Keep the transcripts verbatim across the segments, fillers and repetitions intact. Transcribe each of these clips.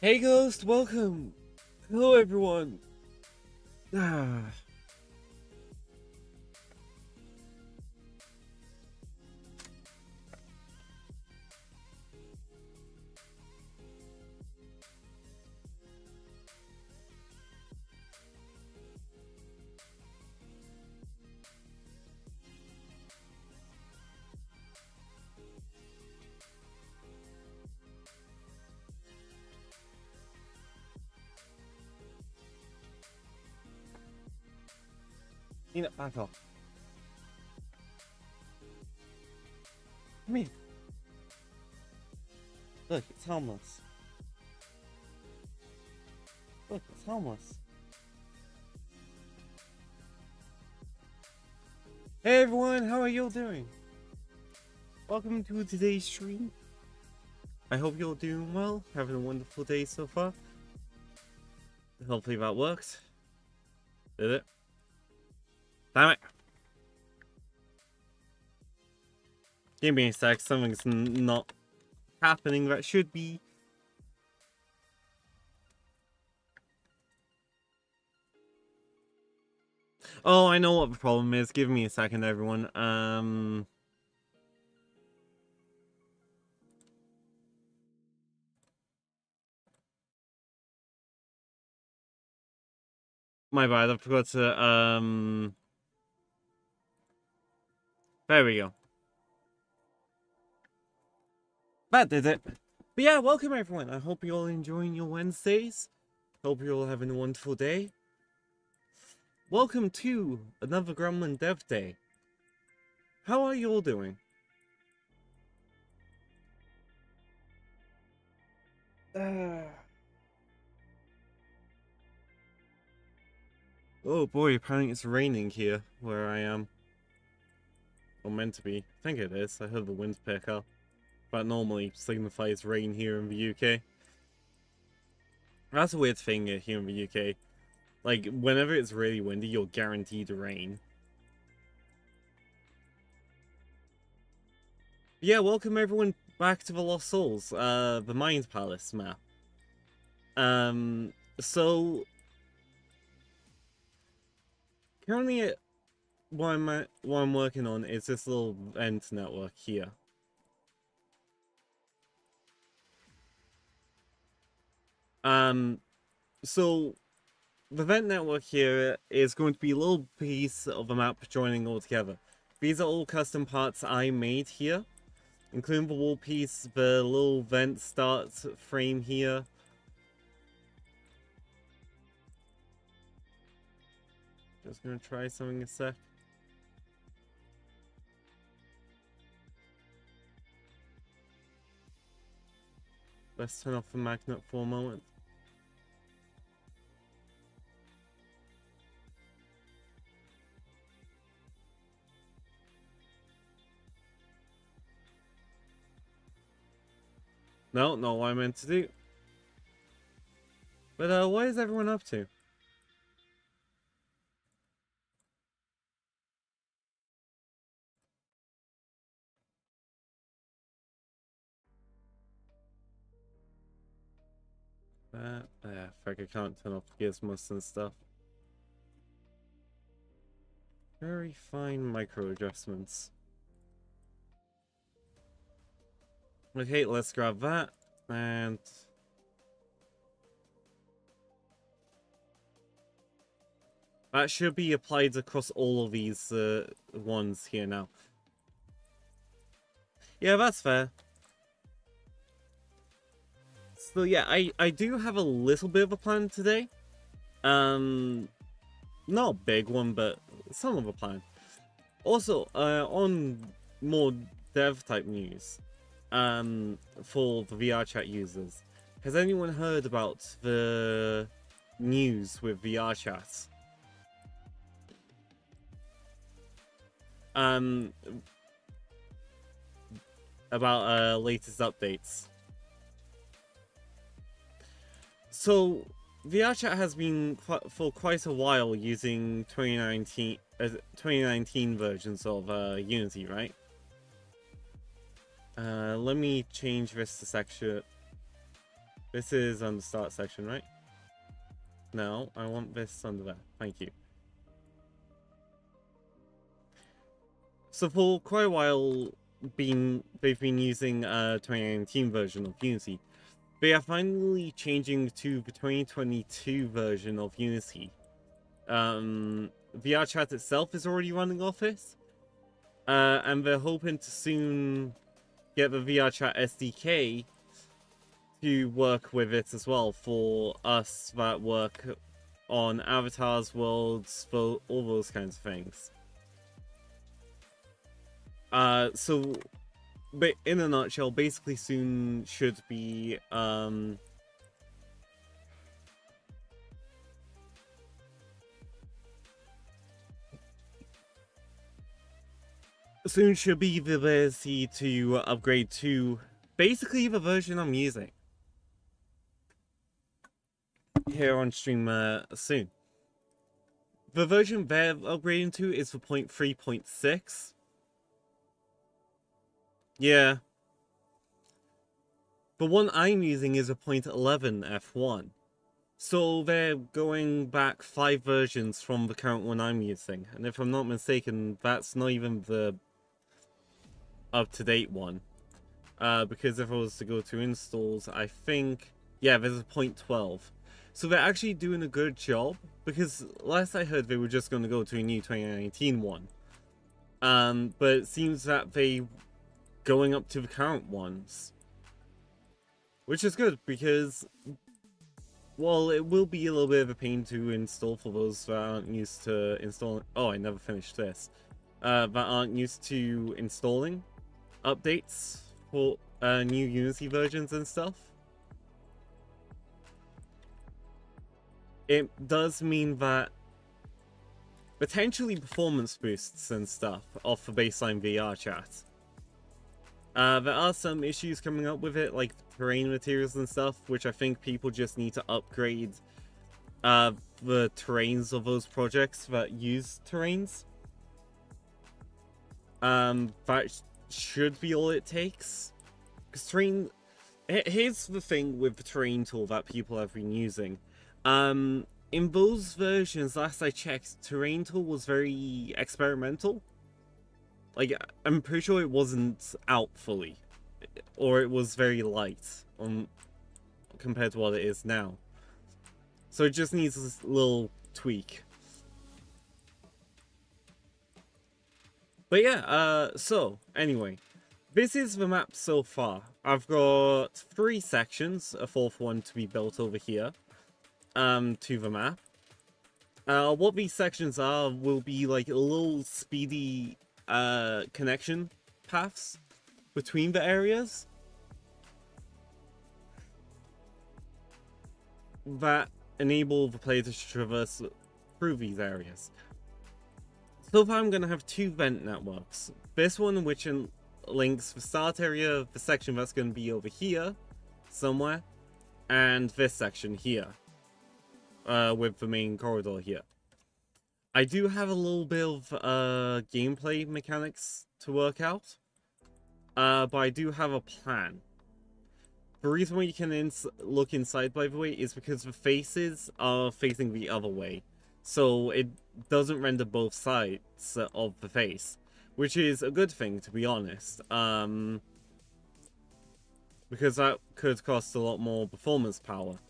Hey Ghost, welcome! Hello everyone! Ah. Clean it back up. Come here. Look, it's harmless. Look, it's harmless. Hey everyone, how are y'all doing? Welcome to today's stream. I hope you're doing well, having a wonderful day so far. Hopefully that works. Did it? Damn it! Give me a sec, something's not happening that should be. Oh, I know what the problem is. Give me a second, everyone. Um... My bad, I forgot to, um... there we go. That did it. But yeah, welcome everyone. I hope you're all enjoying your Wednesdays. Hope you're all having a wonderful day. Welcome to another Gremlin Dev Day. How are you all doing? Uh... Oh boy, apparently it's raining here where I am. Or meant to be. I think it is. I heard the wind pick up. That normally signifies rain here in the U K. That's a weird thing here in the U K. Like, whenever it's really windy, you're guaranteed rain. Yeah, welcome everyone back to the Lost Souls, uh, the Mind Palace map. Um, so... Currently, it, what, I'm, what I'm working on is this little vent network here. Um, so, the vent network here is going to be a little piece of the map joining all together. These are all custom parts I made here, including the wall piece, the little vent start frame here. Just gonna try something a sec. Let's turn off the magnet for a moment. No, not what I meant to do. But uh, what is everyone up to? Uh, yeah, fuck, I can't turn off gizmos and stuff. Very fine micro adjustments. Okay, let's grab that, and... that should be applied across all of these uh, ones here now. Yeah, that's fair. So yeah, I, I do have a little bit of a plan today. Um, not a big one, but some of a plan. Also, uh, on more dev type news, um, for the V R Chat users, has anyone heard about the news with V R Chat? Um, about uh, latest updates. So, VRChat has been for quite a while using twenty nineteen, uh, twenty nineteen versions of uh, Unity, right? Uh, let me change this to section. This is on the start section, right? No, I want this under there. Thank you. So for quite a while, been they've been using uh, twenty nineteen version of Unity. They are finally changing to the twenty twenty-two version of Unity. Um, V R Chat itself is already running off this, uh, and they're hoping to soon get the V R Chat S D K to work with it as well for us that work on avatars, worlds, for all those kinds of things. Uh, so. But in a nutshell, basically soon should be, um... soon should be the ability to upgrade to basically the version I'm using here on stream uh, soon. The version they're upgrading to is for point three point six. Yeah. The one I'm using is a point eleven F one. So they're going back five versions from the current one I'm using. And if I'm not mistaken, that's not even the up-to-date one. Uh, because if I was to go to installs, I think... yeah, there's a point twelve. So they're actually doing a good job. Because last I heard, they were just going to go to a new twenty nineteen one. Um, but it seems that they... going up to the current ones, which is good because, well, it will be a little bit of a pain to install for those that aren't used to installing. Oh, I never finished this. uh, that aren't used to installing updates for uh, new Unity versions and stuff. It does mean that potentially performance boosts and stuff off the baseline V R chat. Uh, there are some issues coming up with it, like terrain materials and stuff, which I think people just need to upgrade uh, the terrains of those projects that use terrains. Um, that sh should be all it takes. Because terrain... Here's the thing with the terrain tool that people have been using. Um, in those versions, last I checked, terrain tool was very experimental. Like, I'm pretty sure it wasn't out fully, or it was very light on compared to what it is now. So it just needs this little tweak. But yeah, uh, so anyway, this is the map so far. I've got three sections, a fourth one to be built over here, um, to the map. Uh, what these sections are will be like a little speedy uh connection paths between the areas that enable the player to traverse through these areas. So far I'm going to have two vent networks, this one which links the start area, the section that's going to be over here somewhere, and this section here uh with the main corridor here. I do have a little bit of uh, gameplay mechanics to work out, uh, but I do have a plan. The reason why you can ins look inside, by the way, is because the faces are facing the other way, so it doesn't render both sides of the face, which is a good thing, to be honest, um, because that could cost a lot more performance power.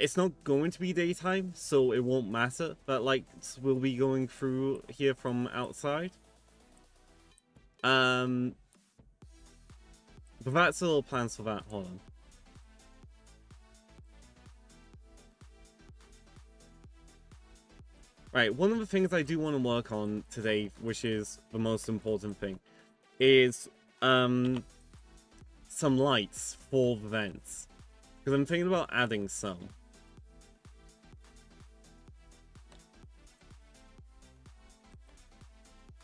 It's not going to be daytime, so it won't matter that lights will be going through here from outside. Um, but that's a little plans for that. Hold on. Right, one of the things I do want to work on today, which is the most important thing, is um, some lights for the vents. Because I'm thinking about adding some.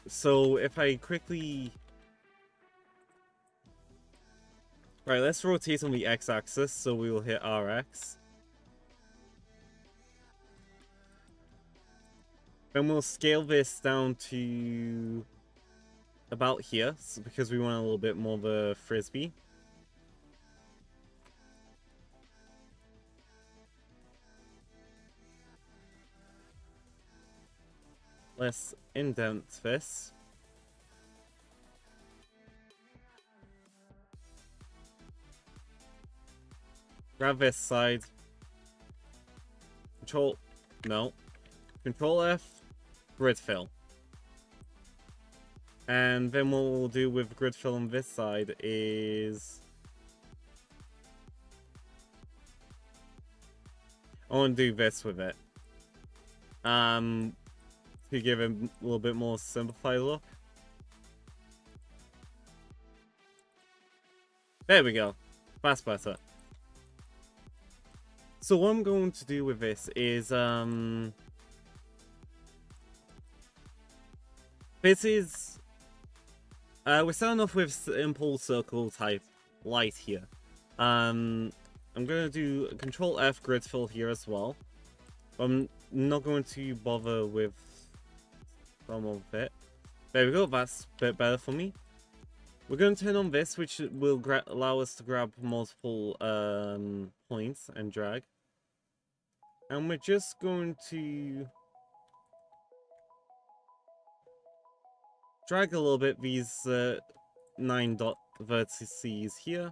So if I quickly... Right, let's rotate on the X-axis, so we will hit R X. Then we'll scale this down to about here, so because we want a little bit more of a frisbee. Let's indent this. Grab this side. Control... No. Control F. Grid fill. And then what we'll do with grid fill on this side is... I want to do this with it. Um... To give it a little bit more simplified look. There we go. That's better. So what I'm going to do with this is um this is uh we're starting off with simple circle type light here. Um I'm gonna do Control F grid fill here as well. I'm not going to bother with some of it. There we go, that's a bit better for me. We're going to turn on this, which will gra allow us to grab multiple um, points and drag. And we're just going to drag a little bit these uh, nine dot vertices here.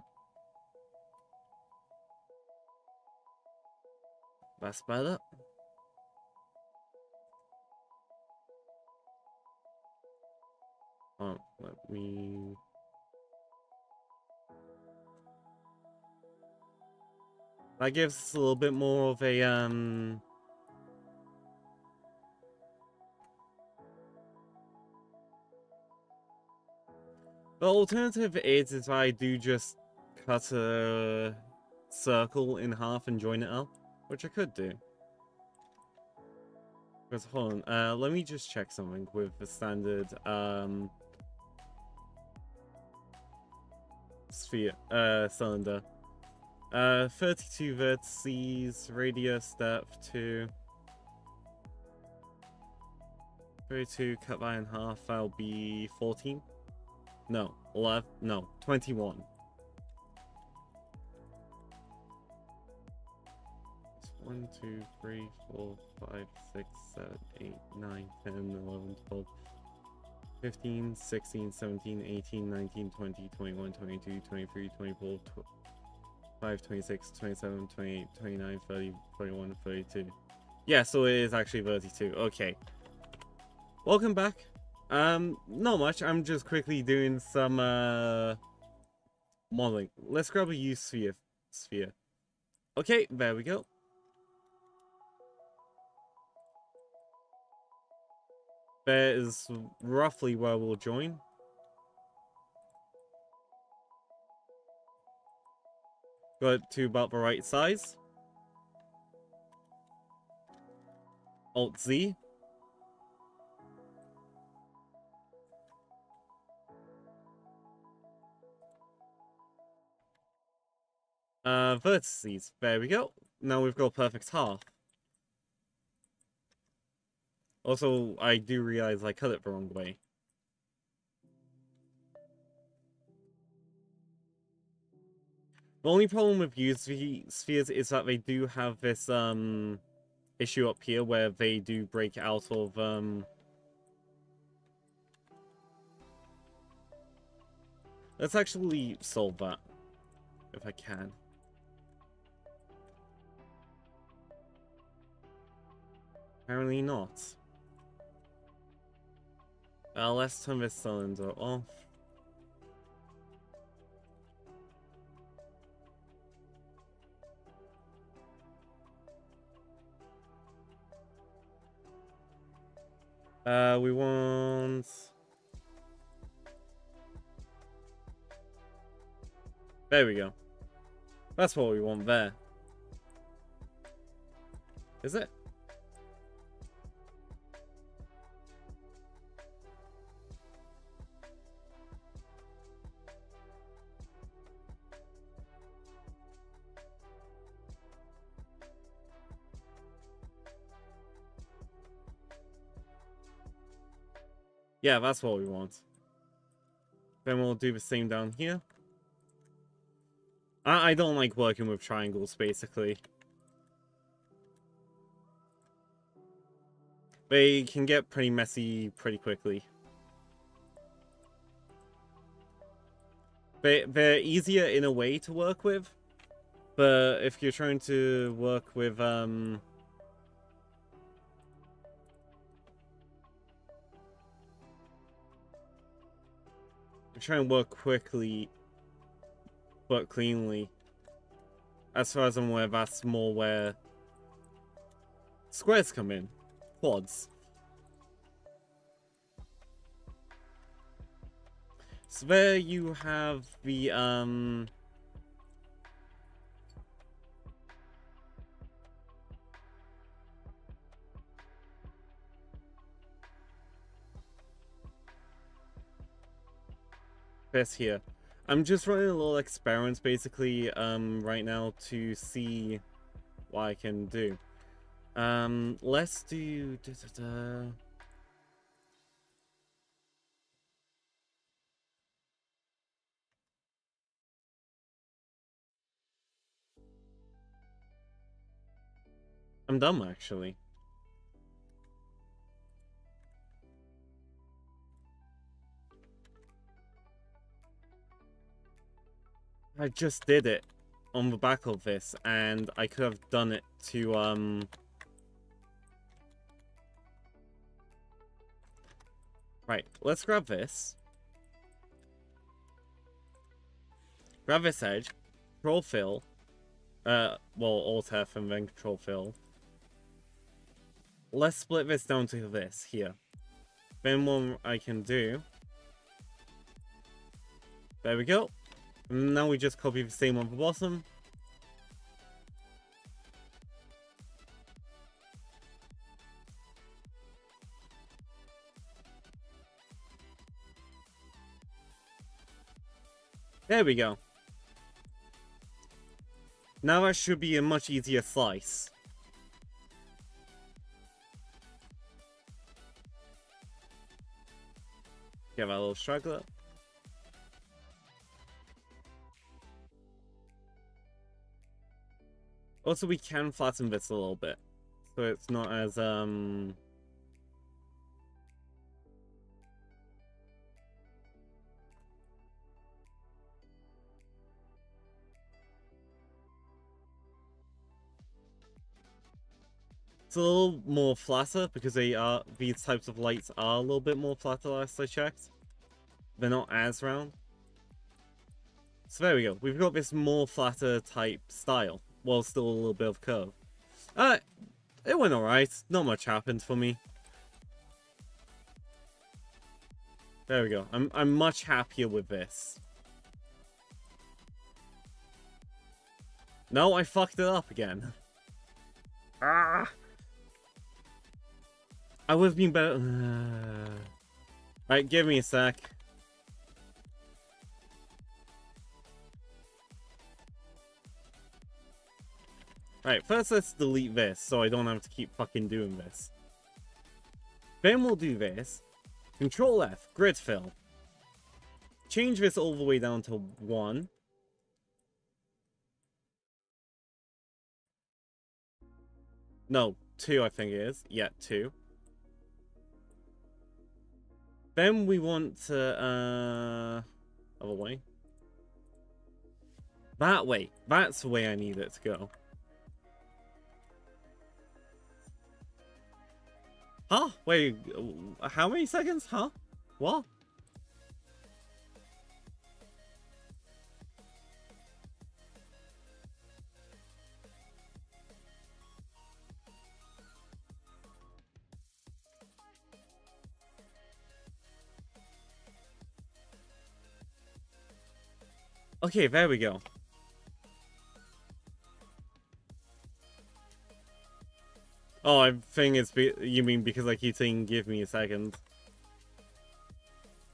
That's better. Um, let me... That gives us a little bit more of a, um... The alternative is if I do just cut a circle in half and join it up, which I could do. Because, hold on, uh, let me just check something with the standard um, sphere, uh, cylinder. Uh, thirty-two vertices, radius, depth, two. thirty-two, cut by in half, that'll be fourteen. No, eleven, no, twenty-one. It's one, two, three, four, five, six, seven, eight, nine, ten, eleven, twelve, fifteen, sixteen, seventeen, eighteen, nineteen, twenty, twenty-one, twenty-two, twenty-three, twenty-four, twenty-five, twenty-six, twenty-seven, twenty-eight, twenty-nine, thirty, thirty-one, thirty-two. Yeah, so it is actually thirty-two. Okay. Welcome back. Um, not much. I'm just quickly doing some uh, modeling. Let's grab a used sphere. sphere. Okay, there we go. There is roughly where we'll join. Got it to about the right size. Alt Z. Uh, vertices. There we go. Now we've got perfect half. Also, I do realize I cut it the wrong way. The only problem with used spheres is that they do have this, um... issue up here where they do break out of um let's actually solve that if I can. Apparently not. Uh, let's turn this cylinder off. Uh, we want... There we go. That's what we want there. Is it? Yeah, that's what we want. Then we'll do the same down here. I, I don't like working with triangles, basically. They can get pretty messy pretty quickly. They, they're easier in a way to work with, but if you're trying to work with... um. Try and work quickly but cleanly. As far as I'm aware, that's more where squares come in. Quads. So there you have the um this here. I'm just running a little experiment basically um, right now to see what I can do. Um, let's do... Da, da, da. I'm dumb actually. I just did it on the back of this, and I could have done it to, um... Right, let's grab this. Grab this edge, control fill, uh, well, Alt F and then control fill. Let's split this down to this, here. Then what I can do There we go. And now we just copy the same on the bottom. There we go. Now that should be a much easier slice. Give that a little straggler. Also, we can flatten this a little bit, so it's not as, um... it's a little more flatter, because they are, these types of lights are a little bit more flatter last I checked. They're not as round. So there we go. We've got this more flatter type style, while still a little bit of curve. Uh, it went alright. Not much happened for me. There we go. I'm, I'm much happier with this. No, I fucked it up again. Ah! I would have been better. Uh... Right, give me a sec. Right, first let's delete this so I don't have to keep fucking doing this. Then we'll do this. Control F, grid fill. Change this all the way down to one. No, two I think it is. Yeah, two. Then we want to, uh, other way. That way. That's the way I need it to go. Huh? Wait, how many seconds? Huh? What? Okay, there we go. Oh, I think it's be you mean because I keep saying give me a second.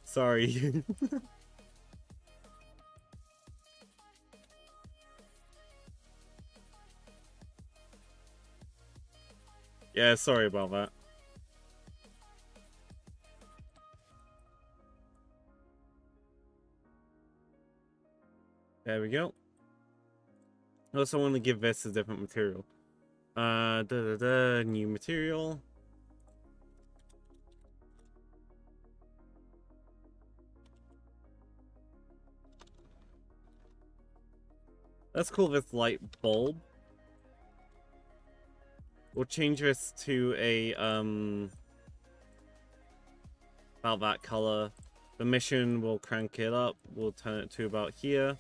Sorry. Yeah, sorry about that. There we go. I also want to give this a different material. Uh, da da da, new material. Let's call this light bulb. We'll change this to a, um, about that color. The mission, we'll crank it up. We'll turn it to about here.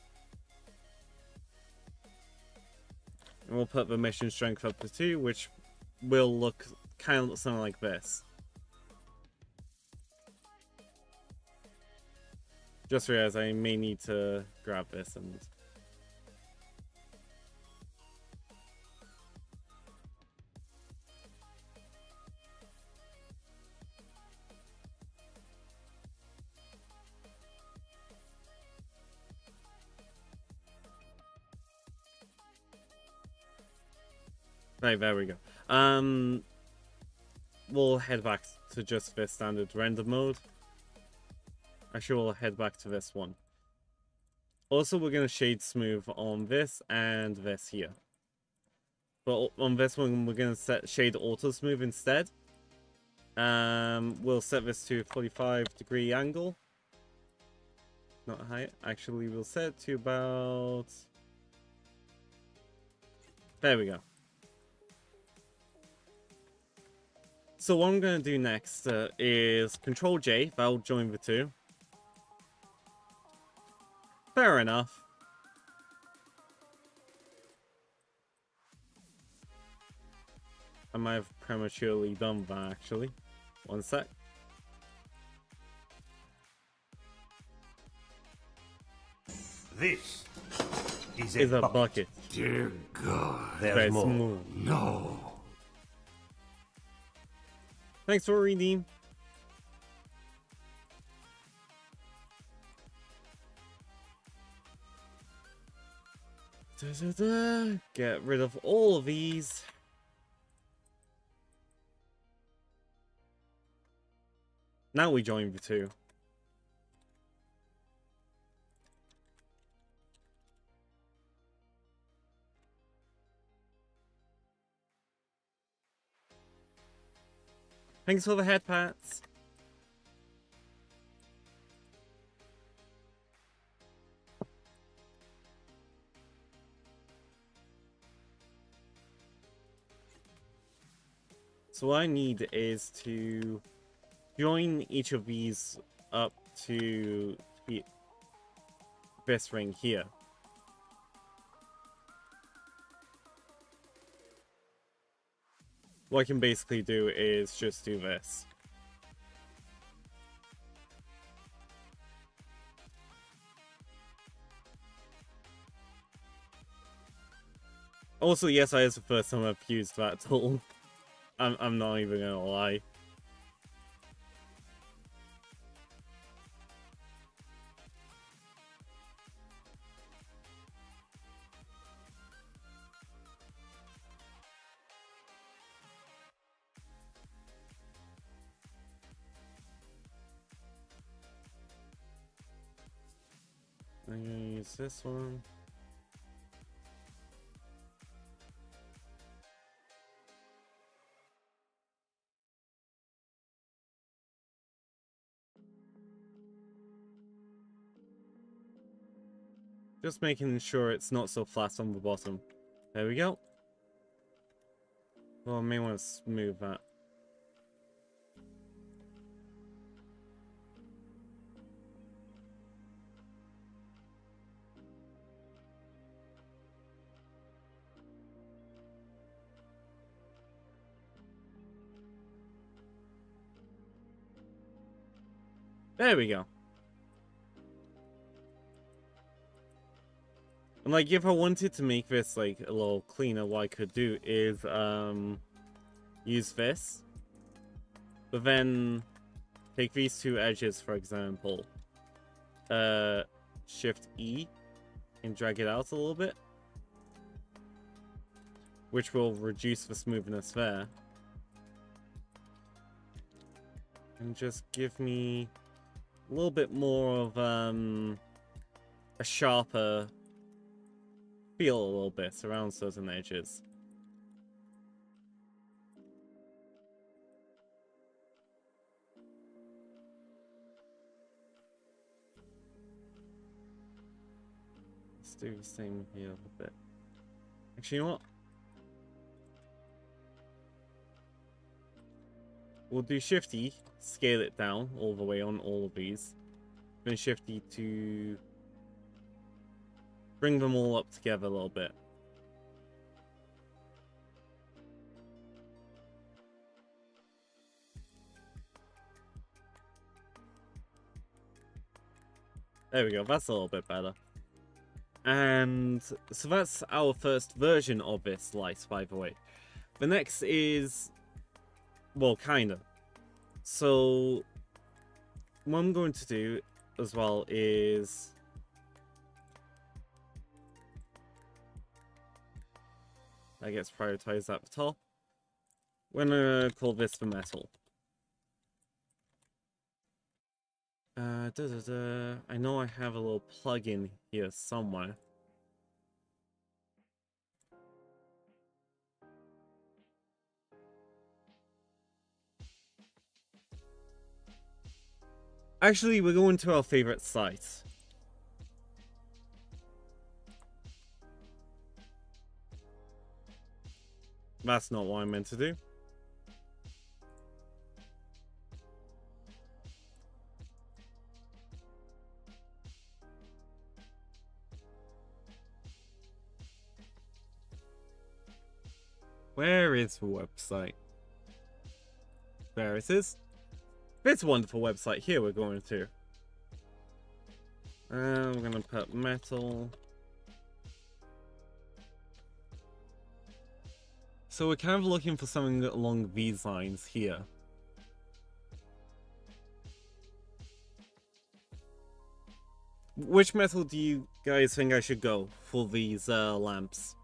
And we'll put the mission strength up to two, which will look kind of something like this. Just realized I may need to grab this and... Right, there we go. Um, we'll head back to just this standard render mode. Actually, we'll head back to this one. Also, we're going to shade smooth on this and this here. But on this one, we're going to set shade auto smooth instead. Um, we'll set this to forty-five degree angle. Not high. Actually, we'll set it to about... There we go. So what I'm going to do next uh, is control J, that'll join the two. Fair enough. I might have prematurely done that actually. One sec. This is a, is a bucket. bucket. Dear God, there's, there's more. more. No. Thanks for reading. Da, da, da. Get rid of all of these. Now we join the two. Thanks for the head pats. So what I need is to join each of these up to the best ring here. What I can basically do is just do this. Also, yes, I is the first time I've used that tool. I'm, I'm not even gonna lie. I'm gonna use this one. Just making sure it's not so flat on the bottom. There we go. Well, I may want to smooth that. There we go. And like, if I wanted to make this like a little cleaner, what I could do is um, use this. But then take these two edges, for example. Uh, shift E and drag it out a little bit. Which will reduce the smoothness there. And just give me a little bit more of um, a sharper feel a little bit around certain edges. Let's do the same here a little bit. Actually, you know what? We'll do Shift E, scale it down all the way on all of these. Then Shift E to bring them all up together a little bit. There we go, that's a little bit better. And so that's our first version of this light, by the way. The next is... well, kind of. So, what I'm going to do as well is... that gets prioritized at the top. We're going to call this the metal. Uh, da, da, da. I know I have a little plug in here somewhere. Actually, we're going to our favorite site. That's not what I meant to do. Where is the website? There it is. This wonderful website here we're going to. And we're gonna put metal. So we're kind of looking for something along these lines here. Which metal do you guys think I should go for these uh, lamps?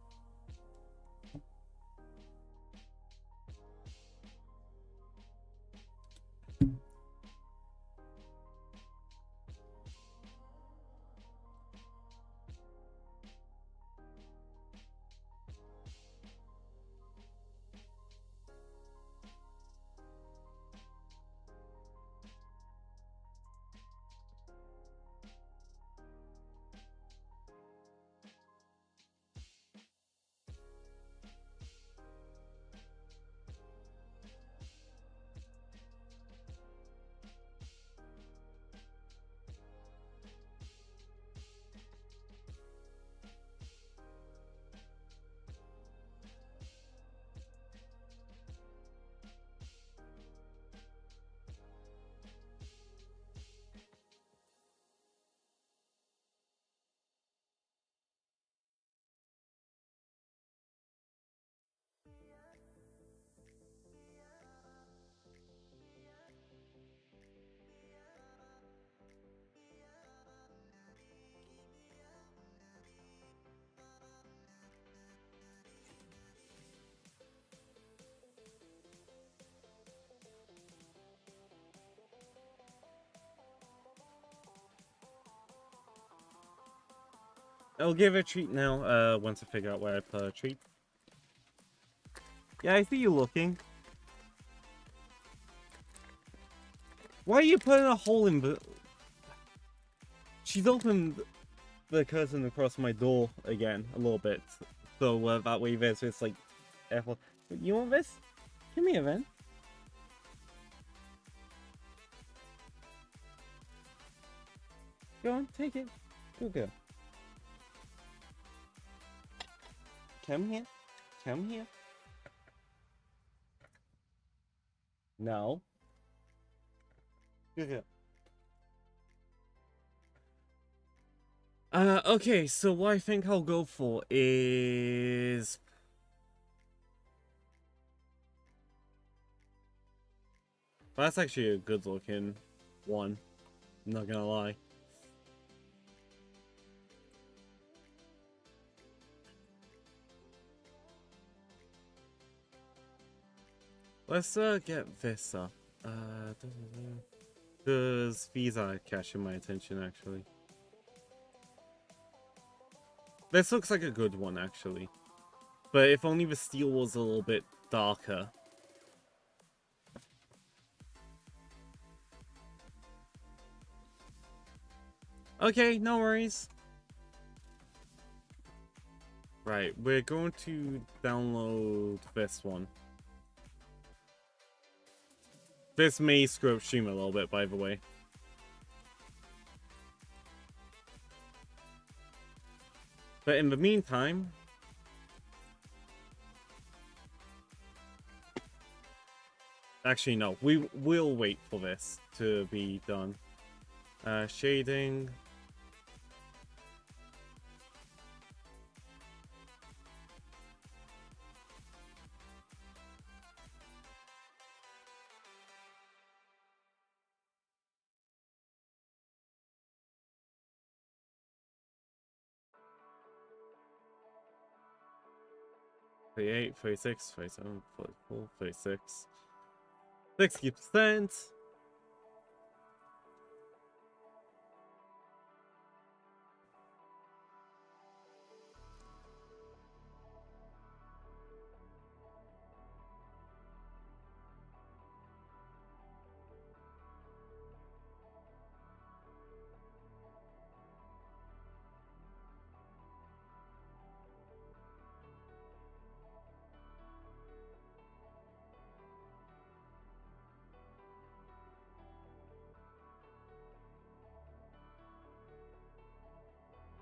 I'll give a treat now, uh, once I figure out where I put a treat. Yeah, I see you looking. Why are you putting a hole in the... She's opened the curtain across my door again, a little bit. So uh, that way there's this, like, airflow. You want this? Give me a vent. Go on, take it. Go, go. Come here. Come here. No. Good. Uh, okay, so what I think I'll go for is... That's actually a good looking one. I'm not gonna lie. Let's uh, get this up. Uh, because these are catching my attention, actually. This looks like a good one, actually. But if only the steel was a little bit darker. Okay, no worries. Right, we're going to download this one. This may screw up stream a little bit, by the way. But in the meantime... Actually, no. We will wait for this to be done. Uh, shading... thirty-eight, thirty-six, thirty-seven, forty-four, thirty-six, sixty percent.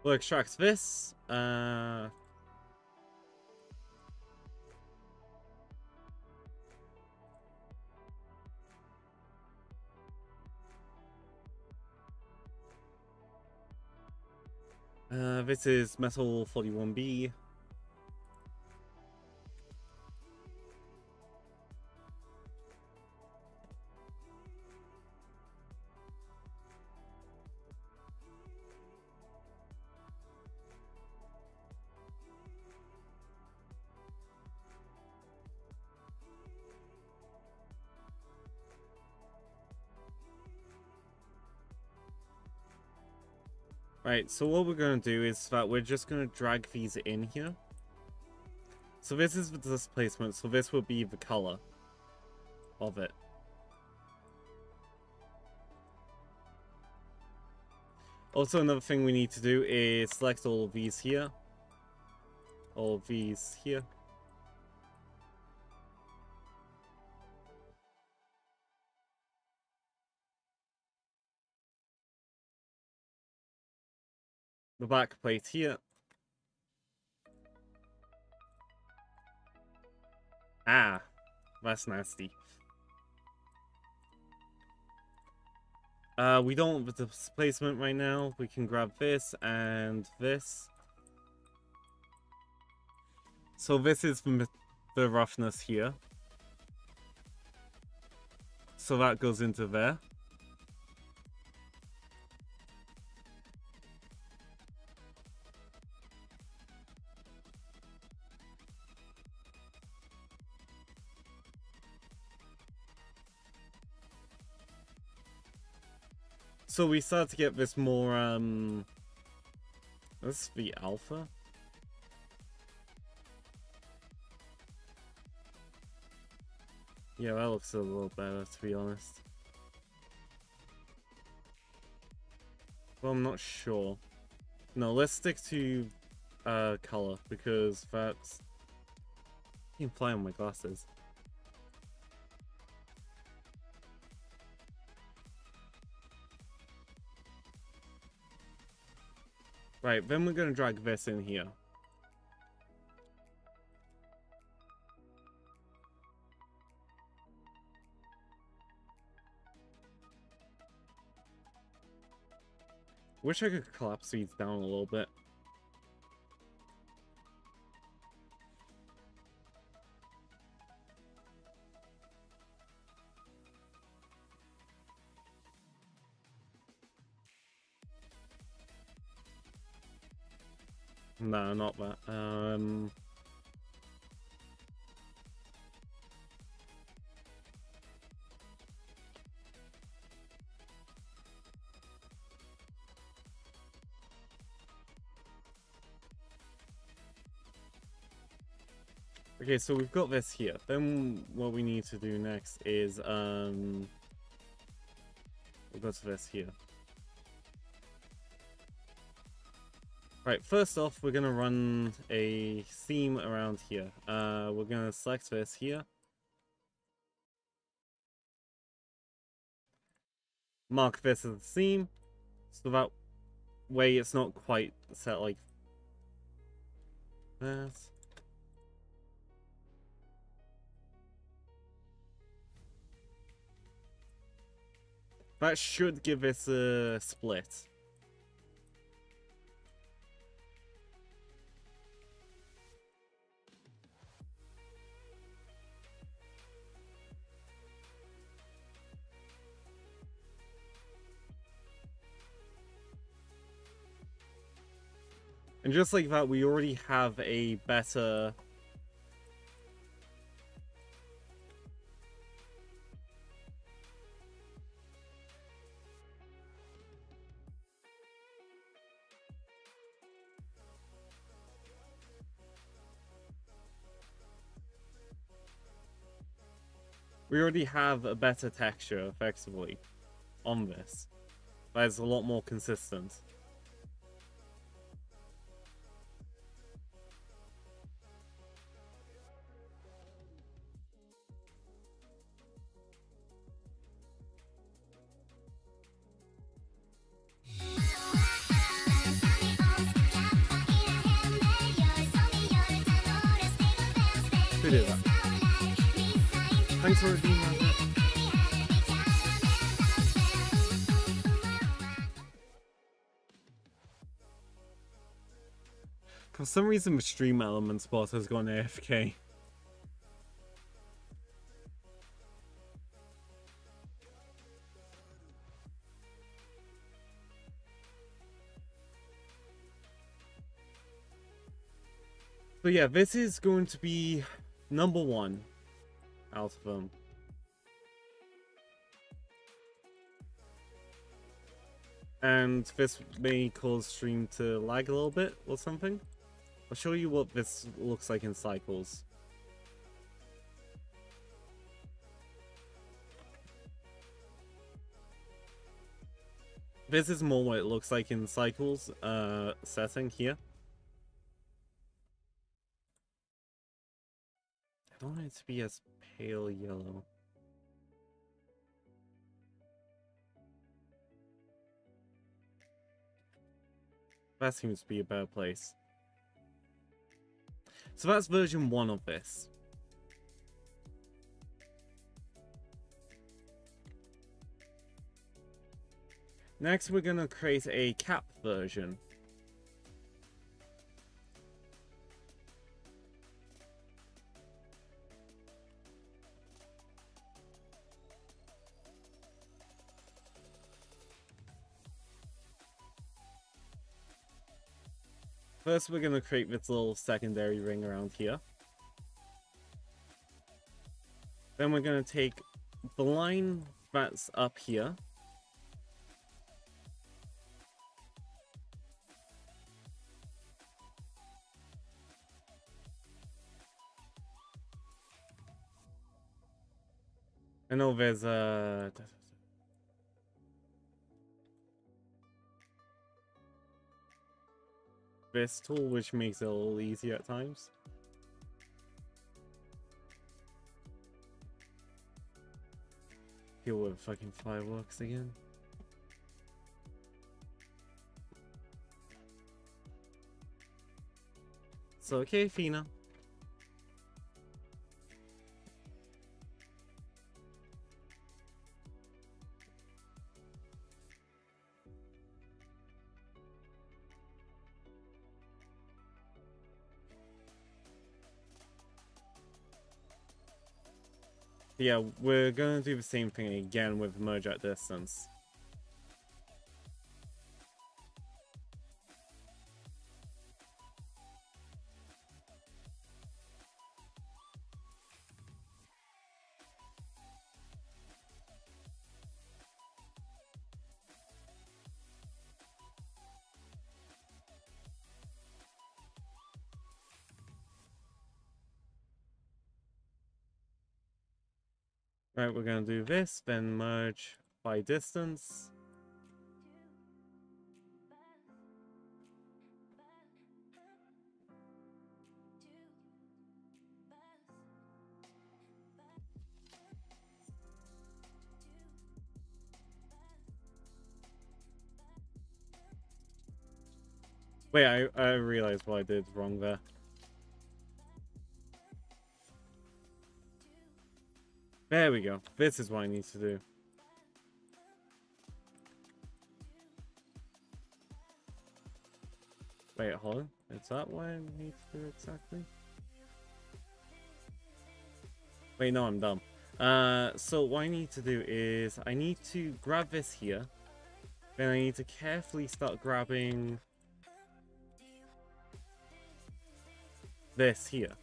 We'll extract this. Uh... Uh, this is metal forty-one B. Right, so what we're going to do is that we're just going to drag these in here. So this is the displacement, so this will be the color of it. Also, another thing we need to do is select all of these here. All of these here. The back plate here. Ah, that's nasty. Uh, we don't have the displacement right now. We can grab this and this. So this is the, the roughness here. So that goes into there. So we start to get this more, um, this is the alpha. Yeah, that looks a little better, to be honest. Well, I'm not sure. No, let's stick to uh, color, because that's... I can fly on my glasses. Right, then we're going to drag this in here. Wish I could collapse these down a little bit. No, not that. Um, okay, so we've got this here. Then what we need to do next is um, we'll go to this here. Right, first off, we're going to run a seam around here. Uh, we're going to select this here. Mark this as a seam, so that way it's not quite set like that. That should give us a split. And just like that, we already have a better... We already have a better texture, effectively, on this. That is a lot more consistent. Thanks for being on that. For some reason, the stream element spot has gone A F K. So yeah, this is going to be number one out of them. And this may cause stream to lag a little bit or something. I'll show you what this looks like in cycles. This is more what it looks like in cycles uh, setting here. I want it to be as pale yellow. That seems to be a better place. So that's version one of this. Next, we're going to create a cap version. First, we're going to create this little secondary ring around here. Then we're going to take the line that's up here. I know there's a... this tool, which makes it a little easier at times. Deal with fucking fireworks again. So, okay, Fina. Yeah, we're going to do the same thing again with merge at distance. Right, we're going to do this, then merge by distance. Wait, I, I realized what I did wrong there. There we go. This is what I need to do. Wait, hold on. Is that what I need to do exactly? Wait, no, I'm dumb. Uh, so what I need to do is I need to grab this here. Then I need to carefully start grabbing this here.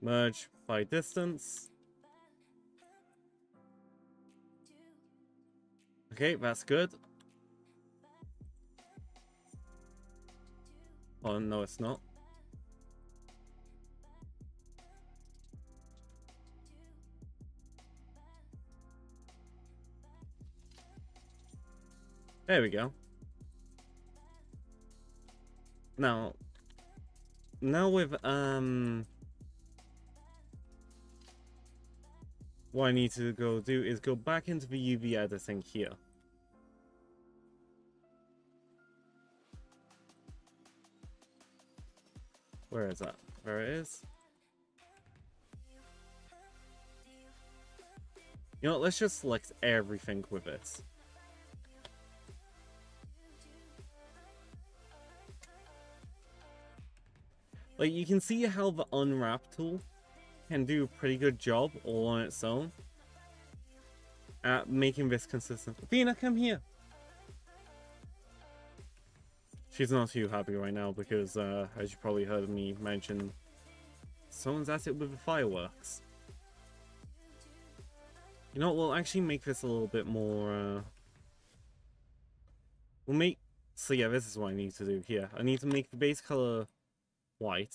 Merge by distance. Okay, that's good. Oh, no, it's not. There we go. Now, now with, um... what I need to go do is go back into the U V editing here. Where is that? There it is. You know what, let's just select everything with this. Like, you can see how the unwrap tool can do a pretty good job all on its own at making this consistent. Athena, come here! She's not too happy right now because, uh, as you probably heard me mention, someone's at it with the fireworks. You know what, we'll actually make this a little bit more, uh... We'll make... So yeah, this is what I need to do here. I need to make the base color white.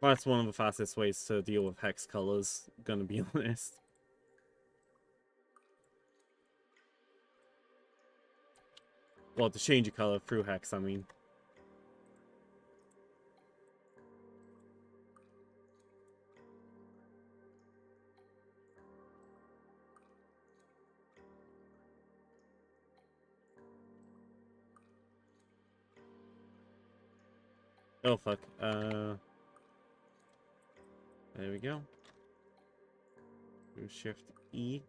That's one of the fastest ways to deal with hex colors, gonna be honest. Well, to change your color through hex, I mean. Oh, fuck. Uh... There we go. Shift E.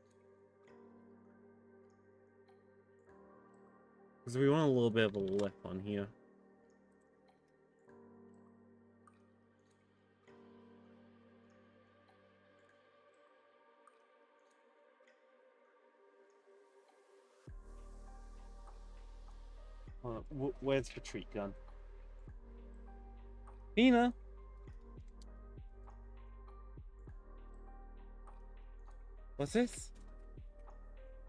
Because we want a little bit of a lip on here. Hold on, where's the treat gun? Nina! What's this?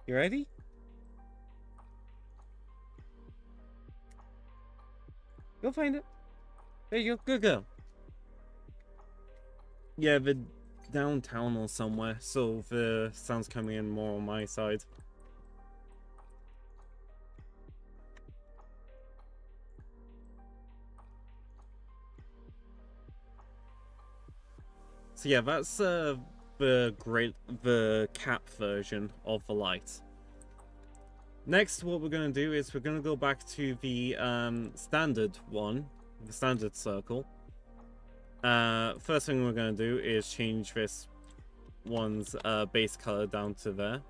You ready? Go find it. There you go. Good girl. Yeah, the downtown or somewhere, so the sound's coming in more on my side. So yeah, that's uh the great the cap version of the light. Next, what we're going to do is we're going to go back to the um, standard one, the standard circle. Uh, first thing we're going to do is change this one's uh, base color down to there.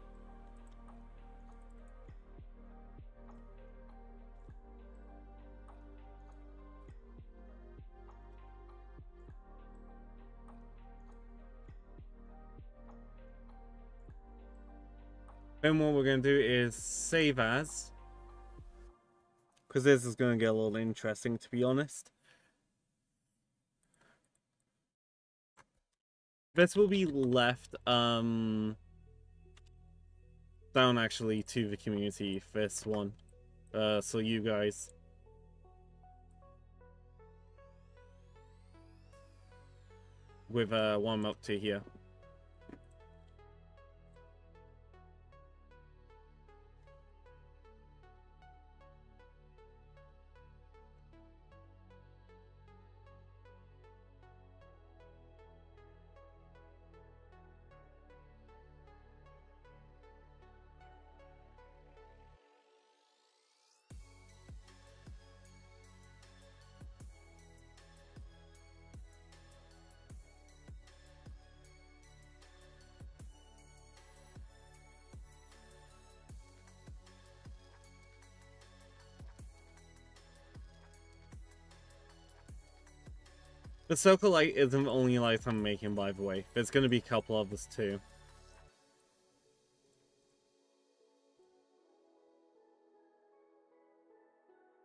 Then what we're going to do is save as, because this is going to get a little interesting, to be honest. This will be left um, down actually to the community, this one, uh, so you guys. With uh, what I'm up to here. The circle light isn't the only light I'm making, by the way. There's going to be a couple others too.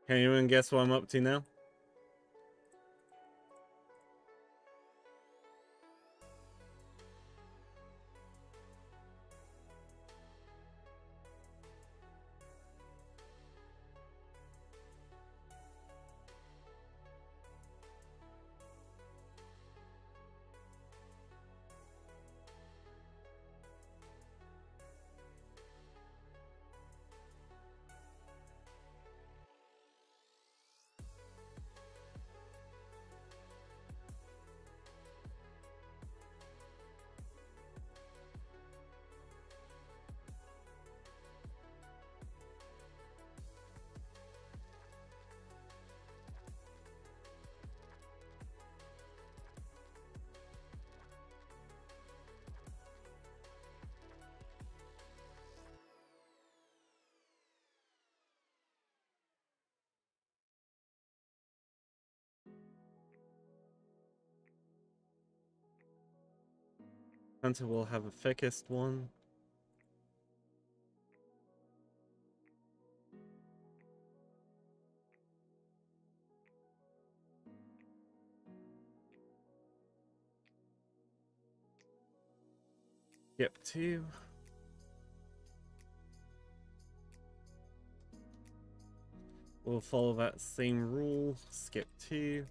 Can anyone guess what I'm up to now? Hunter will have a thickest one. Yep, two. We'll follow that same rule, skip two.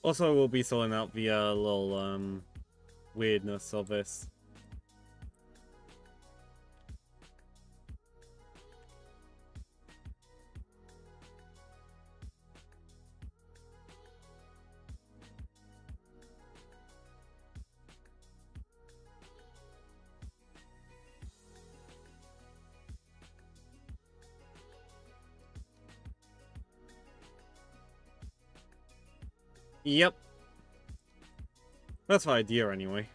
Also, we'll be sorting out the uh, little um, weirdness of this. Yep. That's my idea anyway.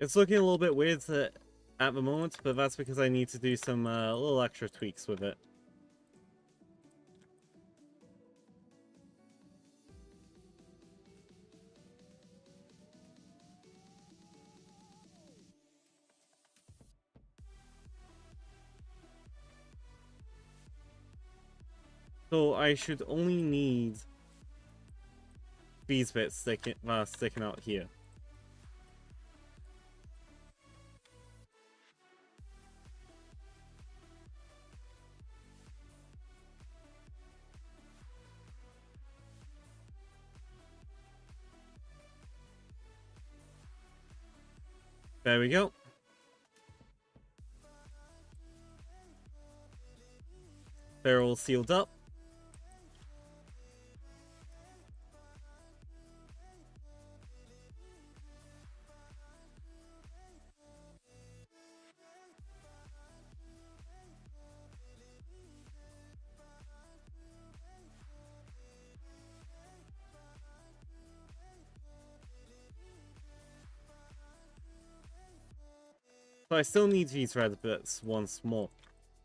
It's looking a little bit weird to, at the moment, but that's because I need to do some uh, little extra tweaks with it. So I should only need these bits sticking, uh, sticking out here. There we go. They're all sealed up. But I still need these red bits once more,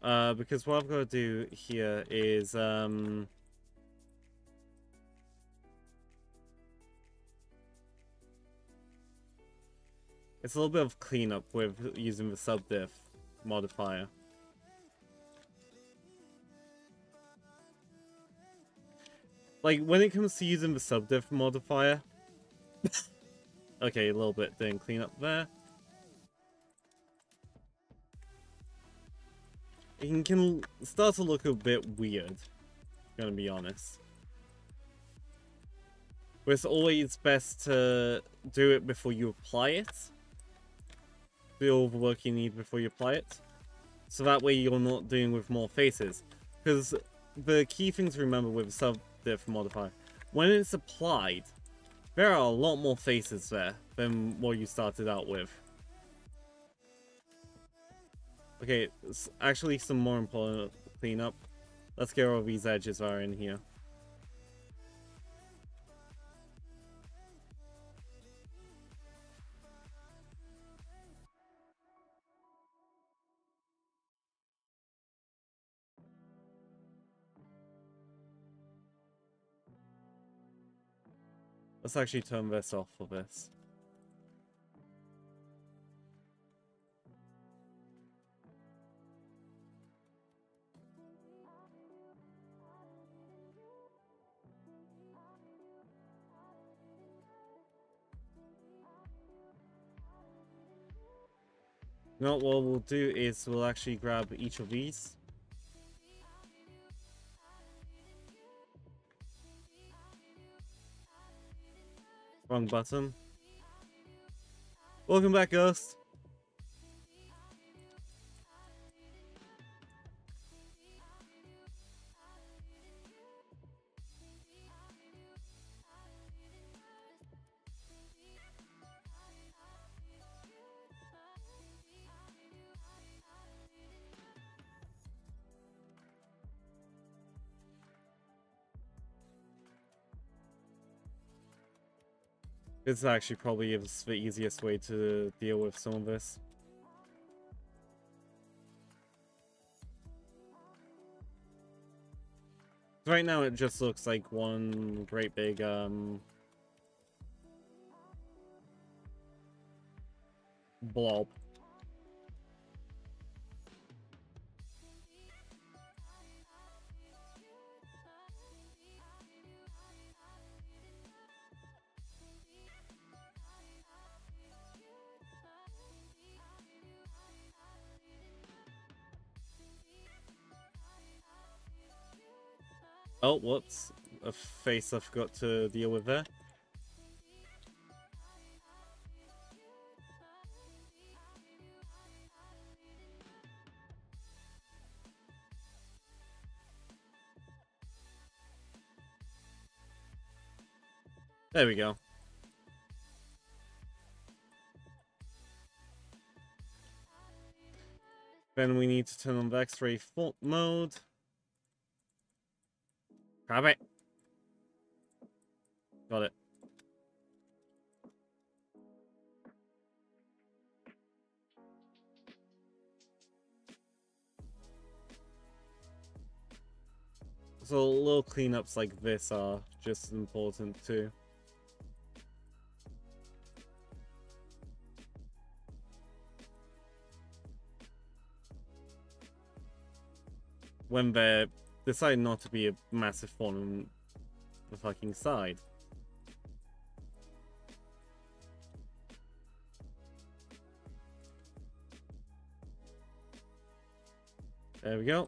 uh, because what I've got to do here is um, it's a little bit of cleanup with using the subdiff modifier. Like when it comes to using the subdiff modifier, okay, a little bit doing cleanup there. It can start to look a bit weird, I'm gonna be honest. But it's always best to do it before you apply it. Do all the work you need before you apply it. So that way you're not doing with more faces. Because the key thing to remember with subdiff modifier, when it's applied, there are a lot more faces there than what you started out with. Okay, it's actually some more important cleanup. Let's get all these edges are in here. Let's actually turn this off for this. Now what we'll do is we'll actually grab each of these. Wrong button. Welcome back, Ghost. This is actually probably the easiest way to deal with some of this. Right now it just looks like one great big um, blob. Oh, whoops. A face I forgot to deal with there. There we go. Then we need to turn on the X-ray fault mode. Grab it. Got it. So little cleanups like this are just important too. When they're decided not to be a massive fawn on the fucking side. There we go.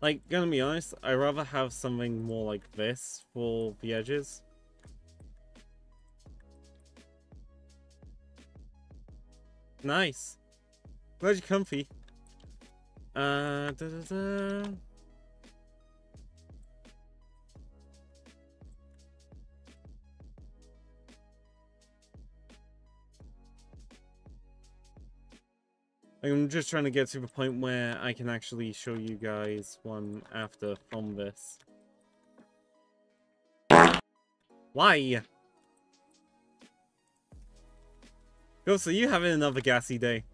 Like, gonna be honest, I'd rather have something more like this for the edges. Nice. Glad you're comfy. Uh, da, da, da. I'm just trying to get to the point where I can actually show you guys one after from this. Why? Yo, so you having another gassy day?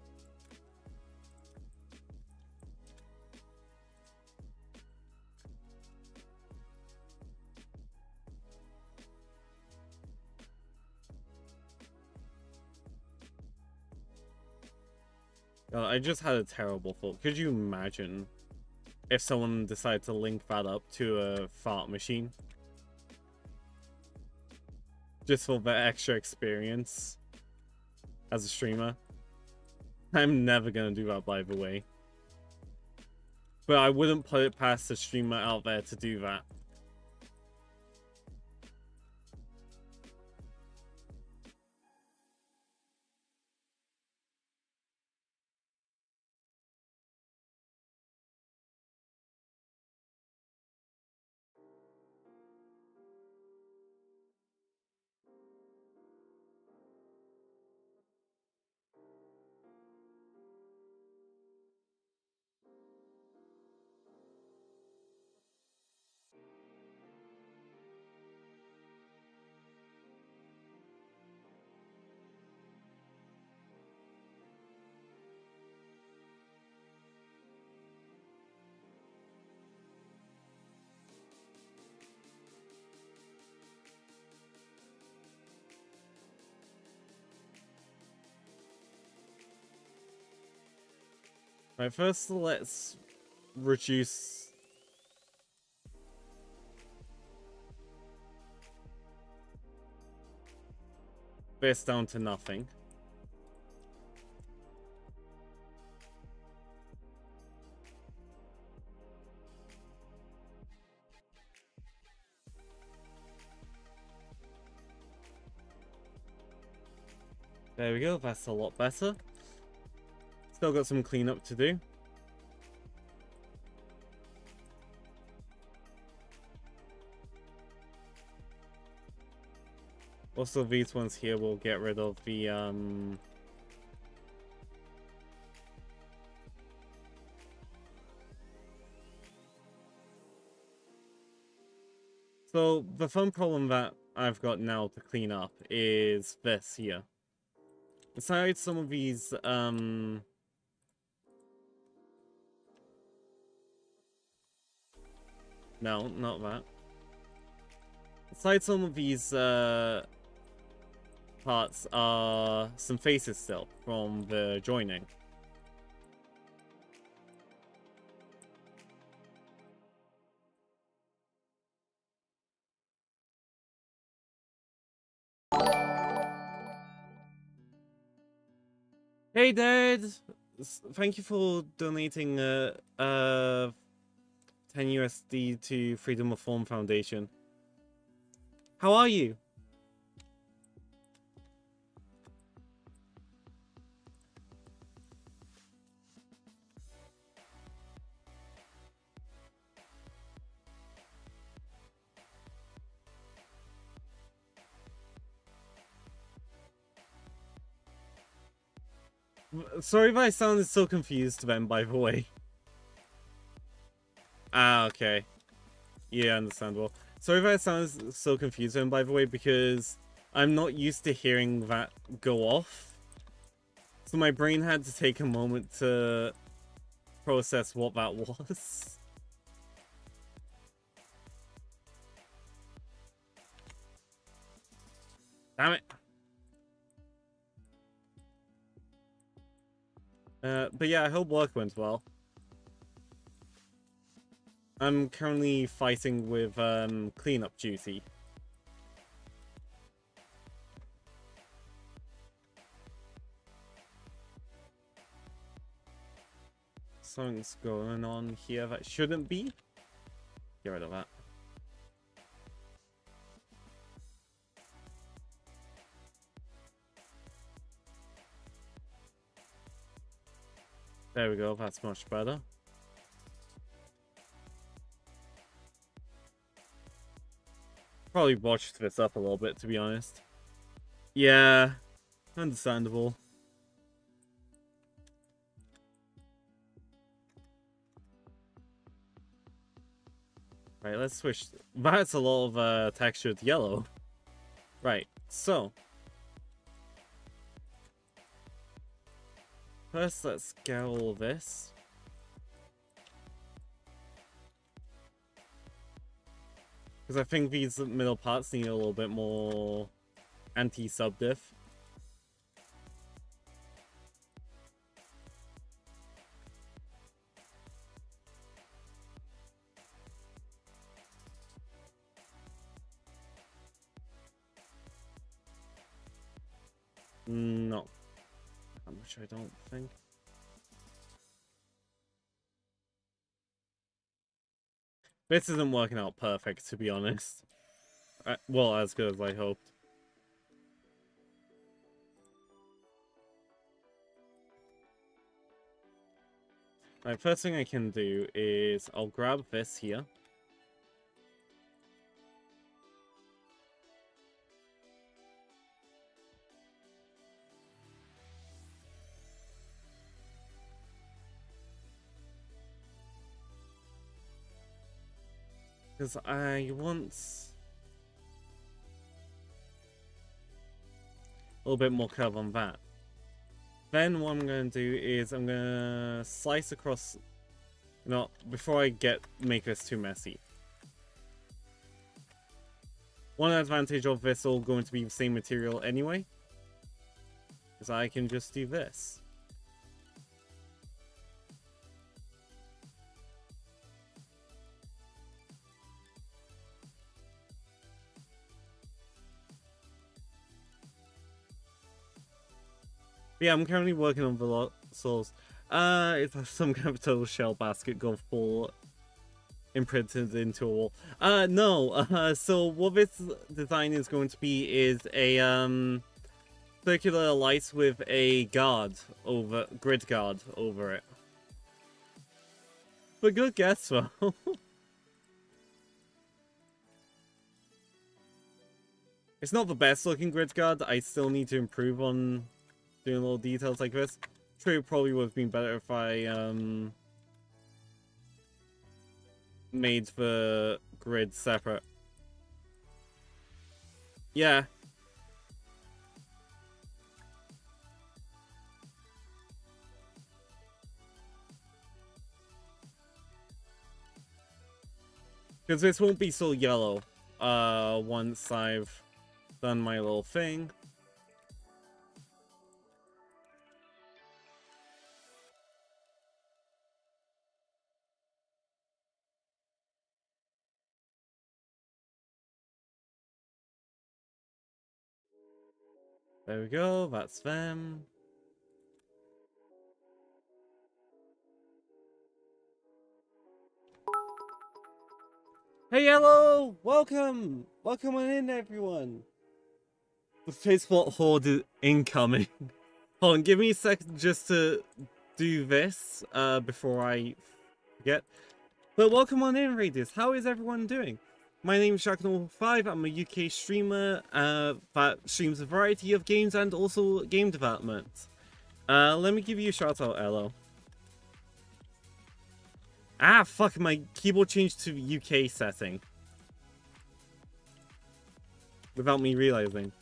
God, I just had a terrible thought. Could you imagine if someone decided to link that up to a fart machine? Just for the extra experience. As a streamer, I'm never going to do that, by the way. But I wouldn't put it past a streamer out there to do that. Right, first let's reduce this down to nothing. There we go, that's a lot better. Still got some cleanup to do. Also, these ones here will get rid of the, um... So, the fun problem that I've got now to clean up is this here. Besides some of these, um... No, not that. Aside some of these uh, parts are some faces still from the joining. Hey, Dad! Thank you for donating uh, uh, ten U S D to Freedom of Form Foundation. How are you? Sorry if I sounded so confused then, by the way. Ah, okay. Yeah, understandable. Sorry if I sound so confusing, by the way, because I'm not used to hearing that go off. So my brain had to take a moment to process what that was. Damn it. Uh, but yeah, I hope work went well. I'm currently fighting with um, cleanup duty. Something's going on here that shouldn't be. Get rid of that. There we go, that's much better. Probably botched this up a little bit, to be honest. Yeah, understandable. Right, let's switch. That's a lot of uh, textured yellow. Right, so. First, let's get all this. Because I think these middle parts need a little bit more anti-subdiff. No. Not much, I don't think. This isn't working out perfect, to be honest. I, well, as good as I hoped. Alright, first thing I can do is I'll grab this here. Because I want a little bit more curve on that. Then what I'm going to do is I'm going to slice across, you know, before I get make this too messy. One advantage of this all going to be the same material anyway, is I can just do this. But yeah, I'm currently working on Velosource. Uh, it's some kind of total shell basket gone full imprinted into a wall. Uh, no. Uh, so what this design is going to be is a um circular light with a guard over grid guard over it. But good guess though. It's not the best looking grid guard. I still need to improve on doing little details like this. True, probably would have been better if I um made the grid separate. Yeah. Because this won't be so yellow uh once I've done my little thing. There we go, that's them. Hey, hello! Welcome! Welcome on in, everyone! The Facebook horde is incoming. Hold on, give me a second just to do this uh, before I forget. But welcome on in, Raiders. How is everyone doing? My name is Jack Noble five, I'm a U K streamer uh, that streams a variety of games and also game development. Uh, let me give you a shout out, Elo. Ah, fuck, my keyboard changed to U K setting. Without me realizing.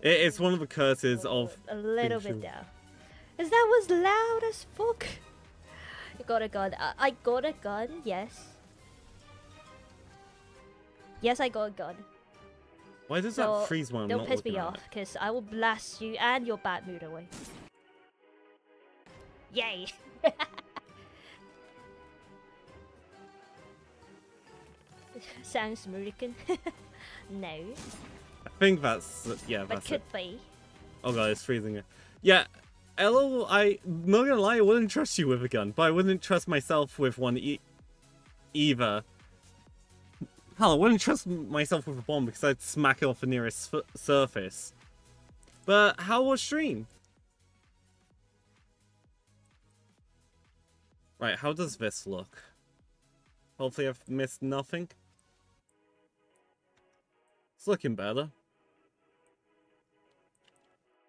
It, it's one of the curses of... A little bit down. Because that was loud as fuck. You got a gun. I, I got a gun, yes. Yes, I got a gun. Why does so that freeze one? Don't piss me off, because I will blast you and your bad mood away. Yay! Sounds American. No. I think that's... yeah, that's it. But could be. Oh god, it's freezing it. Yeah. Elo, I, not gonna lie, I wouldn't trust you with a gun, but I wouldn't trust myself with one e either. Hell, I wouldn't trust myself with a bomb because I'd smack it off the nearest f surface. But how was stream? Right, how does this look? Hopefully I've missed nothing. It's looking better.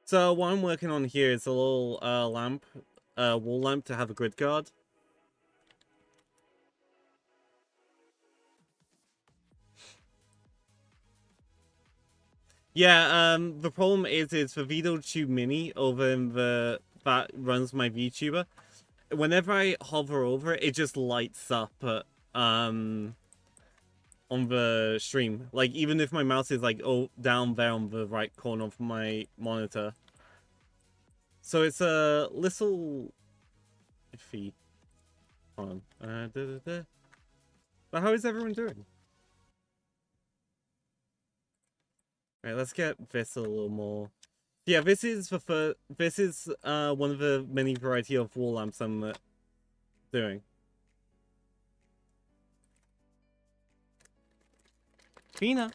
So what I'm working on here is a little uh, lamp, uh, wall lamp to have a grid guard. Yeah, um, the problem is it's the VideoTube Mini over in the that runs my VTuber. Whenever I hover over it, it just lights up uh, um, on the stream. Like, even if my mouse is, like, oh, down there on the right corner of my monitor. So it's a little iffy. Hold on. Uh, da, da, da. But how is everyone doing? Alright, let's get this a little more. Yeah, this is the first, this is uh, one of the many variety of wall lamps I'm uh, doing. Peanut,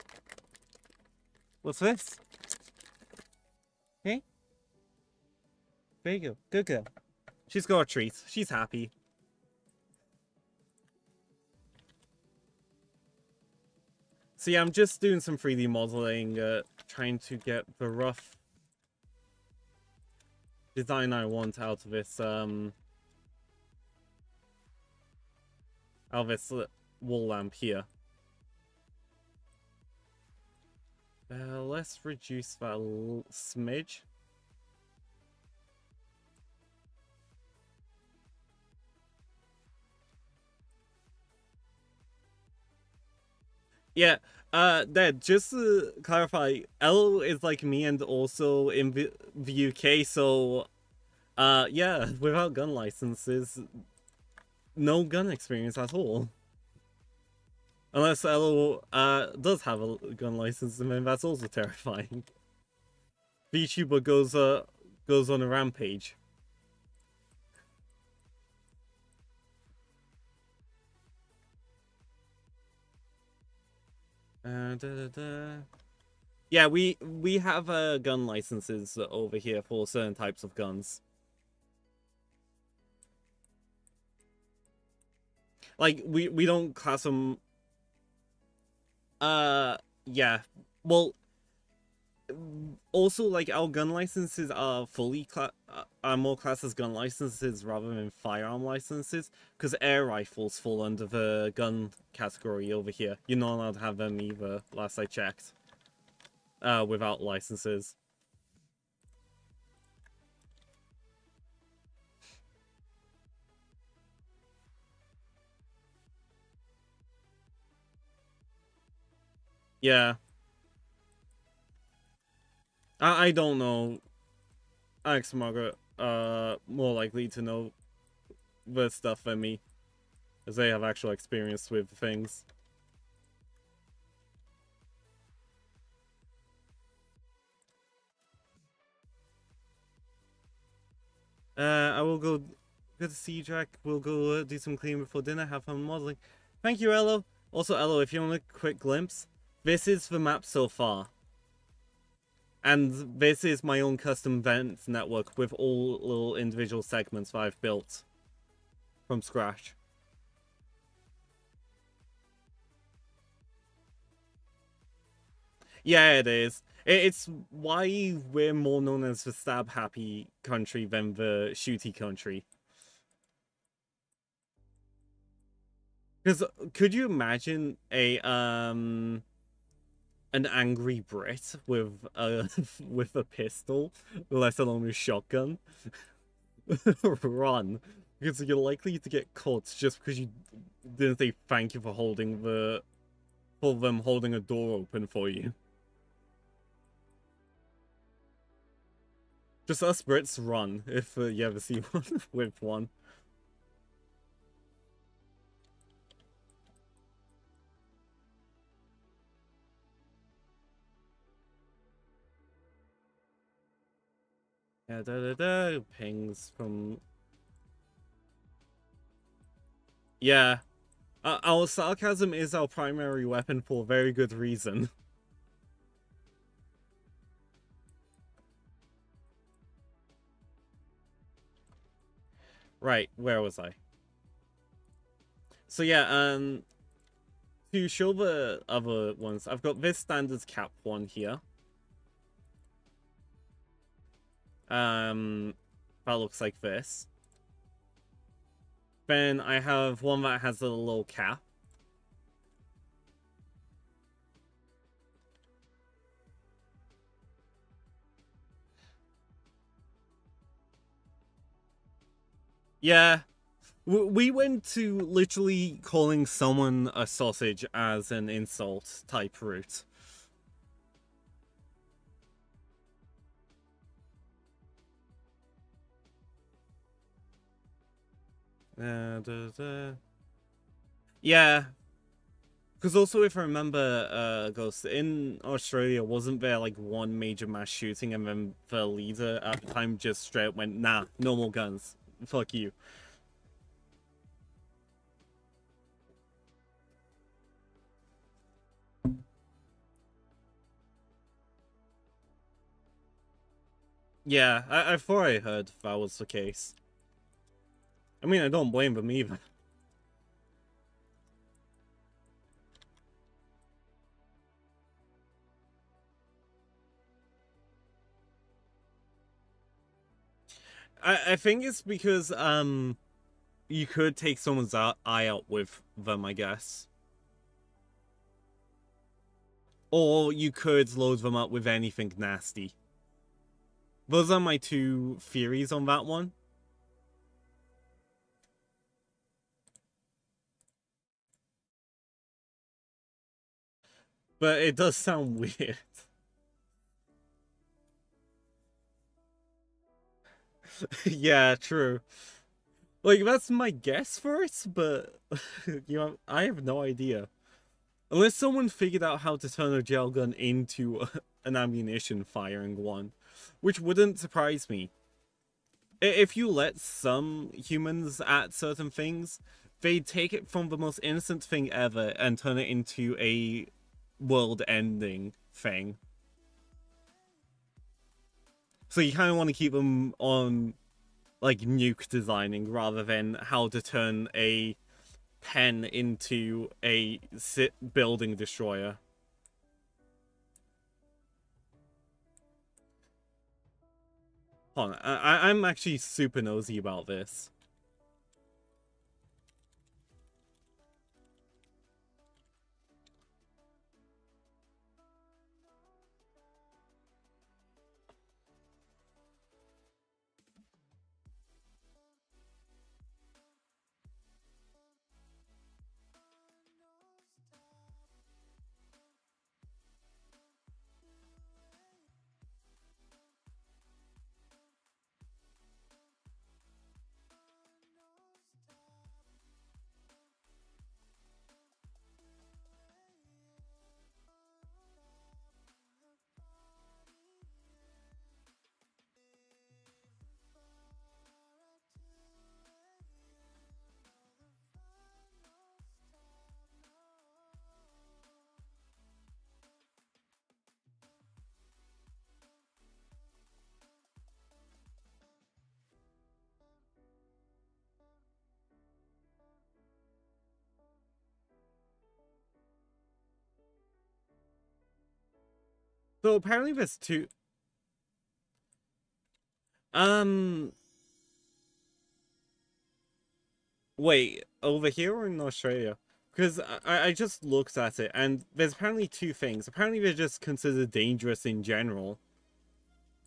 what's this? Hey, there you go, good girl. She's got a treat. She's happy. So yeah, I'm just doing some three D modeling, uh, trying to get the rough design I want out of this um, out of this wall lamp here. Uh, let's reduce that l smidge. Yeah, uh, Dad, just to clarify, Elo is like me and also in the, the U K, so... Uh, yeah, without gun licenses, no gun experience at all. Unless L O uh, does have a gun license, and then that's also terrifying. VTuber goes uh, goes on a rampage. Uh, da, da, da. Yeah, we we have uh, gun licenses over here for certain types of guns. Like we we don't class them. Uh, yeah, well, also, like, our gun licenses are fully cla are more classed as gun licenses rather than firearm licenses, because air rifles fall under the gun category over here. You're not allowed to have them either, last I checked, uh, without licenses. Yeah. I, I don't know. Alex and Margaret are more likely to know the stuff than me, as they have actual experience with things. Uh, I will go... Good to see you, Jack. We'll go uh, do some cleaning before dinner, have fun modeling. Thank you, Elo. Also, Elo, if you want a quick glimpse, this is the map so far. And this is my own custom vent network with all little individual segments that I've built from scratch. Yeah, it is. It's why we're more known as the stab-happy country than the shooty country. Because could you imagine a... um. an angry Brit with a with a pistol, let alone a shotgun? Run, because you're likely to get caught just because you didn't say thank you for holding the for them holding a door open for you. Just us Brits run if uh, you ever see one with one. Yeah, da, da, da, pings from... Yeah. Uh, our sarcasm is our primary weapon for very good reason. Right, where was I? So yeah, um... to show the other ones, I've got this standards cap one here. Um, that looks like this. Then I have one that has a little cap. Yeah, we went to literally calling someone a sausage as an insult type route. Uh, da, da. Yeah, because also, if I remember, uh, Ghost, in Australia, wasn't there like one major mass shooting and then the leader at the time just straight up went, nah, no more guns, fuck you. Yeah, I, I thought I heard that was the case. I mean, I don't blame them either. I, I think it's because um, you could take someone's eye out with them, I guess. Or you could load them up with anything nasty. Those are my two theories on that one. But it does sound weird. Yeah, true. Like, that's my guess for it, but you know, I have no idea. Unless someone figured out how to turn a gelgun into a, an ammunition firing one, which wouldn't surprise me. If you let some humans at certain things, they take it from the most innocent thing ever and turn it into a world-ending thing. So you kind of want to keep them on, like, nuke designing rather than how to turn a pen into a sit building destroyer. Hold on, I I'm actually super nosy about this. So apparently there's two... Um... Wait, over here or in Australia? Because I, I just looked at it and there's apparently two things. Apparently they're just considered dangerous in general.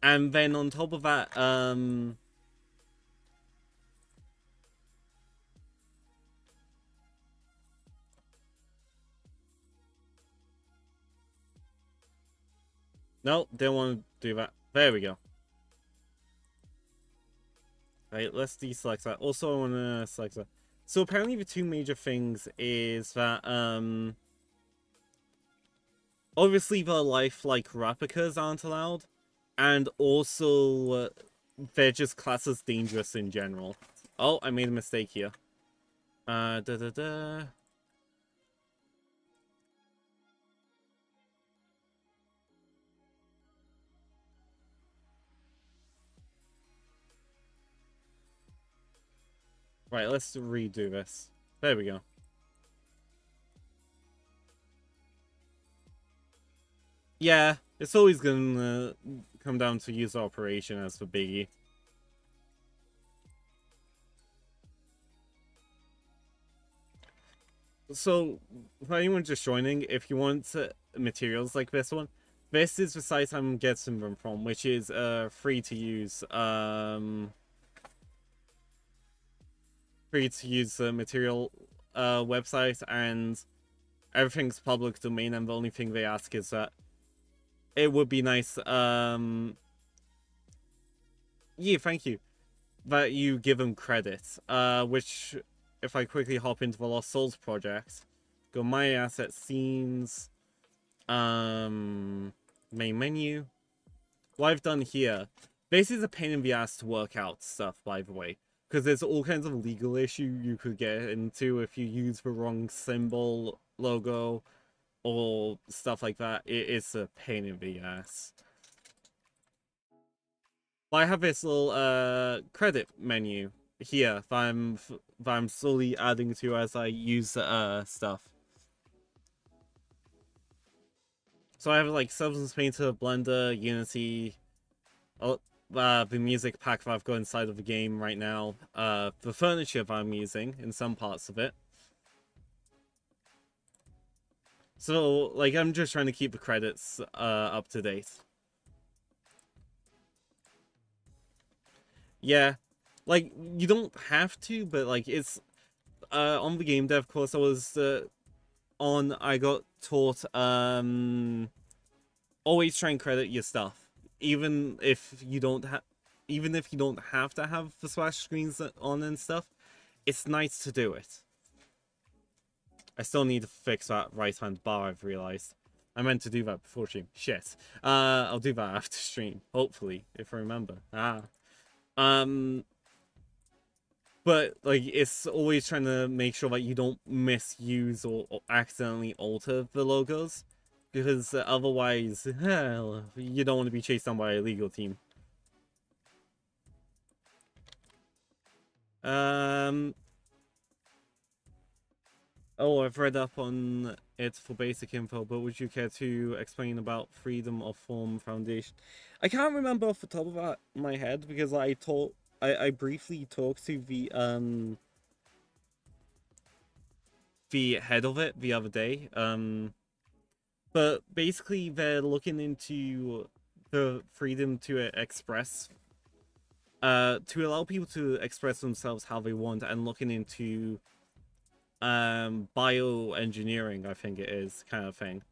And then on top of that, um... Nope, didn't want to do that. There we go. Right, let's deselect that. Also, I want to select that. So apparently the two major things is that, um... obviously the lifelike replicas aren't allowed. And also, uh, they're just classed as dangerous in general. Oh, I made a mistake here. Uh, da-da-da... Right, let's redo this. There we go. Yeah, it's always gonna come down to user operation as for biggie. So, for anyone just joining, if you want uh, materials like this one, this is the site I'm getting them from, which is uh, free to use. Um... free to use the material uh, website, and everything's public domain, and the only thing they ask is that it would be nice, um, yeah, thank you, that you give them credit, uh, which, if I quickly hop into the Lost Souls project, go my asset scenes, um, main menu, what I've done here, this is a pain in the ass to work out stuff, by the way. Because there's all kinds of legal issue you could get into if you use the wrong symbol, logo, or stuff like that. It is a pain in the ass. But I have this little uh, credit menu here that I'm, that I'm slowly adding to as I use uh, stuff. So I have like Substance Painter, Blender, Unity... Oh, Uh, the music pack that I've got inside of the game right now, uh, the furniture that I'm using in some parts of it. So, like, I'm just trying to keep the credits uh, up to date. Yeah, like, you don't have to, but, like, it's... Uh, on the game dev course I was uh, on, I got taught, um... always try and credit your stuff. Even if you don't have, even if you don't have to have the splash screens on and stuff, it's nice to do it. I still need to fix that right-hand bar, I've realised. I meant to do that before stream. Shit. Uh, I'll do that after stream, hopefully, if I remember. Ah. Um... But, like, it's always trying to make sure that you don't misuse or, or accidentally alter the logos. Because otherwise, hell, you don't want to be chased down by a legal team. Um... Oh, I've read up on it for basic info, but would you care to explain about Freedom of Form Foundation? I can't remember off the top of my head, because I taught... I, I briefly talked to the um the head of it the other day, um, but basically they're looking into the freedom to express, uh, to allow people to express themselves how they want, and looking into um bioengineering, I think it is, kind of thing.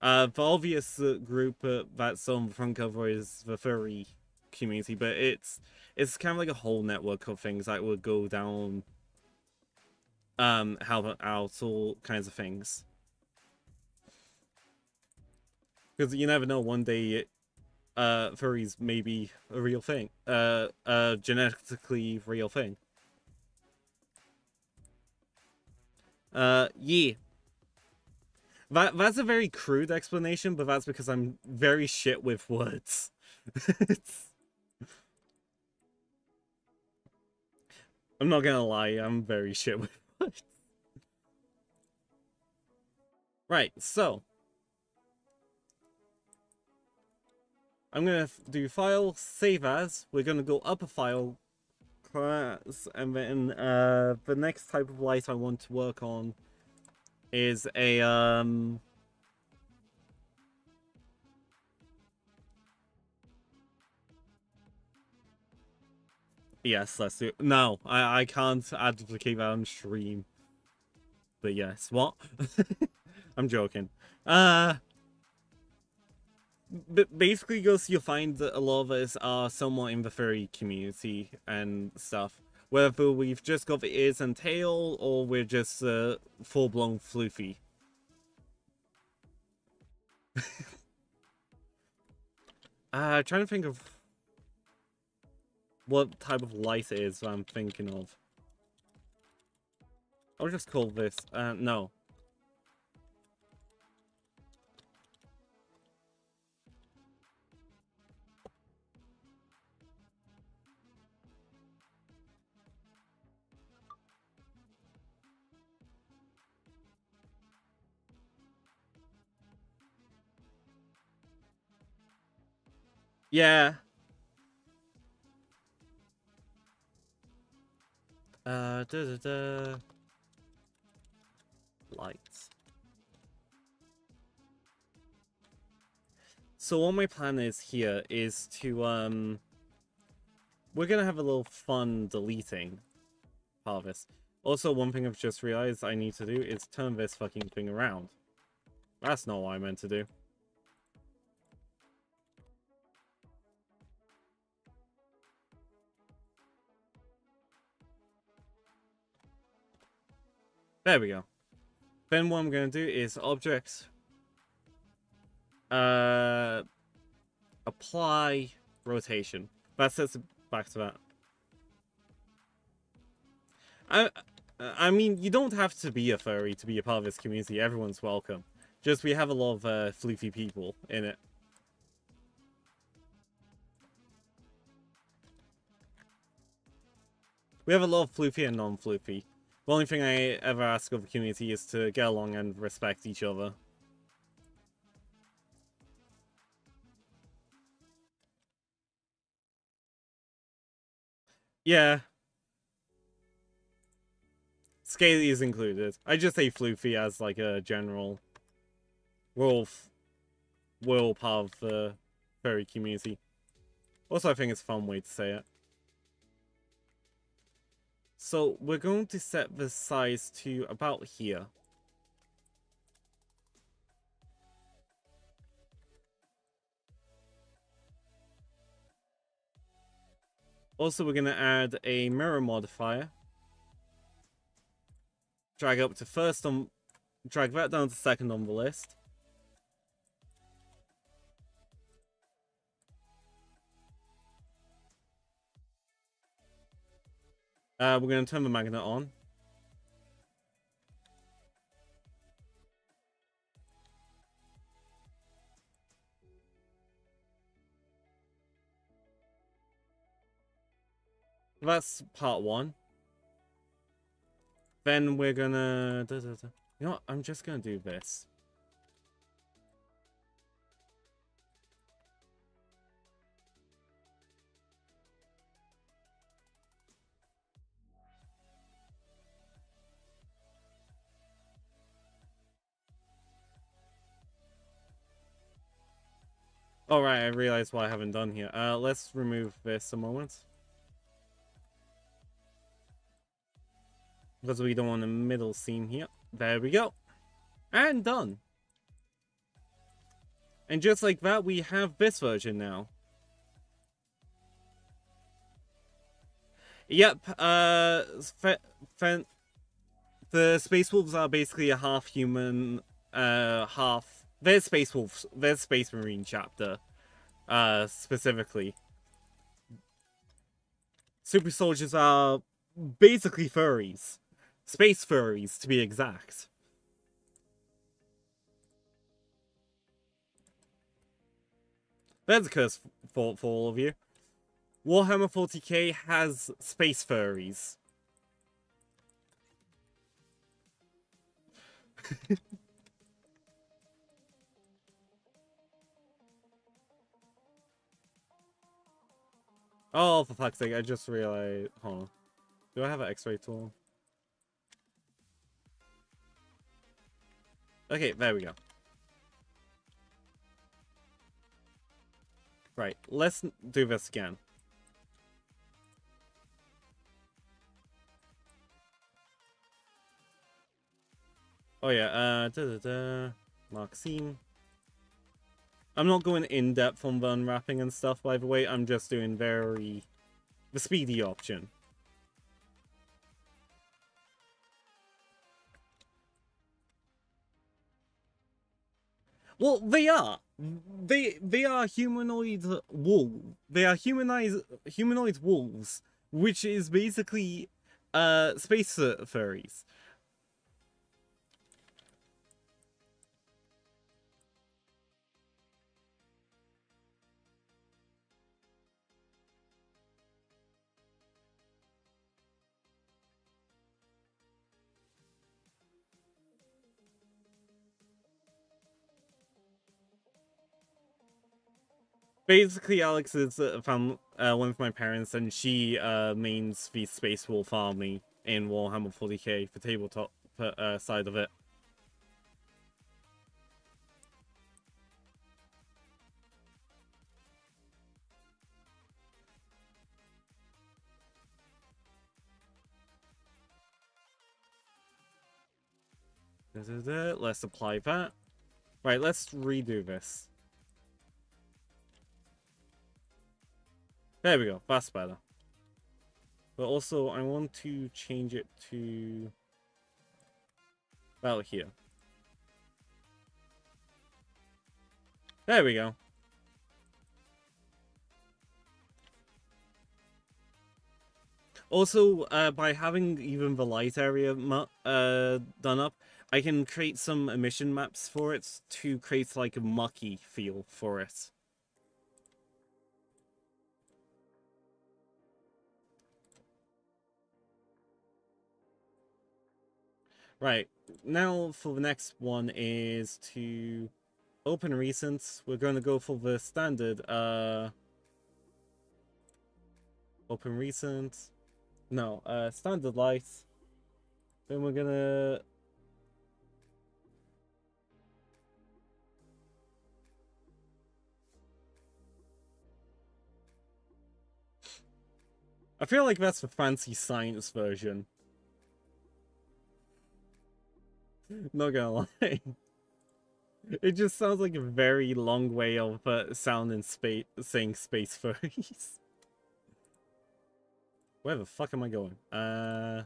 Uh, the obvious group that's on the front cover is the furry community, but it's it's kind of like a whole network of things that would go down, um help out, all kinds of things, because you never know, one day uh furries may be a real thing, uh a genetically real thing. Uh yeah, that that's a very crude explanation, but that's because I'm very shit with words. I'm not gonna lie, I'm very shit with it. Right, so I'm gonna do file, save as. We're gonna go up a file, class, and then uh, the next type of light I want to work on is a um. Yes, let's do it. No, I, I can't advocate that on stream. But yes, what? I'm joking. Uh, but basically, you'll, you'll find that a lot of us are somewhat in the furry community and stuff. Whether we've just got the ears and tail, or we're just uh, full-blown floofy. uh, I'm trying to think of... what type of light it is I'm thinking of. I'll just call this, uh, no. Yeah. Uh, da da da. Lights. So what my plan is here is to, um... we're gonna have a little fun deleting part of this. Also, one thing I've just realized I need to do is turn this fucking thing around. That's not what I meant to do. There we go. Then what I'm going to do is objects, uh, apply rotation. That sets it back to that. I, I mean, you don't have to be a furry to be a part of this community. Everyone's welcome. Just we have a lot of uh, floofy people in it. We have a lot of floofy and non-floofy. The only thing I ever ask of the community is to get along and respect each other. Yeah. Scaly is included. I just say floofy as like a general. We're all, we're all part of the furry community. Also, I think it's a fun way to say it. So we're going to set the size to about here. Also, we're going to add a mirror modifier. drag up to first on, drag back down to second on the list. Uh, we're going to turn the magnet on. That's part one. Then we're going to... You know what? I'm just going to do this. All right, I realize what I haven't done here. Uh, let's remove this a moment. Because we don't want a middle seam here. There we go. And done. And just like that, we have this version now. Yep, uh, the Space Wolves are basically a half-human, uh, half... There's Space Wolves, there's Space Marine chapter, uh, specifically. Super Soldiers are basically furries. Space furries, to be exact. There's a curse for, for all of you. Warhammer forty K has Space furries. Oh, for fuck's sake, I just realized... Hold on. Do I have an x-ray tool? Okay, there we go. Right, let's do this again. Oh yeah, uh... da-da-da... Mark scene. I'm not going in-depth on the unwrapping and stuff, by the way. I'm just doing very... the speedy option. Well, they are. They they are humanoid wolves. They are humanized, humanoid wolves, which is basically uh, space furries. Basically, Alex is uh, from uh, one of my parents, and she uh, mains the Space Wolf Army in Warhammer forty K for tabletop uh, side of it. Let's apply that. Right, let's redo this. There we go, that's better. But also, I want to change it to about here. There we go. Also, uh, by having even the light area uh, done up, I can create some emission maps for it to create like a mucky feel for it. Right, now for the next one is to open recent. We're going to go for the standard. Uh, open recent. No, uh, standard light. Then we're going to... I feel like that's the fancy science version. Not gonna lie. It just sounds like a very long way of uh, sound and space saying space furries. Where the fuck am I going? Uh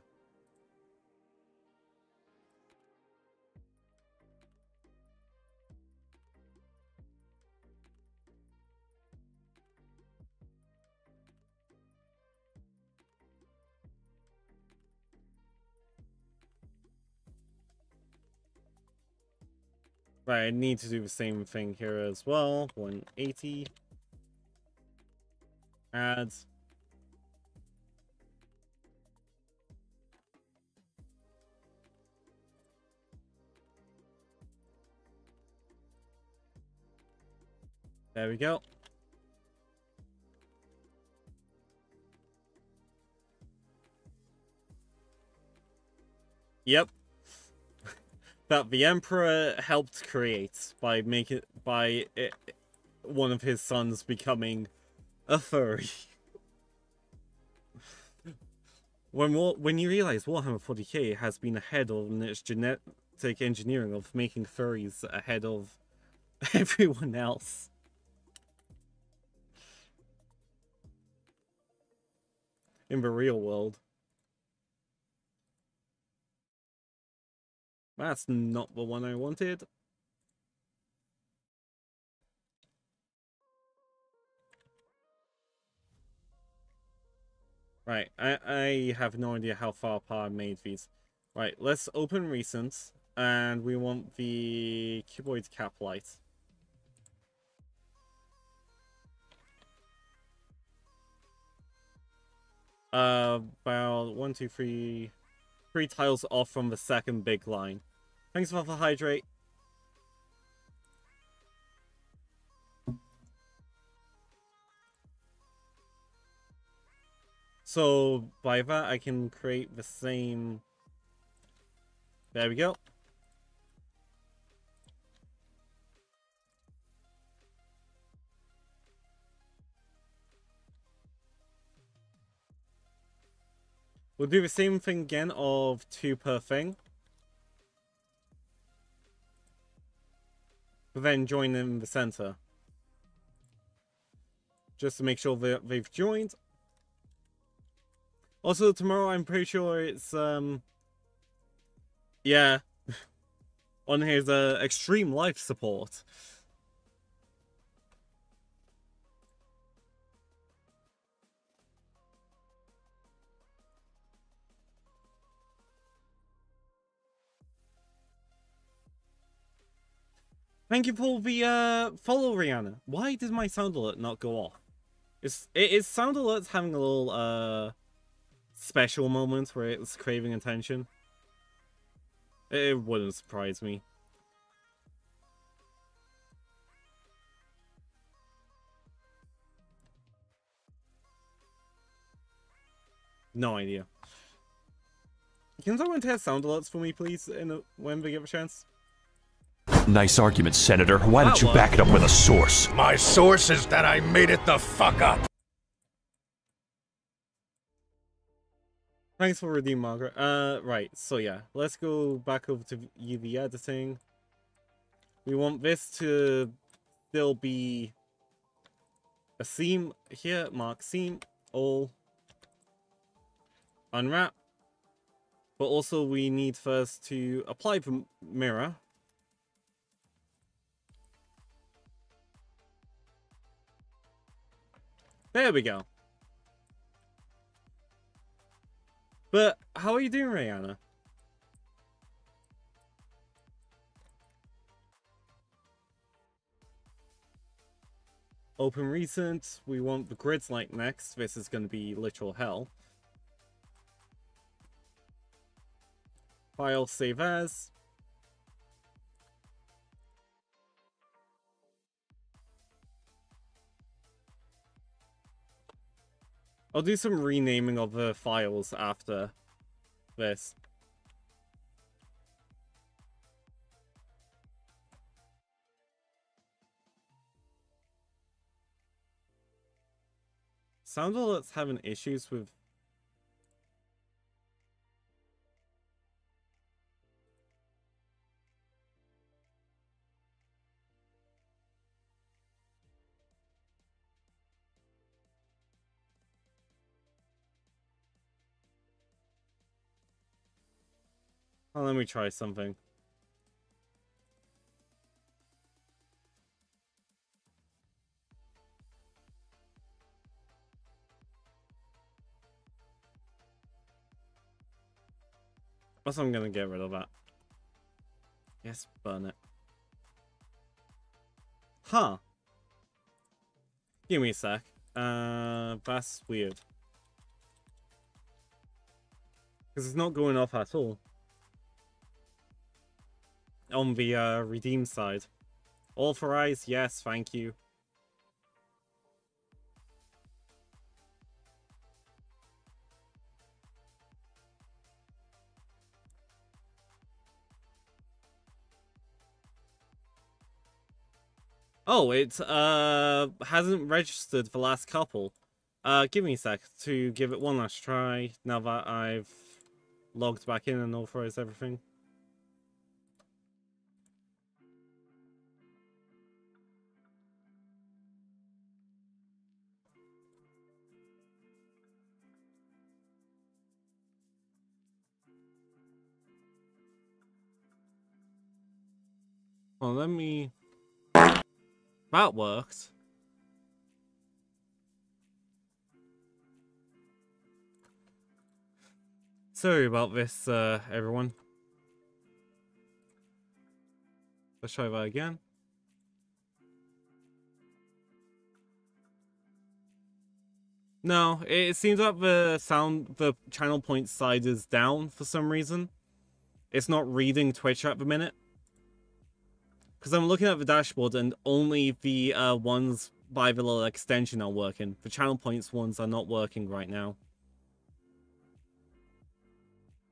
Right, I need to do the same thing here as well. one eighty. Add. There we go. Yep. That the Emperor helped create by making by it, one of his sons becoming a furry. when when you realize Warhammer forty K has been ahead on its genetic engineering of making furries ahead of everyone else. In the real world. That's not the one I wanted. Right, I, I have no idea how far apart I made these. Right, let's open recent, and we want the cuboid cap light. Uh, about one, two, three, three tiles off from the second big line. Thanks for the hydrate. So by that, I can create the same. There we go. We'll do the same thing again of two per thing. But then join them in the center. Just to make sure that they've joined. Also tomorrow I'm pretty sure it's um yeah. on his uh, extreme life support. Thank you for the uh, follow, Rihanna. Why did my sound alert not go off? Is it is sound alerts having a little uh, special moment where it's craving attention? It wouldn't surprise me. No idea. Can someone test sound alerts for me, please, in a, when they get a chance? Nice argument, Senator. Why don't you back it up with a source? My source is that I made it the fuck up. Thanks for redeeming, Margaret. Uh, right. So yeah, let's go back over to U V editing. We want this to still be a seam here. Mark seam all. Unwrap. But also we need first to apply the mirror. There we go. But how are you doing, Rihanna? Open recent. We want the grids like next. This is going to be literal hell. File save as. I'll do some renaming of the files after this. Sound alerts having issues with... Oh, let me try something. Also, I'm gonna get rid of that. Yes, burn it. Huh. Give me a sec. Uh, that's weird. Because it's not going off at all. On the uh, redeem side. Authorize, yes, thank you. Oh, it uh, hasn't registered the last couple. Uh, give me a sec to give it one last try now that I've logged back in and authorized everything. Well, let me... That worked. Sorry about this, uh, everyone. Let's try that again. No, it seems like the sound, the channel point side is down for some reason. It's not reading Twitch at the minute. Because I'm looking at the dashboard and only the uh, ones by the little extension are working. The channel points ones are not working right now.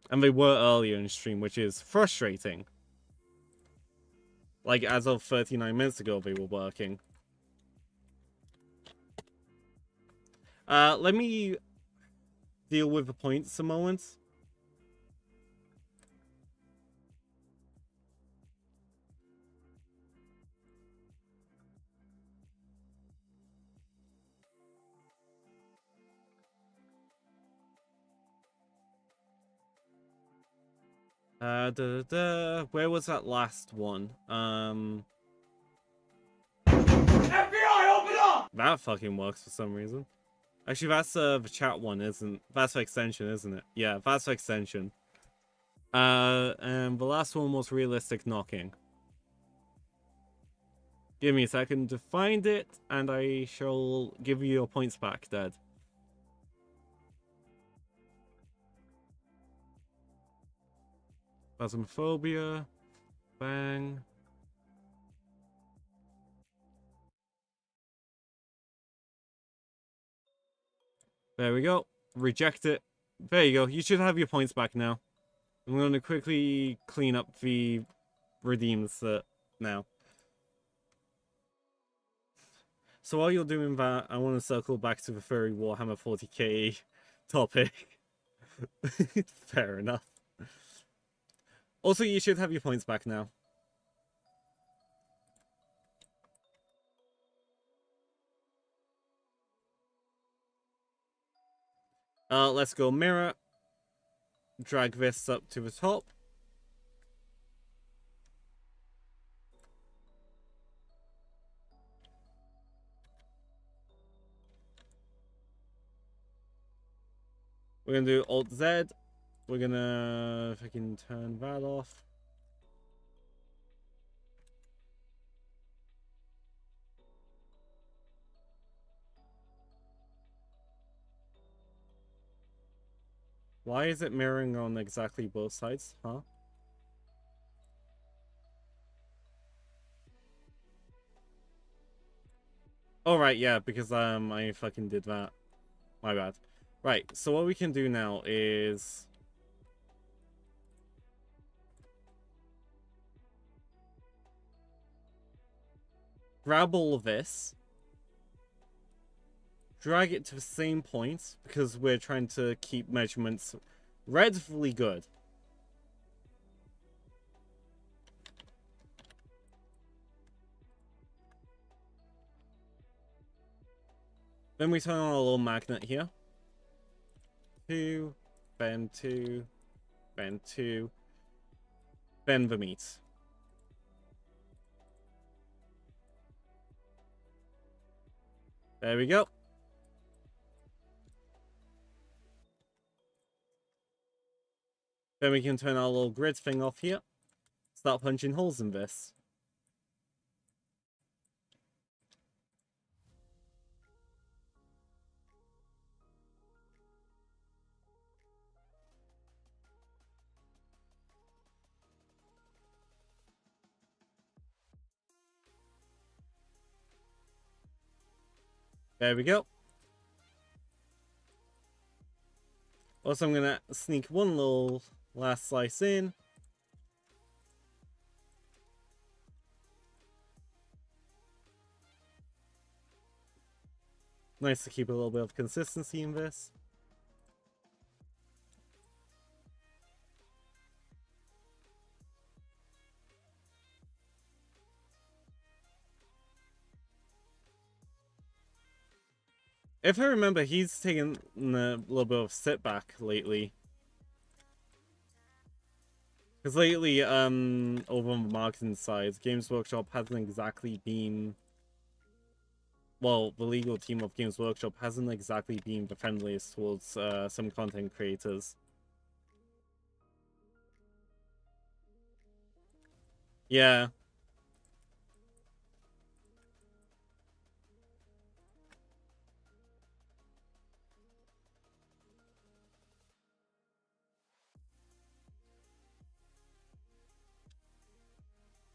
And they were earlier in stream, which is frustrating. Like, as of thirty-nine minutes ago, they were working. Uh, let me deal with the points a moment. Uh, da, da, da. Where was that last one? Um, F B I, open up! That fucking works for some reason. Actually, that's uh, the chat one, isn't? That's the extension, isn't it? Yeah, that's the extension. Uh, and the last one was realistic knocking. Give me a second to find it, and I shall give you your points back, Dad. Phasmophobia, bang. There we go. Reject it. There you go. You should have your points back now. I'm going to quickly clean up the redeems uh, now. So while you're doing that, I want to circle back to the furry Warhammer forty K topic. Fair enough. Also, you should have your points back now. Uh, let's go mirror. Drag this up to the top. We're going to do Alt-Z. We're gonna, if I can turn that off. Why is it mirroring on exactly both sides, huh? All right, yeah, because um, I fucking did that. My bad. Right, so what we can do now is... grab all of this, drag it to the same point, because we're trying to keep measurements relatively good. Then we turn on our little magnet here. Two, then two, then two, then the meat. There we go. Then we can turn our little grid thing off here. Start punching holes in this. There we go. Also, I'm gonna sneak one little last slice in. Nice to keep a little bit of consistency in this. If I remember, he's taken a little bit of setback lately. Because lately, um, over on the marketing side, Games Workshop hasn't exactly been... Well, the legal team of Games Workshop hasn't exactly been the friendliest towards uh, some content creators. Yeah.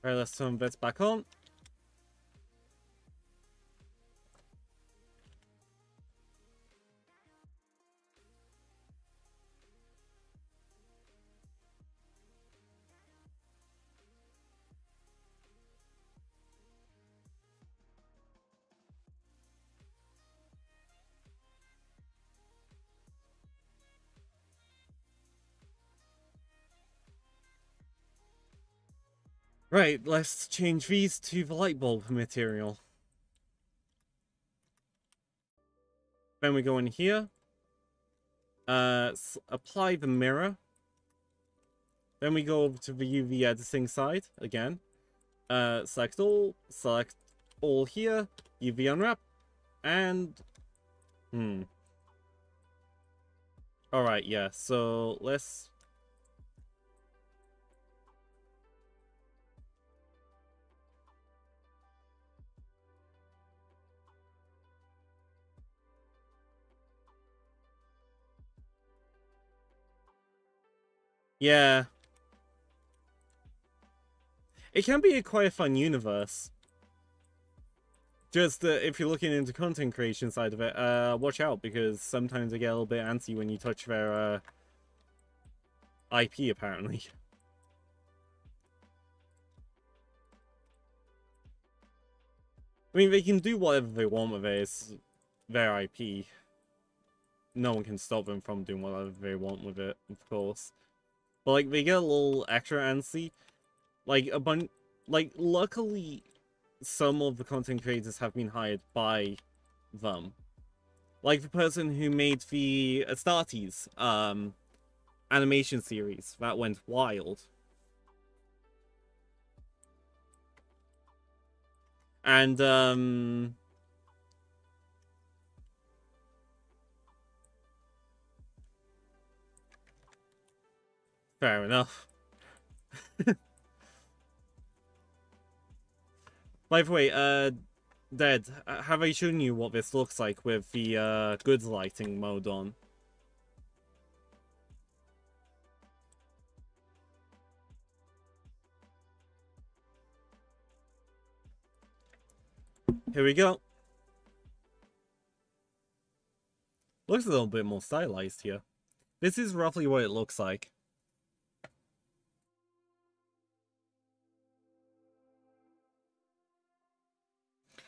Alright, let's turn this back on. Right, let's change these to the light bulb material. Then we go in here. Uh, apply the mirror. Then we go over to the U V editing side again. Uh, select all, select all here, U V unwrap, and... Hmm. Alright, yeah, so let's... Yeah. It can be a quite a fun universe. Just uh, if you're looking into content creation side of it, uh, watch out, because sometimes I get a little bit antsy when you touch their uh, I P, apparently. I mean, they can do whatever they want with it. It's their I P. No one can stop them from doing whatever they want with it, of course. But, like, they get a little extra antsy. Like, a bunch... Like, luckily, some of the content creators have been hired by them. Like, the person who made the Astartes um, animation series. That went wild. And, um... fair enough. By the way, uh, Dead, have I shown you what this looks like with the uh, good lighting mode on? Here we go. Looks a little bit more stylized here. This is roughly what it looks like.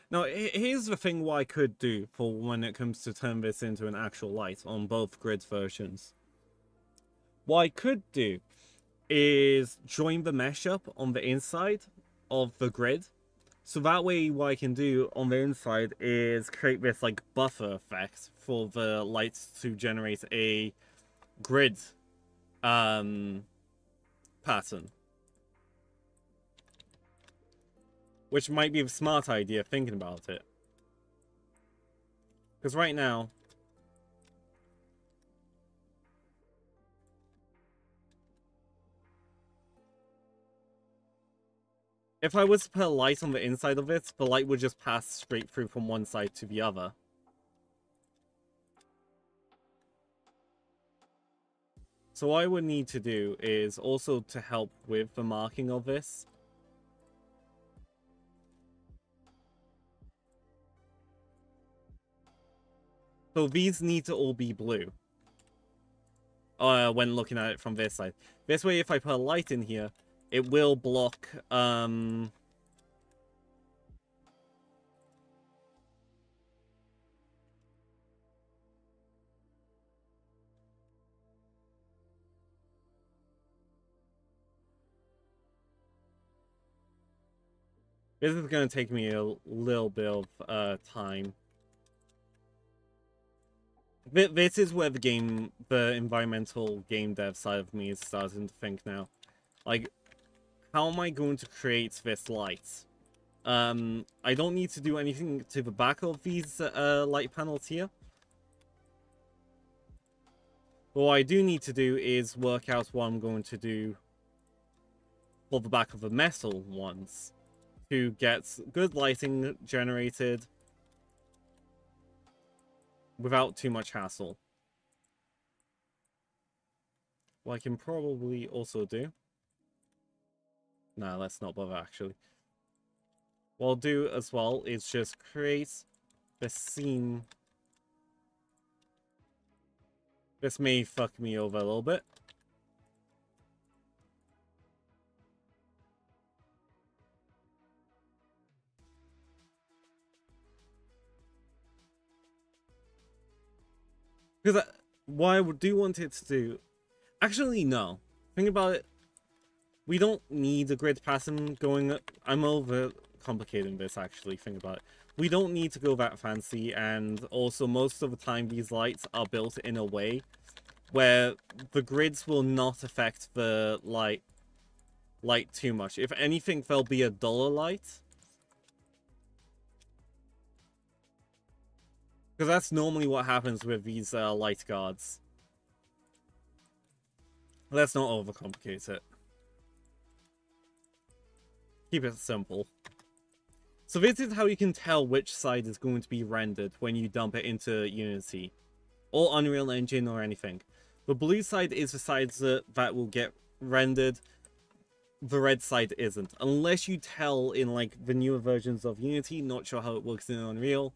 Now, here's the thing what I could do for when it comes to turn this into an actual light on both grid versions. What I could do is join the mesh up on the inside of the grid. So that way what I can do on the inside is create this like buffer effect for the lights to generate a grid um, pattern. Which might be a smart idea, thinking about it. Because right now... if I was to put a light on the inside of it, the light would just pass straight through from one side to the other. So what I would need to do is also to help with the marking of this. So these need to all be blue. Uh, when looking at it from this side. This way, if I put a light in here, it will block, um... This is going to take me a little bit of uh, time. This is where the game, the environmental game dev side of me is starting to think now. Like, how am I going to create this light? Um, I don't need to do anything to the back of these uh, light panels here. But what I do need to do is work out what I'm going to do for the back of the metal ones, to get good lighting generated without too much hassle. What I can probably also do... Nah, let's not bother, actually. What I'll do as well is just create the seam. This may fuck me over a little bit. Because what I do want it to do... Actually, no. Think about it. We don't need a grid pattern going... Up. I'm overcomplicating this, actually. Think about it. We don't need to go that fancy. And also, most of the time, these lights are built in a way where the grids will not affect the light, light too much. If anything, there'll be a duller light. Because that's normally what happens with these uh, light guards. Let's not overcomplicate it. Keep it simple. So this is how you can tell which side is going to be rendered when you dump it into Unity. Or Unreal Engine or anything. The blue side is the side that, that will get rendered. The red side isn't. Unless you tell in like the newer versions of Unity, not sure how it works in Unreal.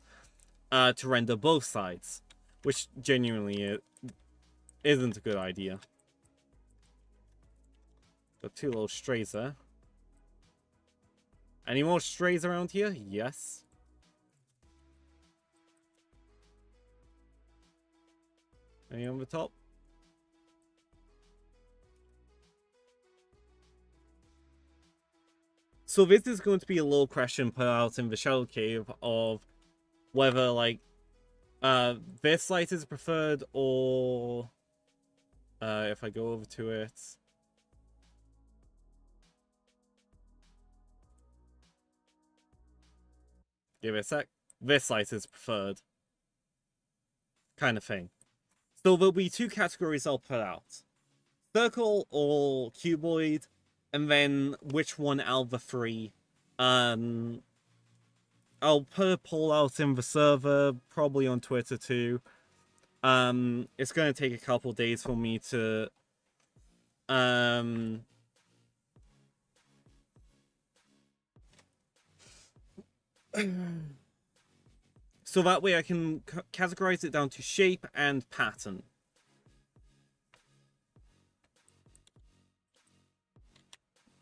Uh, to render both sides, which genuinely isn't a good idea. Got two little strays there. Any more strays around here? Yes. Any on the top? So this is going to be a little question put out in the Shadow Cave of whether, like, uh, this light is preferred, or uh, if I go over to it. Give it a sec. This light is preferred. Kind of thing. So there'll be two categories I'll put out. Circle or cuboid, and then which one out of the three. Um... I'll put a poll out in the server, probably on Twitter too. Um, it's going to take a couple days for me to... Um, so that way I can categorize it down to shape and pattern.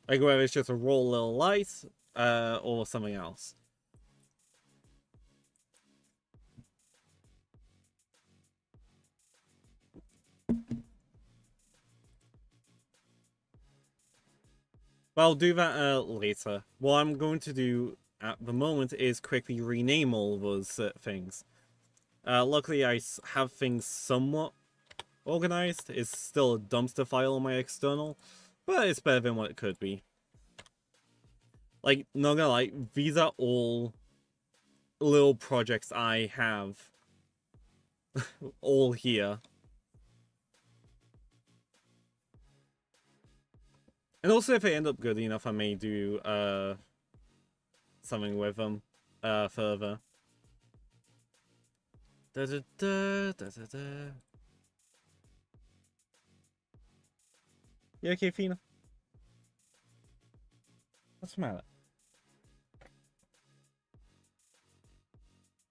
Like whether it's just a raw little light uh, or something else. I'll do that uh, later. What I'm going to do at the moment is quickly rename all those uh, things. Uh, luckily, I have things somewhat organized. It's still a dumpster file on my external, but it's better than what it could be. Like, not gonna lie, these are all little projects I have all here. And also, if I end up good enough, I may do uh, something with them uh, further. Da, da, da, da, da, da. You okay, Fina? What's the matter?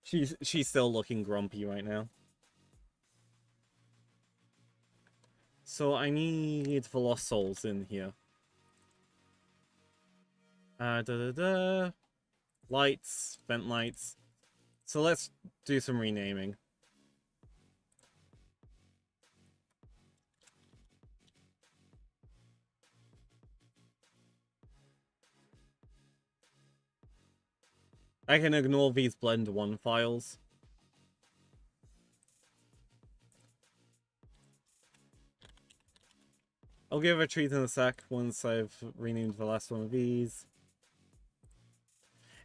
She's, she's still looking grumpy right now. so I need the Lost Souls in here. Uh, da da da. Lights, vent lights. So let's do some renaming. I can ignore these Blender one files. I'll give a treat in a sec once I've renamed the last one of these.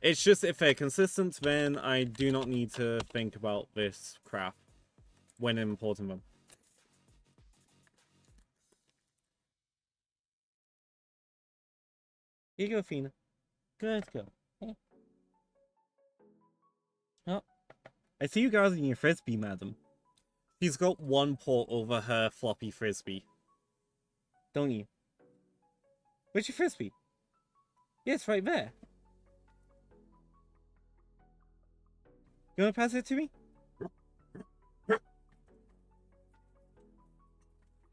It's just if they're consistent, then I do not need to think about this crap when importing them. Here you go, Fina. Good girl. Hey. Oh. I see you guys in your frisbee, madam. She's got one paw over her floppy frisbee. Don't you? Where's your frisbee? Yeah, it's right there. You want to pass it to me? Can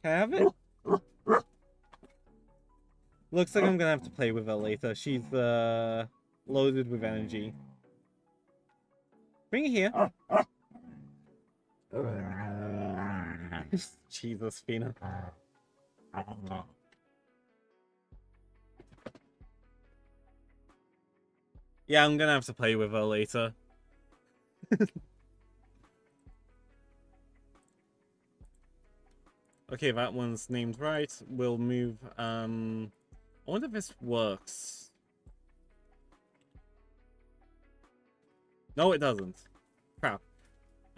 I have it? Looks like I'm going to have to play with her later. She's uh, loaded with energy. Bring it here. Jesus, Fina. Yeah, I'm going to have to play with her later. Okay, that one's named right. We'll move. Um, I wonder if this works. No, it doesn't. Crap.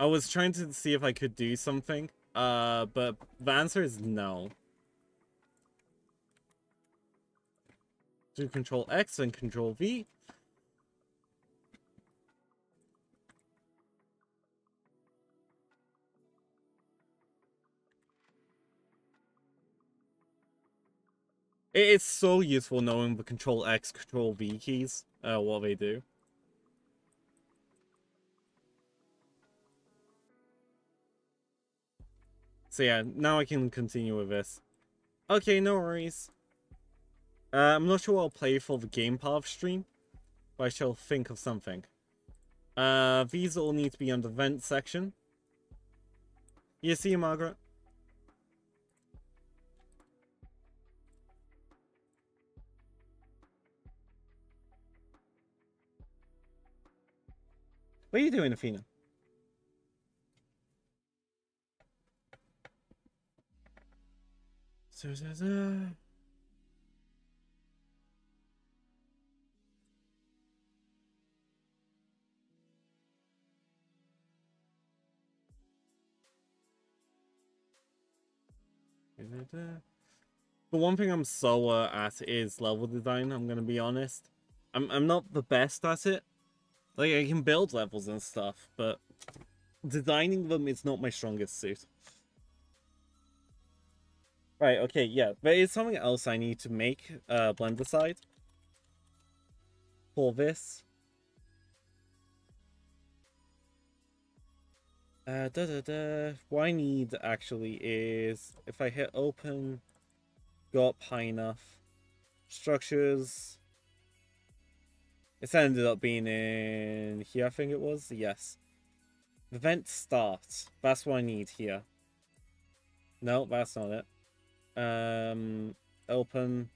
I was trying to see if I could do something, uh, but the answer is no. Do Control X and Control V. It is so useful knowing the Control X, Control V keys, uh, what they do. So yeah, now I can continue with this. Okay, no worries. Uh, I'm not sure what I'll play for the game path stream, but I shall think of something. Uh, these all need to be under vent section. Yeah, see you, Margaret. What are you doing, Athena? So, so, so. The one thing I'm slower at is level design, I'm gonna be honest. I'm I'm not the best at it. Like, I can build levels and stuff, but designing them is not my strongest suit. Right, okay, yeah. There is something else I need to make, uh, Blender side. For this. Uh, da da da. What I need, actually, is if I hit open, go up high enough. Structures. It's ended up being in here, I think it was. Yes. The vent starts. That's what I need here. No, that's not it. Um, open.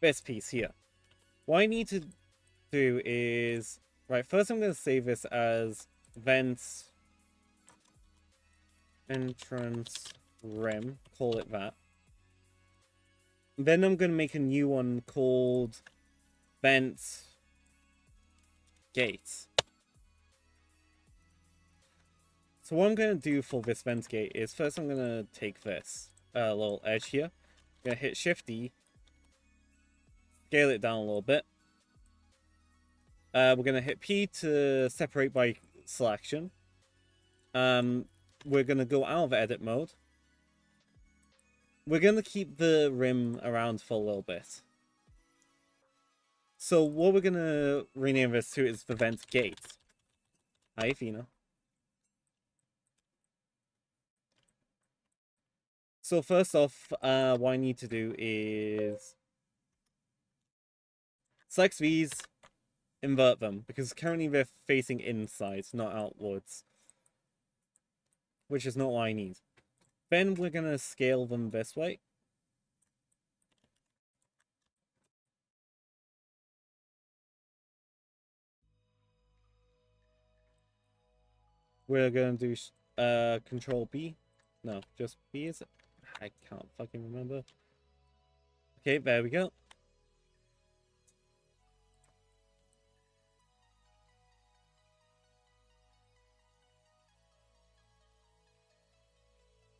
This piece here. What I need to do is... Right, first I'm going to save this as vents... entrance rim, call it that. Then I'm going to make a new one called vent gate. So what I'm going to do for this vent gate is first I'm going to take this uh, little edge here. I'm going to hit shift D, scale it down a little bit. Uh, we're going to hit P to separate by selection. Um, We're going to go out of edit mode. We're going to keep the rim around for a little bit. So what we're gonna rename this to is the vent gates. Hi, Athena. So first off, uh, what I need to do is select these, invert them, because currently they're facing inside, not outwards, which is not what I need. Then we're gonna scale them this way. We're gonna do uh, control B. No, just B is it? I can't fucking remember. Okay, there we go.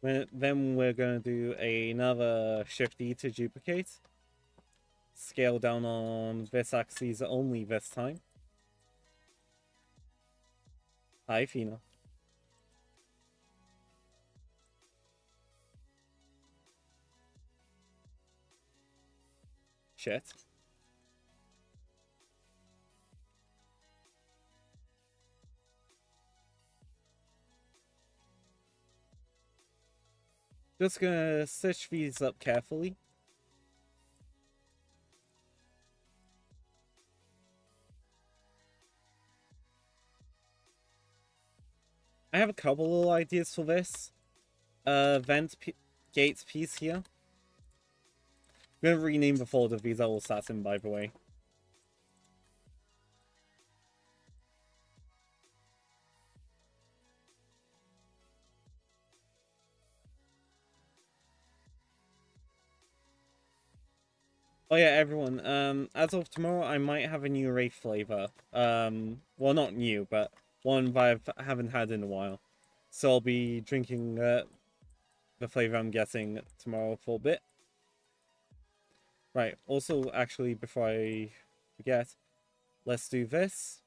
Then we're going to do another shift E to duplicate. Scale down on this axis only this time. Hi, Fina. Shit. Just gonna stitch these up carefully. I have a couple little ideas for this uh, vent gates piece here. I'm gonna rename the folder. These are all satin, by the way. Oh yeah, everyone, um, as of tomorrow, I might have a new Wraith flavor. Um, well, not new, but one that I haven't had in a while. So I'll be drinking uh, the flavor I'm getting tomorrow for a bit. Right, also, actually, before I forget, let's do this.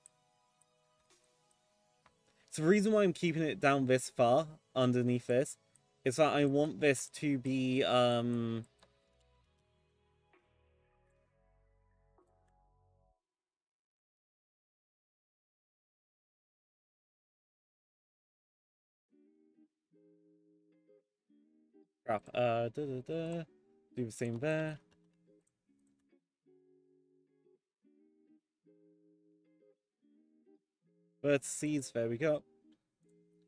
So the reason why I'm keeping it down this far, underneath this, is that I want this to be, um... Crap, uh, da da da. Do the same there. Vertices, there we go.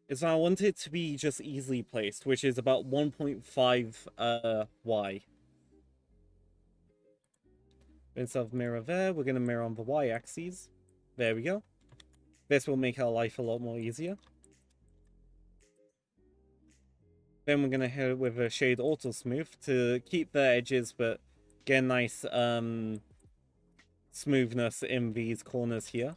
Is I want it to be just easily placed, which is about one point five uh, Y. Instead of mirror there, we're going to mirror on the Y axis. There we go. This will make our life a lot more easier. Then we're going to hit it with a shade auto smooth to keep the edges, but get a nice um, smoothness in these corners here.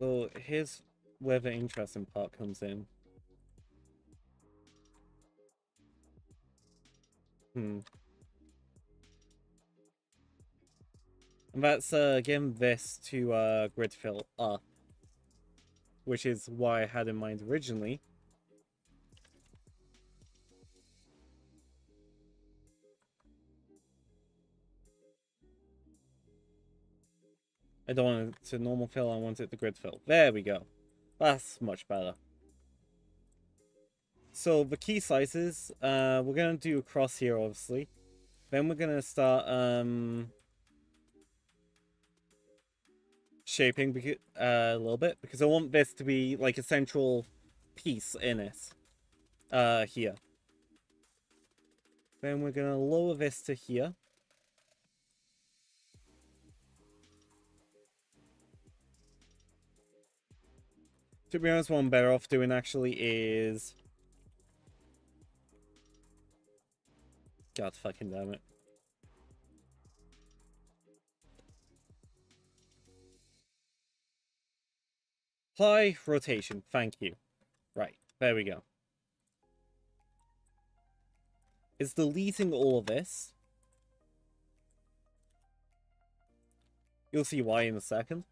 So here's where the interesting part comes in. Hmm. And that's, uh, again, this to uh, grid fill up, which is what I had in mind originally. I don't want it to normal fill, I want it to grid fill. There we go. That's much better. So the key sizes, uh, we're going to do across here, obviously. Then we're going to start... Um, shaping uh, a little bit, because I want this to be like a central piece in it uh, here. Then we're going to lower this to here. To be honest, what I'm better off doing actually is... God fucking damn it. Apply rotation, thank you. Right, there we go. It's deleting all of this. You'll see why in a second.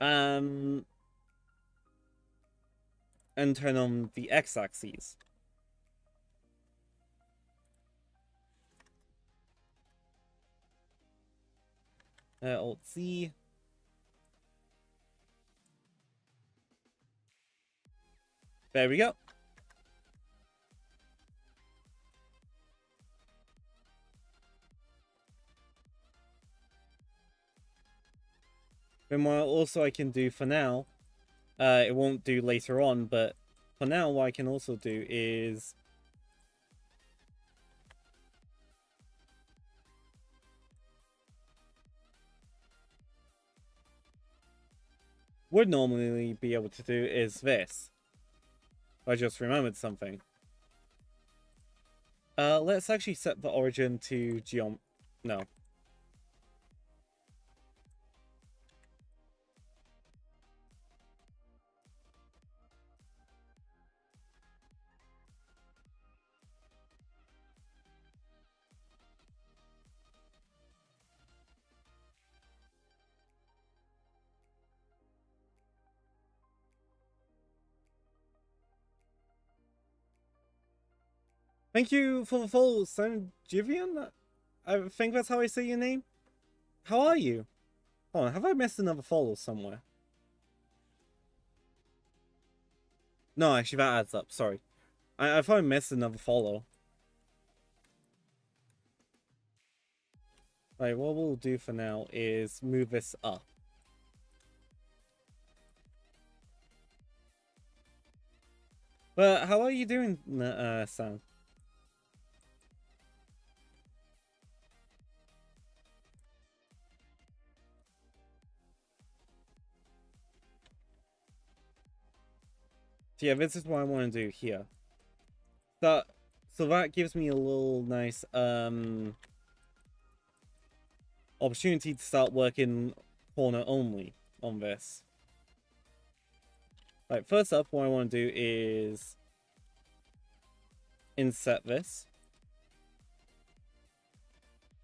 Um, and turn on the x-axis. Uh, Alt-C. There we go. Then what also I can do for now, uh, it won't do later on, but for now what I can also do is would normally be able to do is this. I just remembered something. Uh, let's actually set the origin to geom... No. Thank you for the follow, Sanjivian? I think that's how I say your name. How are you? Hold on, have I missed another follow somewhere? No, actually that adds up, sorry. I, I thought I missed another follow. Right, what we'll do for now is move this up. But how are you doing, uh, Sam? So yeah, this is what I want to do here. So, so that gives me a little nice um, opportunity to start working corner only on this. Right, first up, what I want to do is inset this.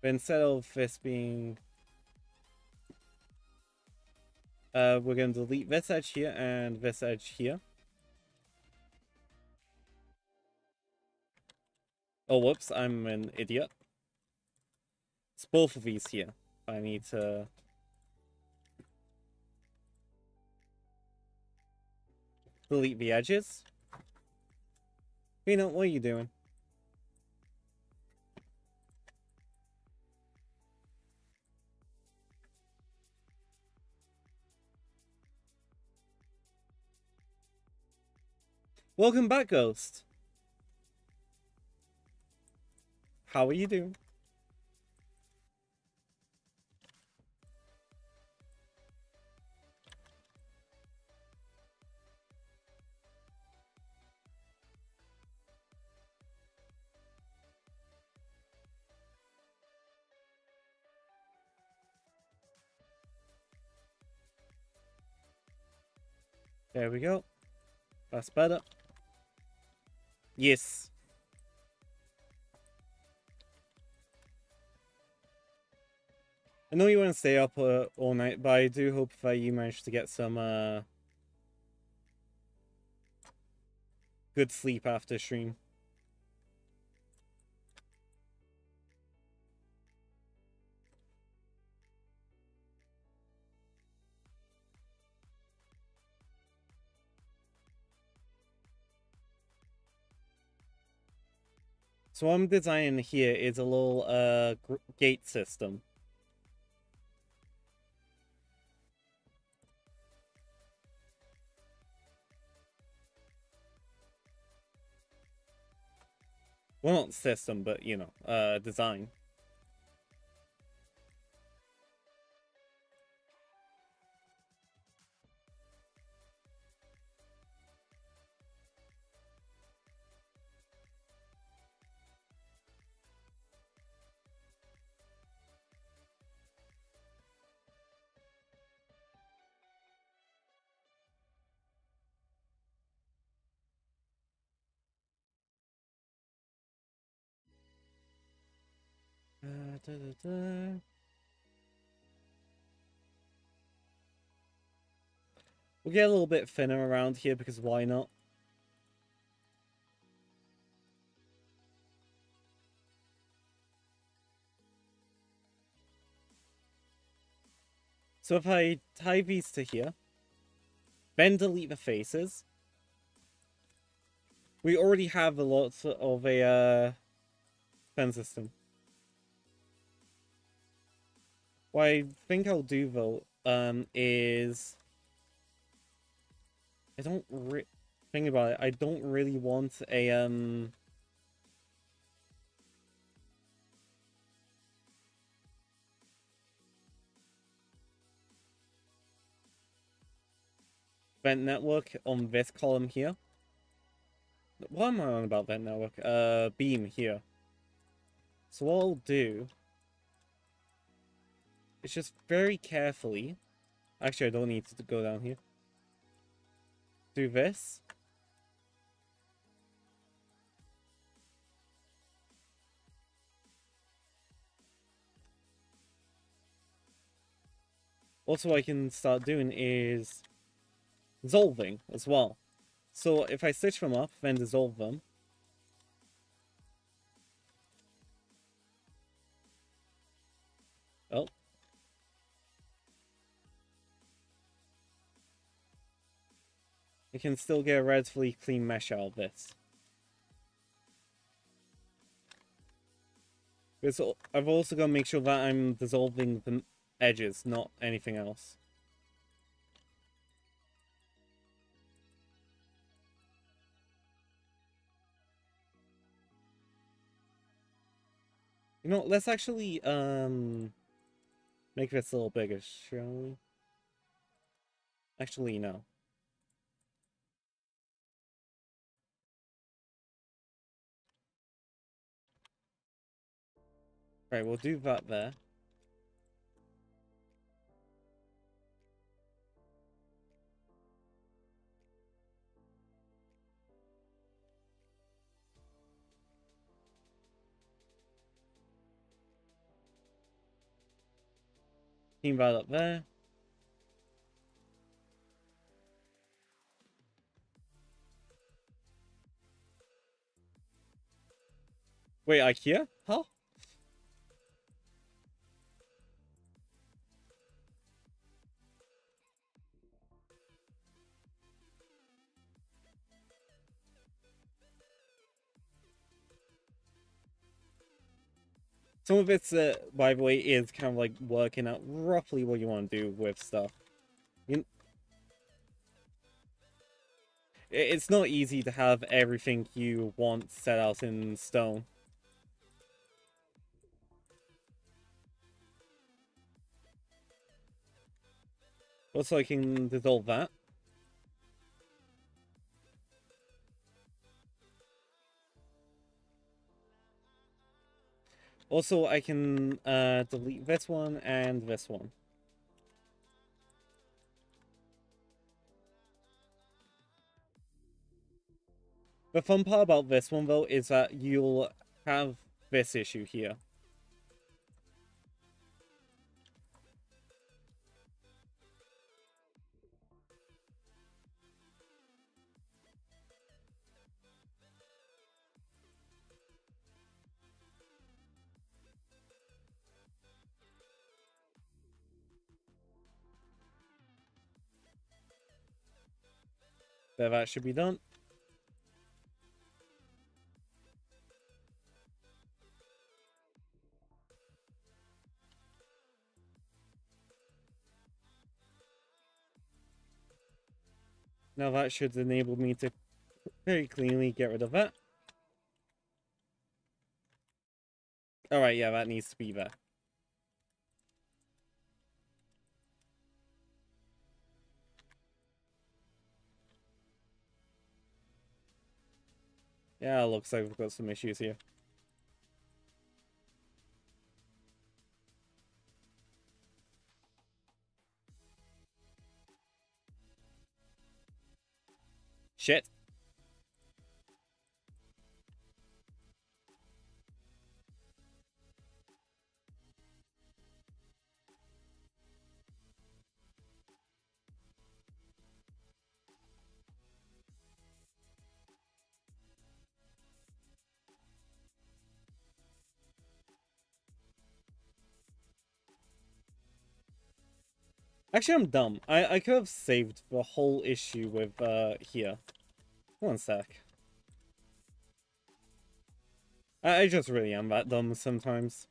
But instead of this being... Uh, we're going to delete this edge here and this edge here. Oh, whoops, I'm an idiot. It's both of these here. I need to... delete the edges. Peanut, what are you doing? Welcome back, Ghost. How are you doing? There we go. That's better. Yes. I know you want to stay up uh, all night, but I do hope that you manage to get some uh, good sleep after stream. So what I'm designing here is a little uh, gate system. Well, not system, but, you know, uh, design. Da, da, da. We'll get a little bit thinner around here because why not? So if I tie these to here, then delete the faces, we already have a lot of a uh, pen system. What I think I'll do though um, is I don't re think about it. I don't really want a um. Vent network on this column here. What am I on about vent network? Uh, beam here. So what I'll do is just very carefully. Actually, I don't need to go down here. Do this. Also, what I can start doing is dissolving as well. So if I stitch them up, then dissolve them. Oh. We can still get a relatively clean mesh out of this. So I've also got to make sure that I'm dissolving the edges, not anything else. You know, let's actually, um, make this a little bigger, shall we? Actually, no. Right, we'll do that there. Team right up there. Wait, IKEA? Huh? Some of it's, uh, by the way, is kind of like working out roughly what you want to do with stuff. You... It's not easy to have everything you want set out in stone. Also, I can dissolve that. Also, I can uh, delete this one and this one. The fun part about this one, though, is that you'll have this issue here. There, that should be done. Now that should enable me to very cleanly get rid of that. Alright, yeah, that needs to be there. Yeah, looks like we've got some issues here. Shit. Actually, I'm dumb. I, I could have saved the whole issue with, uh, here. One sec. I, I just really am that dumb sometimes.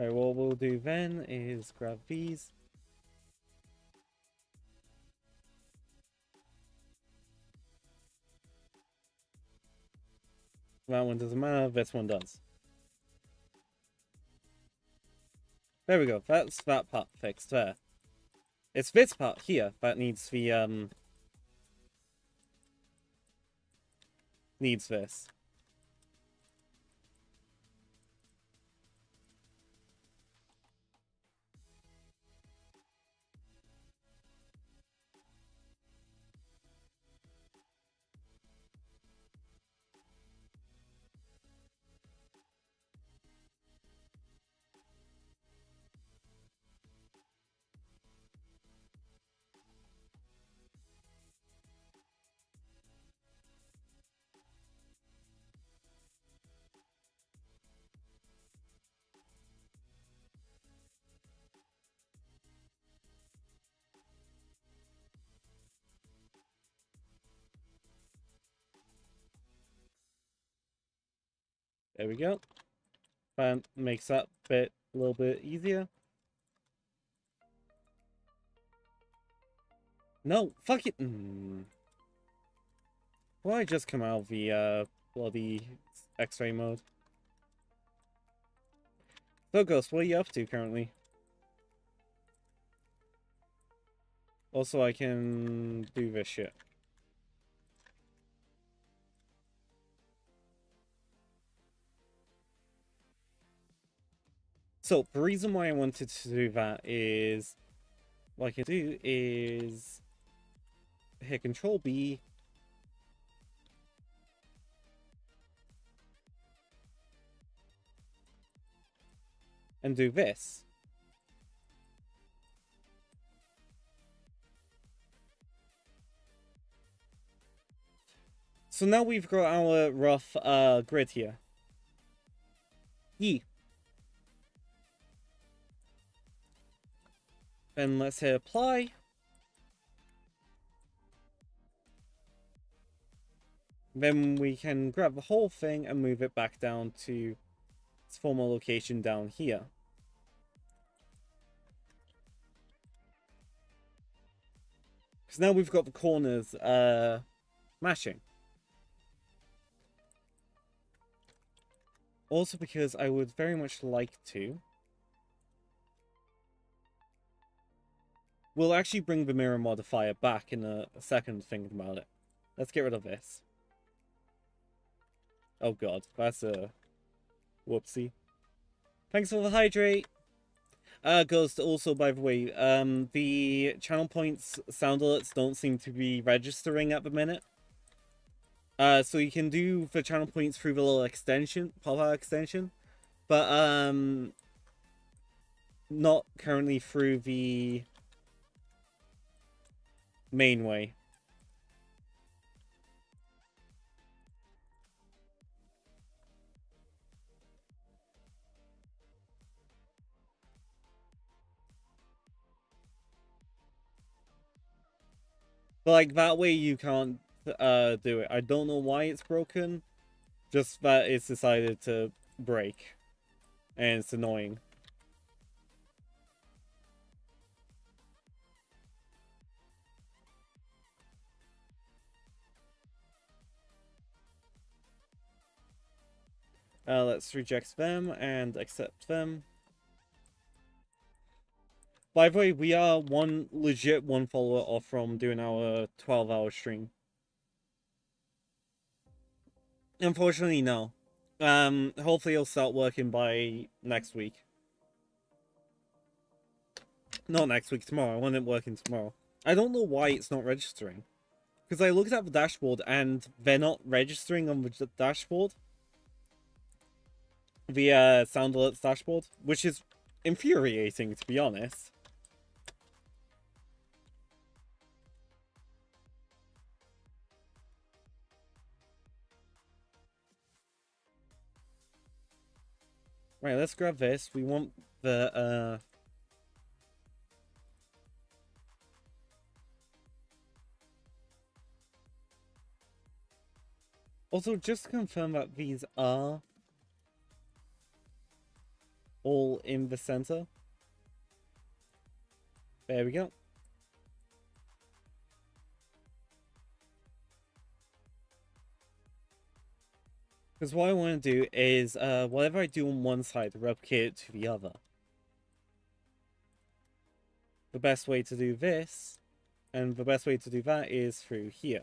Alright, what we'll do then is grab these. That one doesn't matter, this one does. There we go, that's that part fixed there. It's this part here that needs the, um... needs this. There we go. That makes that bit a little bit easier. No, fuck it. Mm. Well, I just come out of the uh, bloody X-ray mode. So, Ghost, what are you up to currently? Also, I can do this shit. So, the reason why I wanted to do that is, what I can do is hit control B, and do this. So now we've got our rough uh, grid here. Yee. Then let's hit apply. Then we can grab the whole thing and move it back down to its former location down here. Because now we've got the corners uh, mashing. Also because I would very much like to... We'll actually bring the mirror modifier back in a second thinking about it. Let's get rid of this. Oh god, that's a... Whoopsie. Thanks for the hydrate! Uh, Ghost, also, by the way, um, the channel points sound alerts don't seem to be registering at the minute. Uh, so you can do the channel points through the little extension, pop-out extension. But, um... not currently through the... main way. But like that way you can't uh, do it. I don't know why it's broken. Just that it's decided to break. And it's annoying. Uh, let's reject them and accept them. By the way, we are one legit one follower off from doing our twelve hour stream. Unfortunately, no. Um, hopefully it'll start working by next week. Not next week, tomorrow. I want it working tomorrow. I don't know why it's not registering. Because I looked at the dashboard and they're not registering on the dashboard. The uh, sound alerts dashboard, which is infuriating, to be honest. Right, let's grab this. We want the, uh... also, just to confirm that these are all in the center. There we go. Because what I want to do is, uh, whatever I do on one side, replicate it to the other. The best way to do this, and the best way to do that, is through here.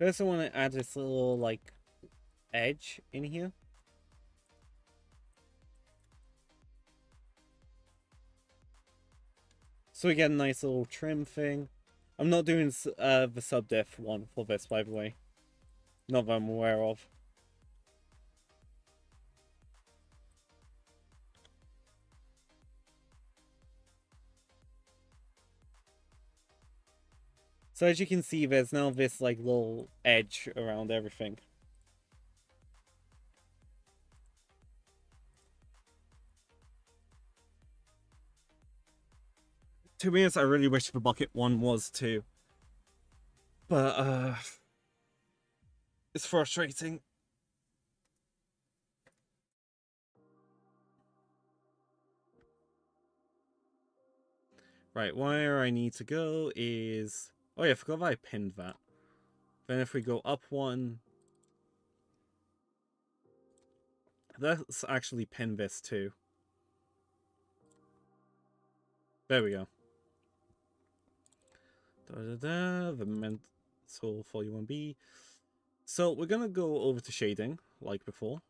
I also want to add this little, like, edge in here. So we get a nice little trim thing. I'm not doing uh, the sub-diff one for this, by the way. Not that I'm aware of. So as you can see, there's now this, like, little edge around everything. To be honest, I really wish the bucket one was too. But, uh... it's frustrating. Right, where I need to go is... oh yeah, I forgot that I pinned that. Then if we go up one... let's actually pin this too. There we go. Da da da, the Mental forty-one B. So we're gonna go over to shading, like before.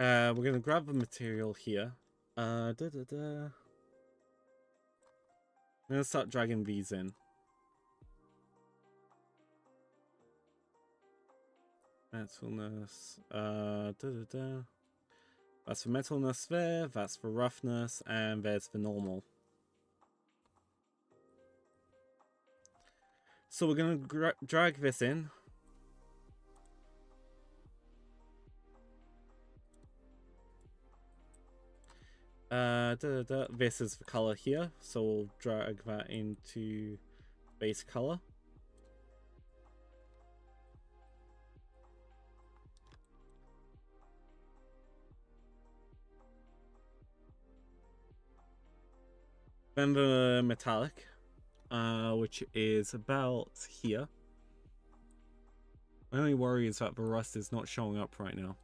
Uh, we're gonna grab the material here. Uh, da da da. I'm gonna start dragging these in. Metalness. Uh, da da da. That's the metalness there. That's the roughness, and there's the normal. So we're gonna gra drag this in. Uh, da, da, da. This is the color here, so we'll drag that into base color. Then the metallic, uh, which is about here. My only worry is that the rust is not showing up right now.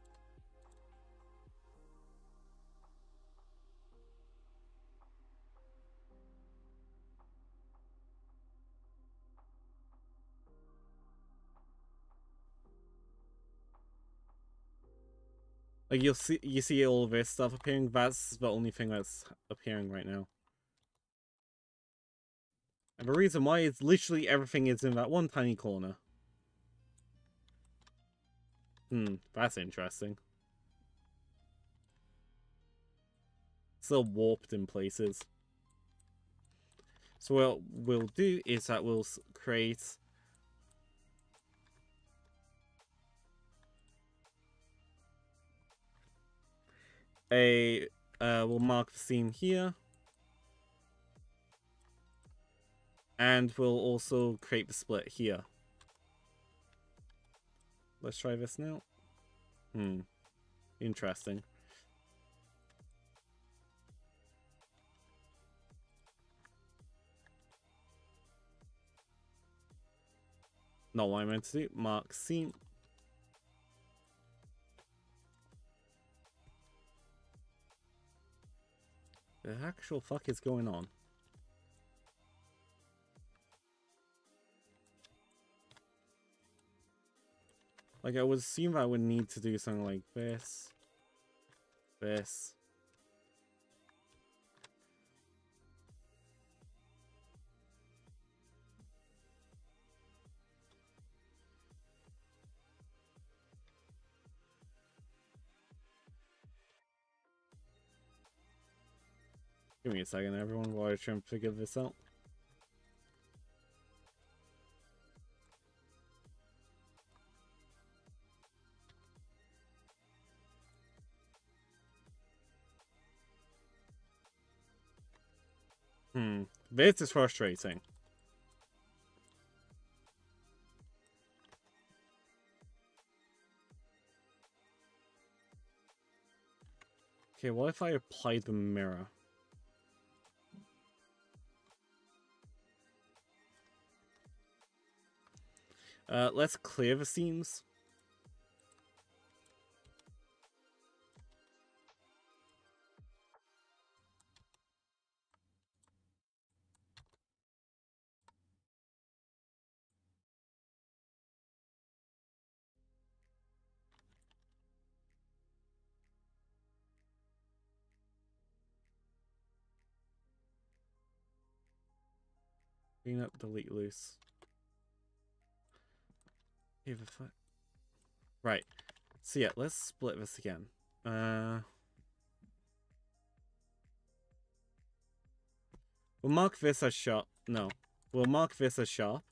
Like, you'll see, you see all of this stuff appearing. That's the only thing that's appearing right now. And the reason why is literally everything is in that one tiny corner. Hmm, that's interesting. Still warped in places. So what we'll do is that we'll create... A, uh, we'll mark the seam here. And we'll also create the split here. Let's try this now. Hmm. Interesting. Not what I meant to do. Mark seam. actual fuck is going on? Like, I would assume I would need to do something like this. This. Give me a second, everyone, while I try and figure this out. Hmm, this is frustrating. Okay, what if I apply the mirror? Uh, let's clear the seams. Clean up, delete loose. Right, so yeah, let's split this again. Uh, we'll mark this as sharp. No, we'll mark this as sharp.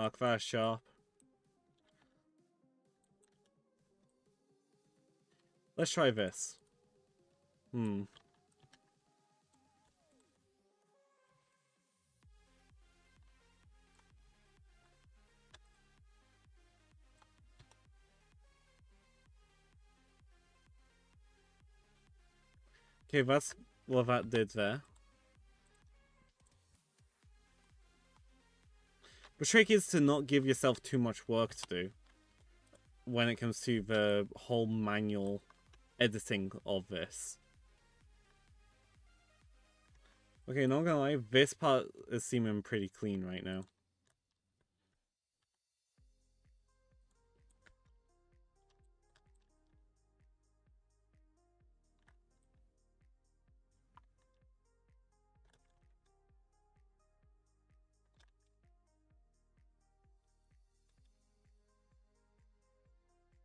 Mark that sharp. Let's try this. Hmm. Okay, that's what that did there. The trick is to not give yourself too much work to do when it comes to the whole manual editing of this. Okay, not gonna lie, this part is seeming pretty clean right now.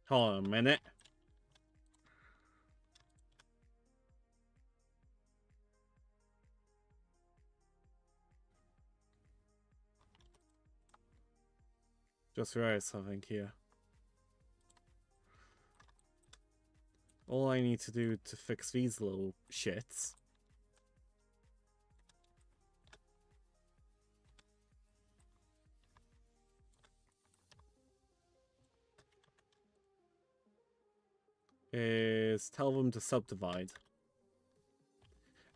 Hold on a minute. Just realized something here. All I need to do to fix these little shits. Is tell them to subdivide.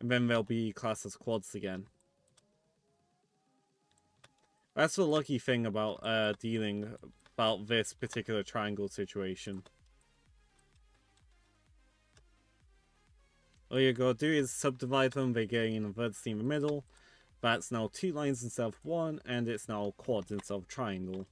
And then they'll be classed as quads again. That's the lucky thing about uh, dealing about this particular triangle situation. All you gotta do is subdivide them, they get an vertice in the middle. That's now two lines instead of one, and it's now quad instead of triangle.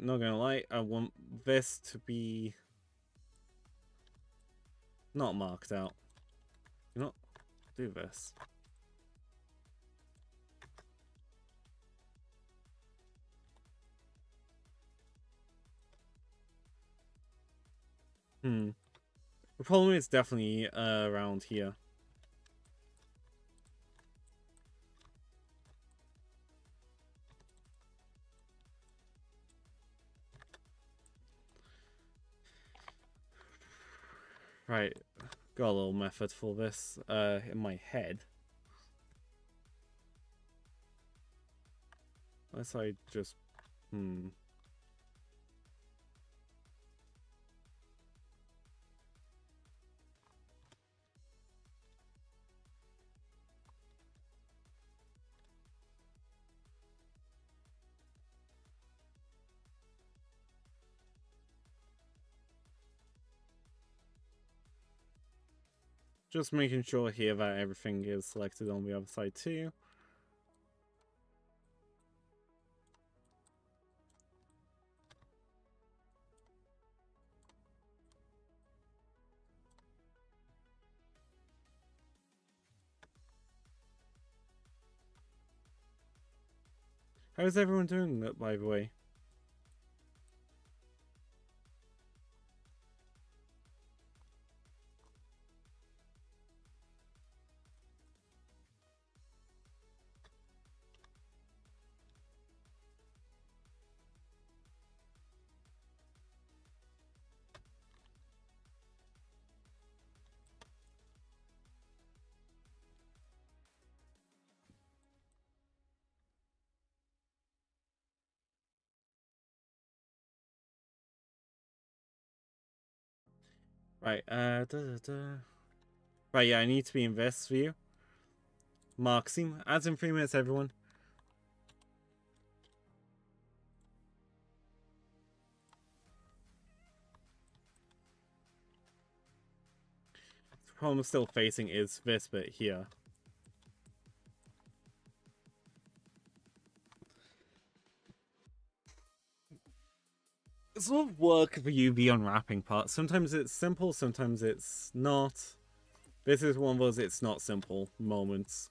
Not gonna lie, I want this to be Not marked out. Do not do this. Hmm. The problem is definitely uh, around here. Right, got a little method for this uh, in my head. Unless I just, hmm. Just making sure here that everything is selected on the other side too. How is everyone doing that, by the way? Right, uh, da, da, da. Right, yeah, I need to be in this view. Marxing, as in three minutes, everyone. The problem I'm still facing is this bit here. It's a lot of work for you, the unwrapping part. Sometimes it's simple, sometimes it's not. This is one of those it's not simple moments.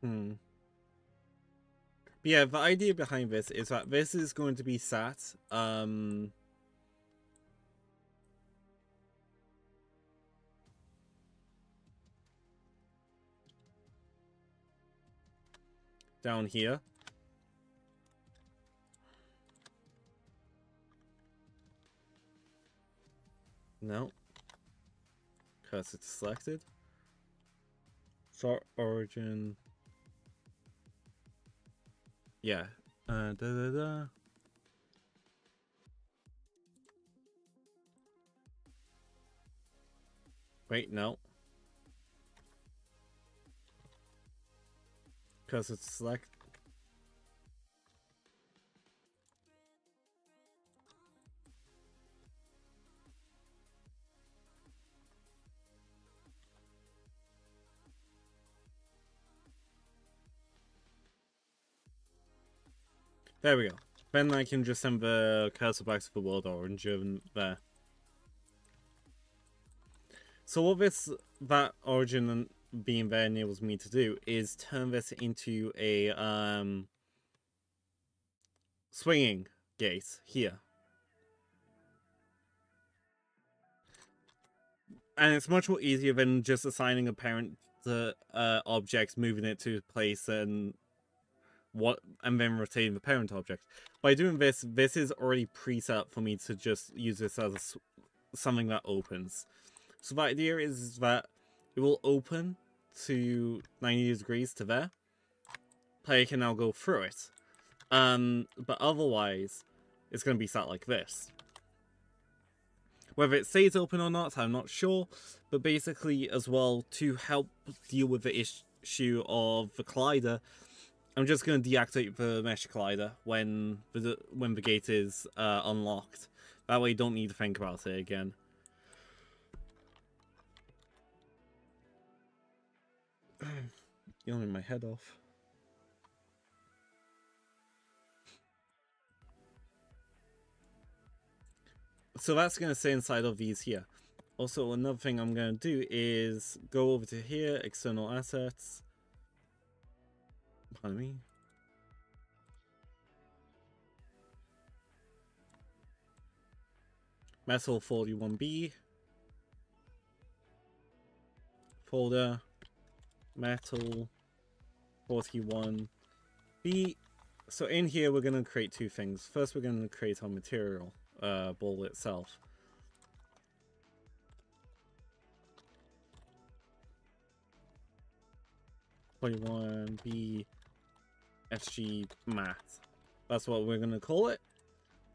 Hmm. But yeah, the idea behind this is that this is going to be sat, um... down here. No. Cursor selected. Sort origin... Yeah, uh, da da da. Wait, no. Because it's select. There we go. Then I can just send the cursor back to the world orange and there. So what this, that origin being there enables me to do is turn this into a um, swinging gate here. And it's much more easier than just assigning a parent to uh, object, moving it to place and what and then retain the parent object. By doing this, this is already preset for me to just use this as a, something that opens. So the idea is that it will open to ninety degrees to there. Player can now go through it. Um, but otherwise, it's going to be set like this. Whether it stays open or not, I'm not sure, but basically as well, to help deal with the issue of the collider, I'm just going to deactivate the mesh collider when the, when the gate is uh, unlocked. That way you don't need to think about it again. Yawning my head off. So that's going to stay inside of these here. Also, another thing I'm going to do is go over to here, external assets. Pardon me. Metal forty-one B. Folder. Metal forty-one B. So in here, we're going to create two things. First, we're going to create our material. Uh, ball itself. forty-one B S G math. That's what we're going to call it.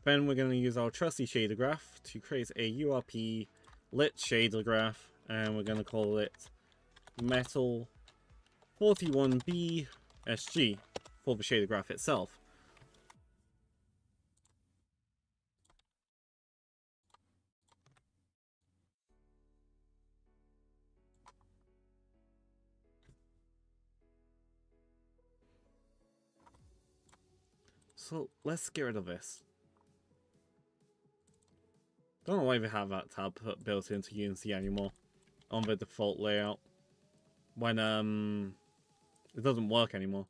Then we're going to use our trusty shader graph to create a U R P lit shader graph, and we're going to call it metal forty-one B S G for the shader graph itself. So let's get rid of this. Don't know why we have that tab built into Unity anymore on the default layout when um it doesn't work anymore.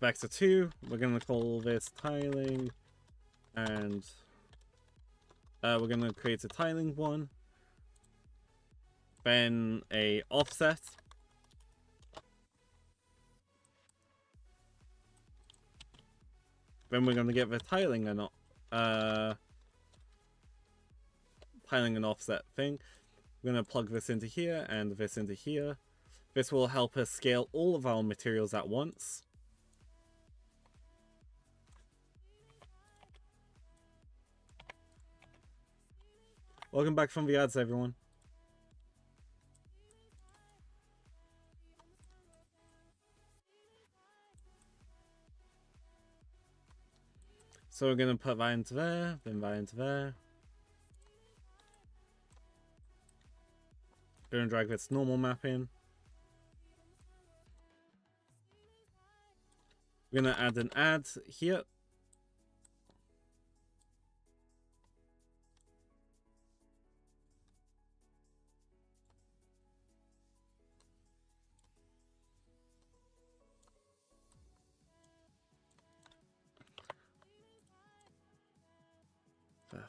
Vector two, we're gonna call this tiling, and uh, we're gonna create a tiling one, then a offset. Then we're going to get the tiling and, uh, tiling and offset thing. We're going to plug this into here and this into here. This will help us scale all of our materials at once. Welcome back from the ads, everyone. So we're going to put that into there, then that into there. Going to drag this normal map in. We're going to add an add here.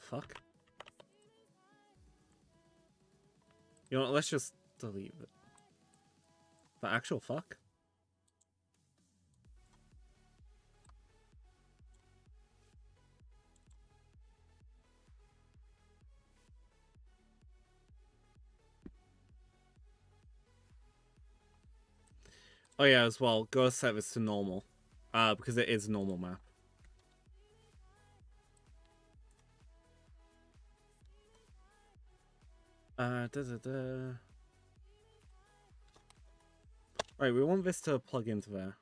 Fuck. You know what, let's just delete it. The actual fuck? Oh yeah, as well, go set this to normal. Uh, because it is normal map. Uh, da, da, da. Right, we want this to plug into there.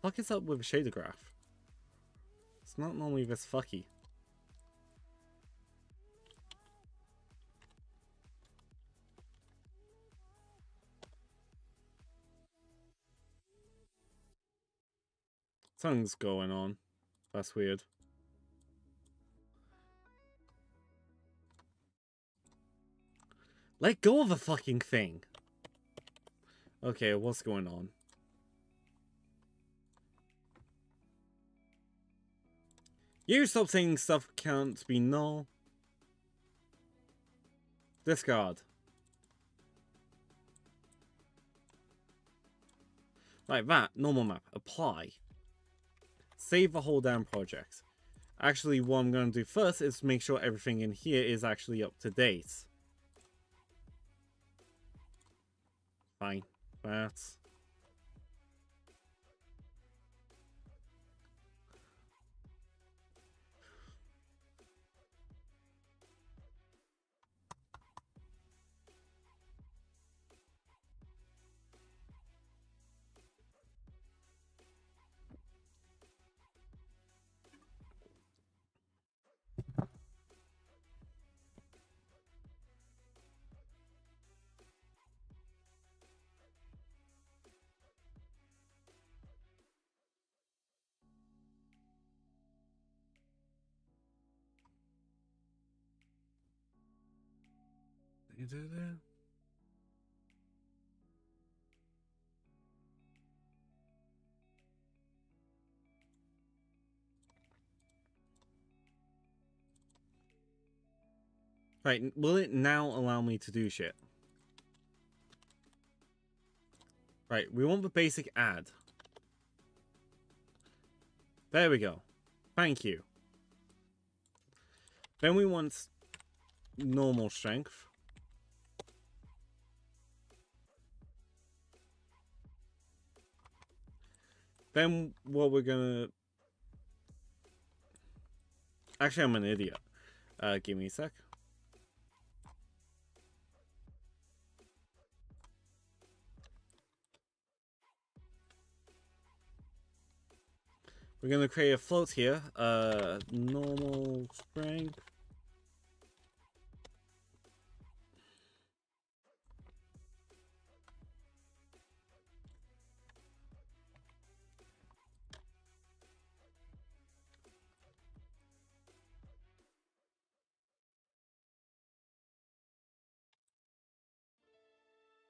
Fuck this up with a shader graph. It's not normally this fucky. Something's going on. That's weird. Let go of the fucking thing! Okay, what's going on? You stop saying stuff can't be null. Discard. Like that, normal map, apply. Save the whole damn project. Actually, what I'm going to do first is make sure everything in here is actually up to date. Fine. That's... you do that? Right, will it now allow me to do shit? Right, we want the basic add. There we go. Thank you. Then we want normal strength. Then what we're gonna... Actually, I'm an idiot. Uh, give me a sec. We're going to create a float here, uh, normal strength.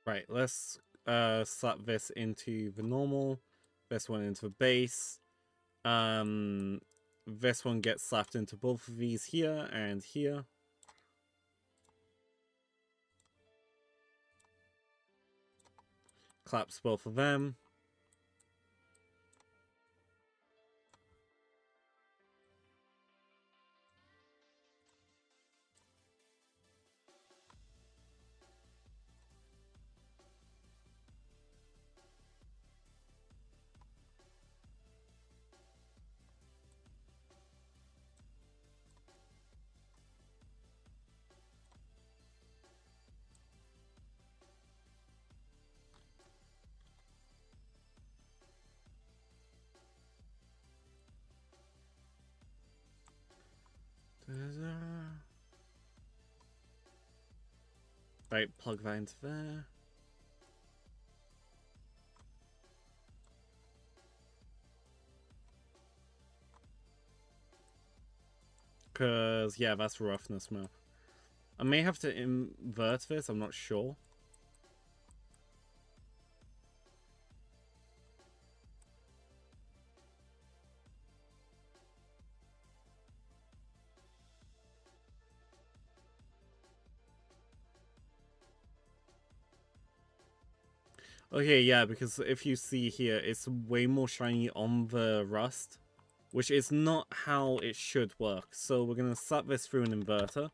Right, let's uh, slap this into the normal, this one into the base. Um, this one gets slapped into both of these here and here. Claps both of them. Right, plug that into there. Cause yeah, that's roughness map. I may have to invert this, I'm not sure. Okay, yeah, because if you see here, it's way more shiny on the rust, which is not how it should work. So we're going to slap this through an inverter.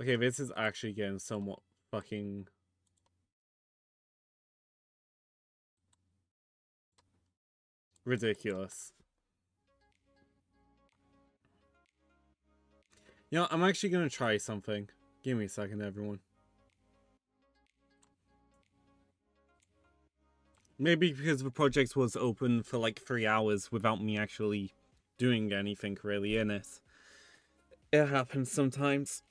Okay, this is actually getting somewhat fucking... ridiculous. You know, I'm actually going to try something. Give me a second, everyone. Maybe because the project was open for like three hours without me actually doing anything really in it. It happens sometimes.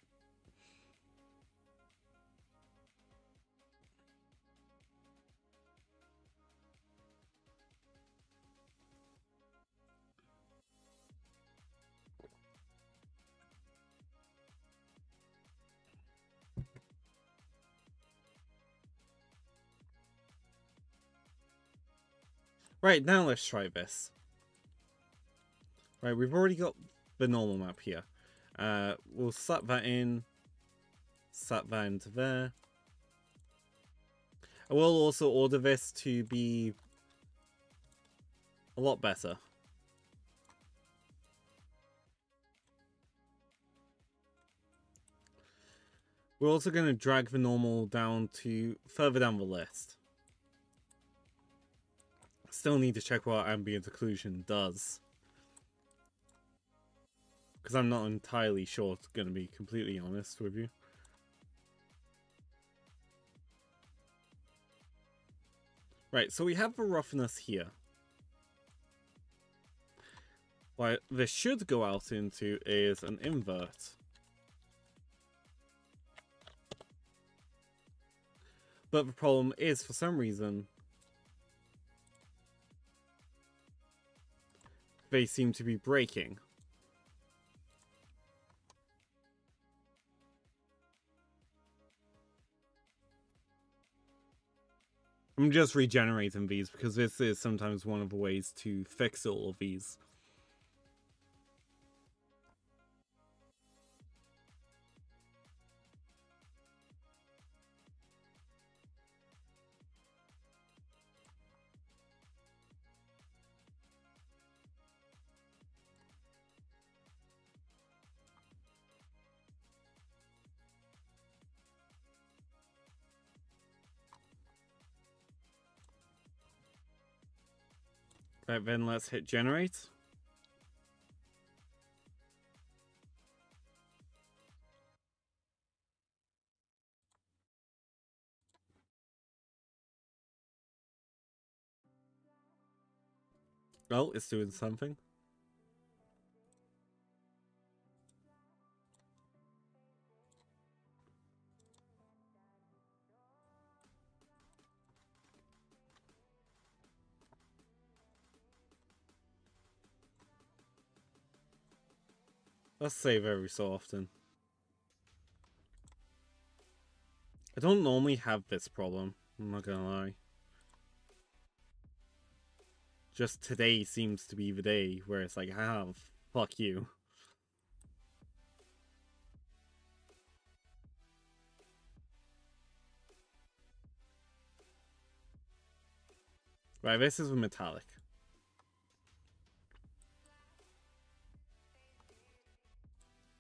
Right, now let's try this. Right, we've already got the normal map here. Uh, we'll slap that in. Slap that into there. I will also order this to be a lot better. We're also going to drag the normal down to further down the list. Still need to check what ambient occlusion does, because I'm not entirely sure, going to be completely honest with you. Right, so we have the roughness here. What this should go out into is an invert. But the problem is, for some reason, they seem to be breaking. I'm just regenerating these because this is sometimes one of the ways to fix all of these. Right, then let's hit generate. Well, it's doing something. Let's save every so often. I don't normally have this problem, I'm not gonna lie. Just today seems to be the day where it's like, ah, fuck you. Right, this is with metallic.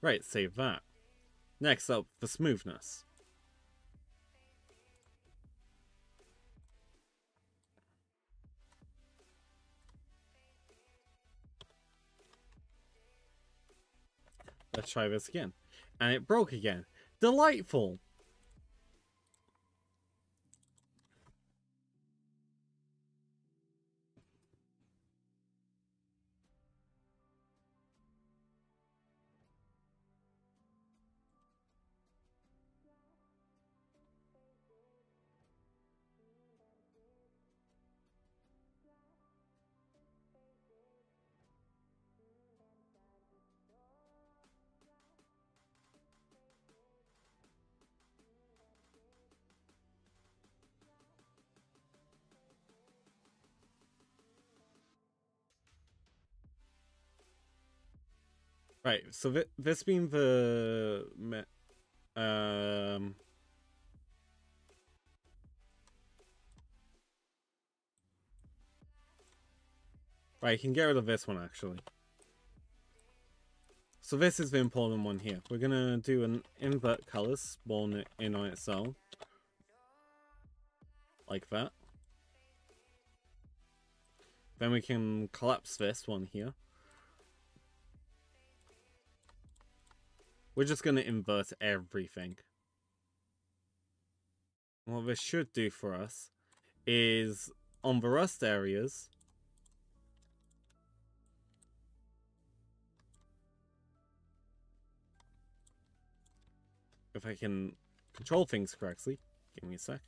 Right, save that. Next up, the smoothness. Let's try this again. And it broke again. Delightful! Right, so th this being the um right, you can get rid of this one actually. So this is the important one here. We're gonna do an invert colors, spawn it in on itself. Like that. Then we can collapse this one here. We're just going to invert everything. What this should do for us is on the rust areas. If I can control things correctly. Give me a sec.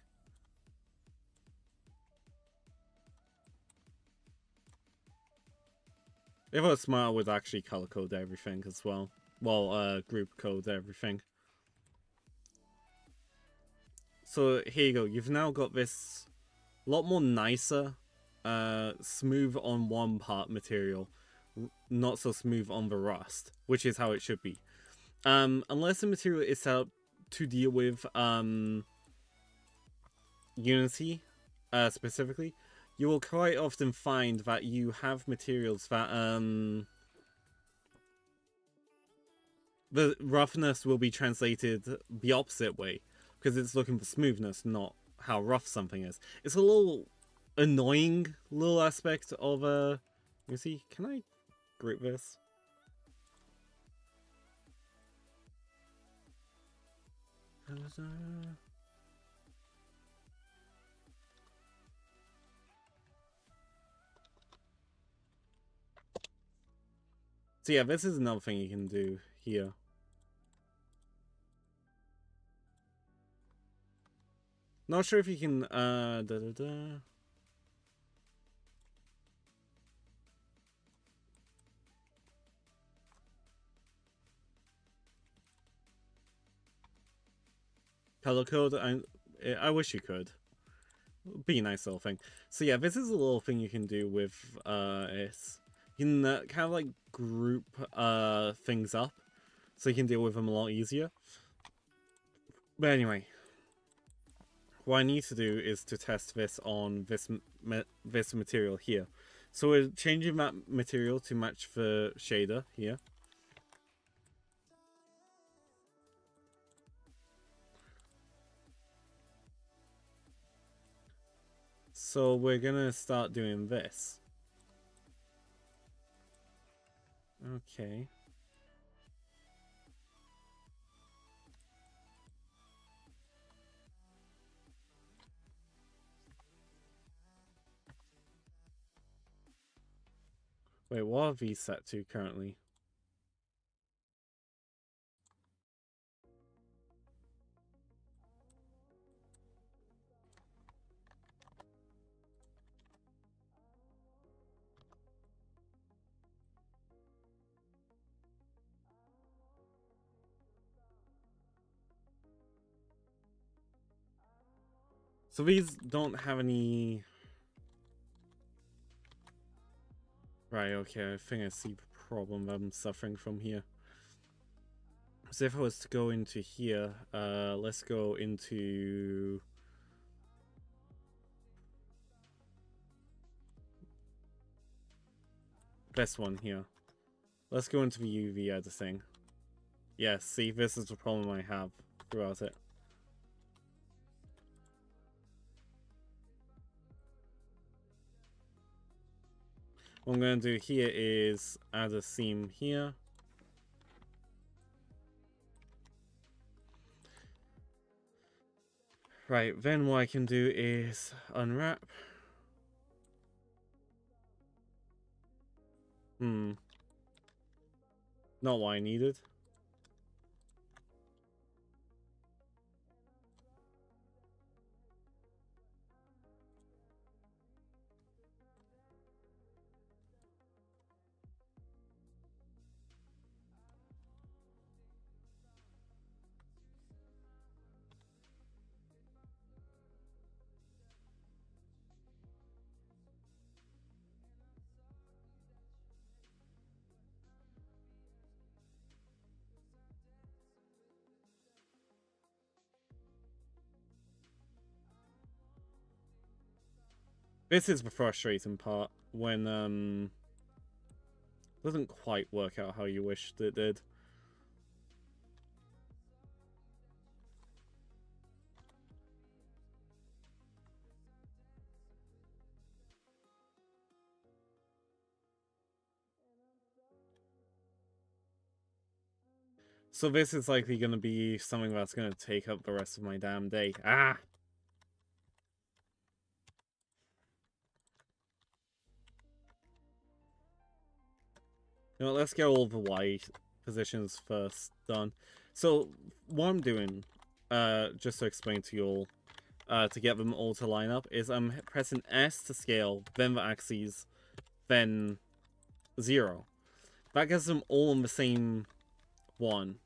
If I was smart, I would actually color code everything as well. Well, uh, group code, everything. So here you go. You've now got this a lot more nicer, uh, smooth on one part material, not so smooth on the rust, which is how it should be. Um, unless the material is set up to deal with um, Unity uh, specifically, you will quite often find that you have materials that... Um, the roughness will be translated the opposite way because it's looking for smoothness, not how rough something is. It's a little annoying little aspect of uh you see, can I group this? So yeah, this is another thing you can do here. Not sure if you can uh da da da color code. I, I wish you could. Be a nice little thing. So yeah, this is a little thing you can do with uh, it. You can uh, kind of like group uh, things up so you can deal with them a lot easier. But anyway, what I need to do is to test this on this ma this material here. So we're changing that material to match the shader here. So we're gonna start doing this. Okay. Wait, what are these set to currently? So these don't have any... Right, okay, I think I see the problem I'm suffering from here. So if I was to go into here, uh, let's go into... this one here. Let's go into the U V editing. Yeah, see, this is the problem I have throughout it. What I'm going to do here is add a seam here. Right, then what I can do is unwrap. Hmm. Not what I needed. This is the frustrating part, when um, it doesn't quite work out how you wished it did. So this is likely going to be something that's going to take up the rest of my damn day. Ah! You know, let's get all the Y positions first done. So what I'm doing, uh, just to explain to you all, uh, to get them all to line up, is I'm pressing S to scale, then the axes, then zero. That gets them all on the same one.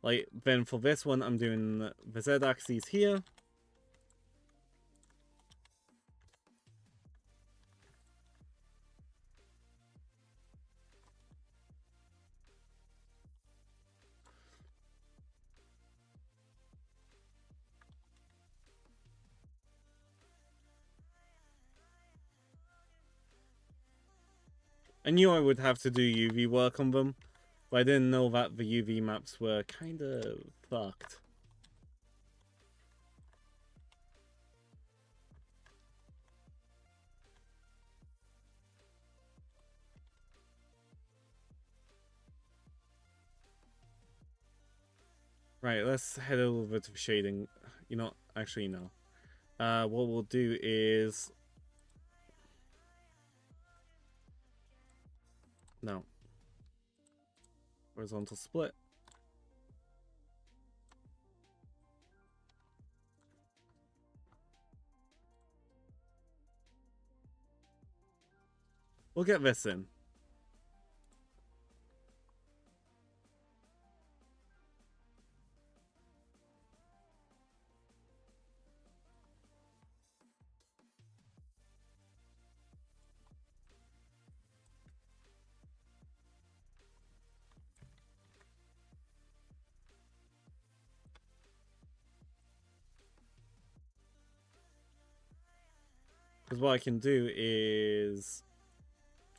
Like, then for this one, I'm doing the Z axes here. I knew I would have to do U V work on them, but I didn't know that the U V maps were kind of fucked. Right, let's head over to shading. You know, actually no. Uh, what we'll do is... No. Horizontal split. We'll get this in. Because what I can do is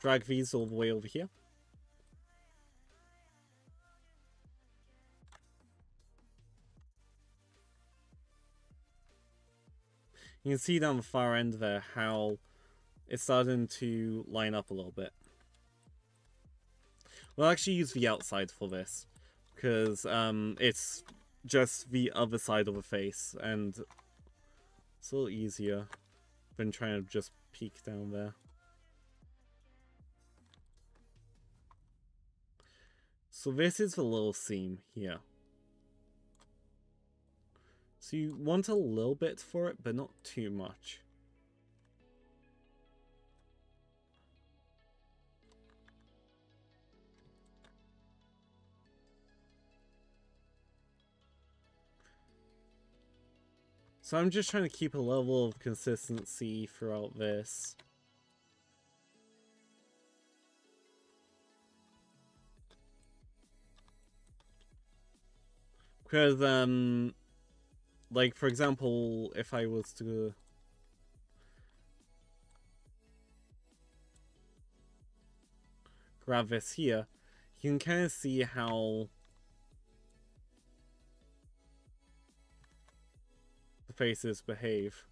drag these all the way over here. You can see down the far end there how it's starting to line up a little bit. We'll actually use the outside for this, because um, it's just the other side of the face, and it's a little easier than trying to just peek down there. So this is the little seam here. So you want a little bit for it, but not too much. So I'm just trying to keep a level of consistency throughout this. Because, um, like, for example, if I was to... grab this here, you can kind of see how faces behave,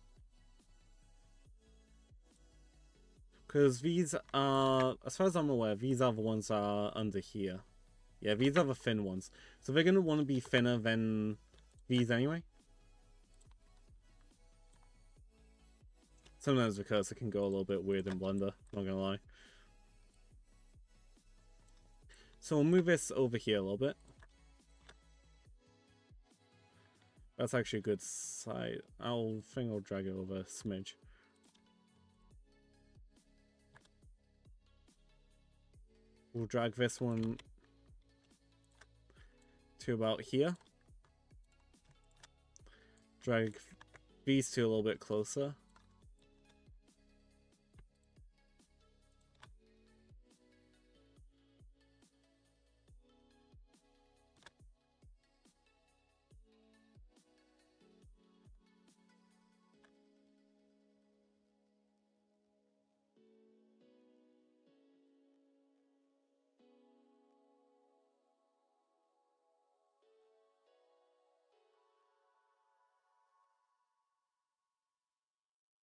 because these are, as far as I'm aware, these are the ones that are under here. Yeah, these are the thin ones, so they're going to want to be thinner than these anyway. Sometimes the cursor can go a little bit weird in Blender, not gonna lie. So we'll move this over here a little bit. That's actually a good side. I'll think I'll drag it over a smidge. We'll drag this one to about here. Drag these two a little bit closer.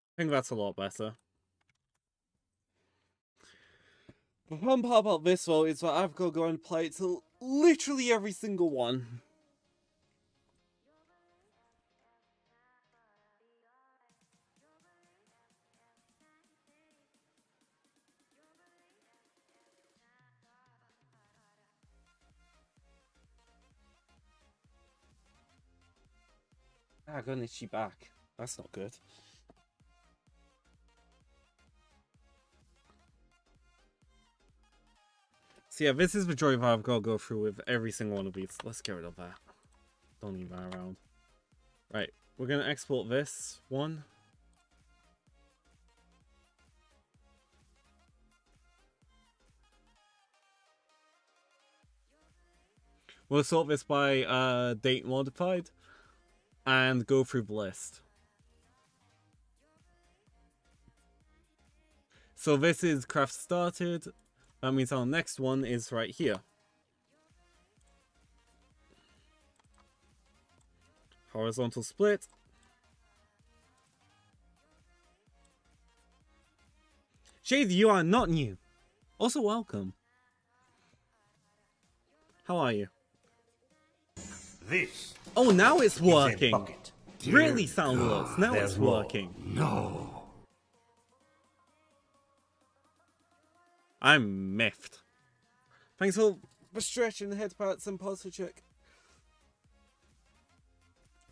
I think that's a lot better. The fun part about this though is that I've got to go and play to literally every single one. Ah, I got an itchy back. That's not good. So yeah, this is the joy that I've got to go through with every single one of these. Let's get rid of that. Don't need that around. Right, we're going to export this one. We'll sort this by uh, date modified and go through the list. So this is craft started. That means our next one is right here. Horizontal split. Shade, you are not new. Also welcome. How are you? This. Oh, now it's working. Really, Soundworks. Now it's working. No. I'm miffed. Thanks for stretching the head parts and posture check.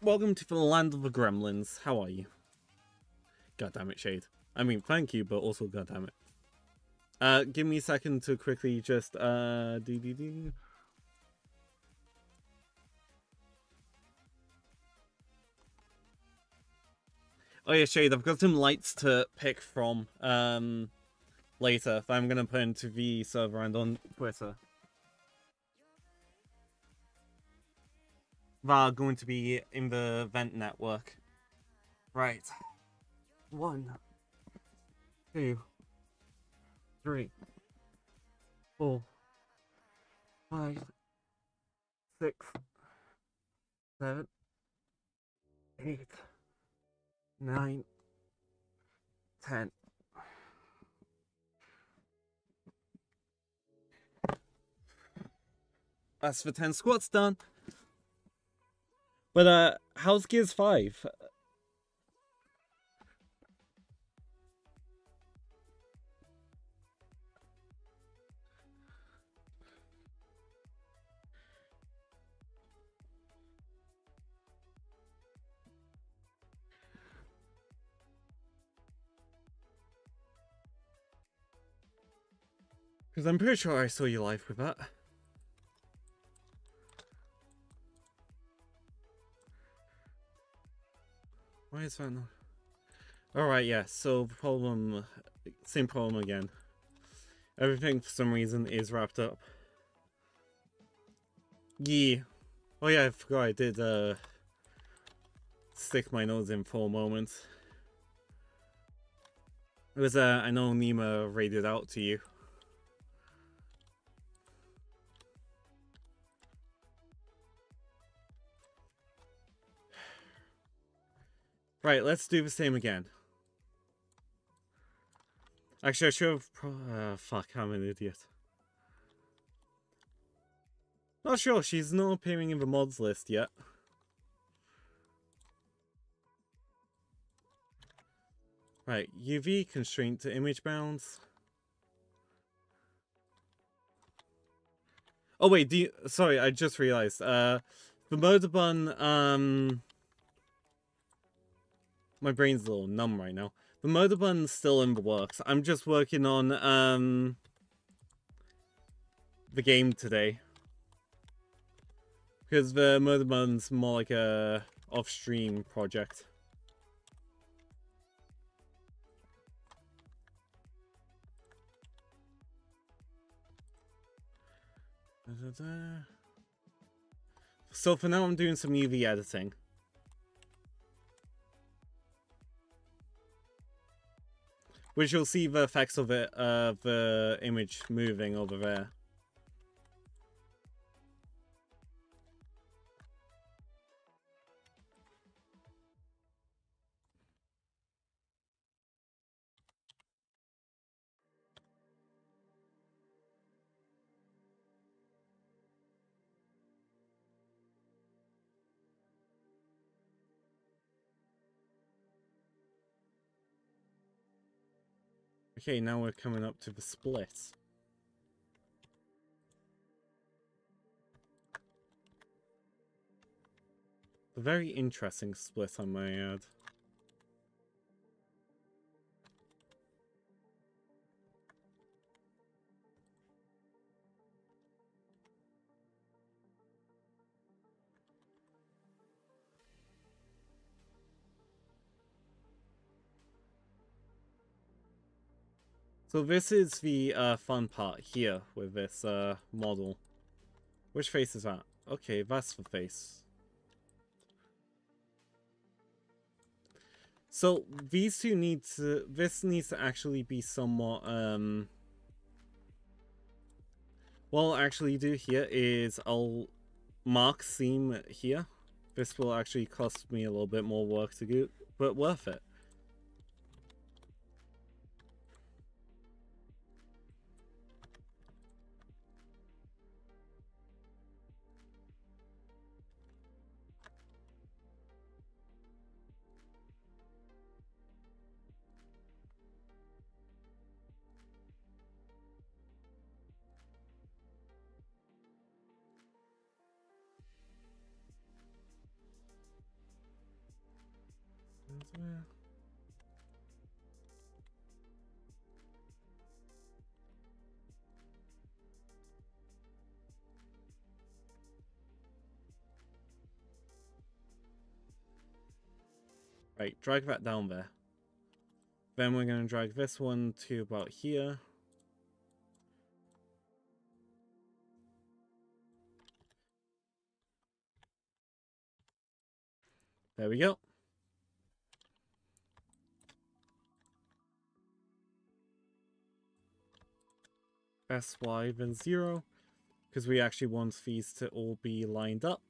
Welcome to the land of the gremlins. How are you? God damn it, Shade. I mean, thank you, but also god damn it. Uh, give me a second to quickly just uh do do do. Oh yeah, Shade. I've got some lights to pick from. Um. Later, if I'm gonna put into the server and on Twitter, they are going to be in the vent network. Right, one, two, three, four, five, six, seven, eight, nine, ten. That's the ten squats done. But uh, how's Gears five? Because I'm pretty sure I saw you live with that. Why is that not? Alright, yeah, so the problem, same problem again. Everything for some reason is wrapped up. Yeah. Oh yeah, I forgot I did uh, stick my nose in for a moment. It was, uh, I know Nima raided out to you. Right, let's do the same again. Actually, I should have... Uh, fuck, I'm an idiot. Not sure, she's not appearing in the mods list yet. Right, U V constraint to image bounds. Oh wait, do you... Sorry, I just realized. Uh, the Modabun, um... my brain's a little numb right now. The Modabun's still in the works. I'm just working on um, the game today. Because the Modabun's more like a off-stream project. So for now I'm doing some U V editing. Which you'll see the effects of it, uh, the image moving over there. Okay, now we're coming up to the split. A very interesting split, I might add. So this is the uh, fun part here with this uh, model. Which face is that? Okay, that's the face. So these two need to... This needs to actually be somewhat... Um, what I'll actually do here is I'll mark seam here. This will actually cost me a little bit more work to do, but worth it. Right, drag that down there. Then we're going to drag this one to about here. There we go. sy than zero, because we actually want these to all be lined up.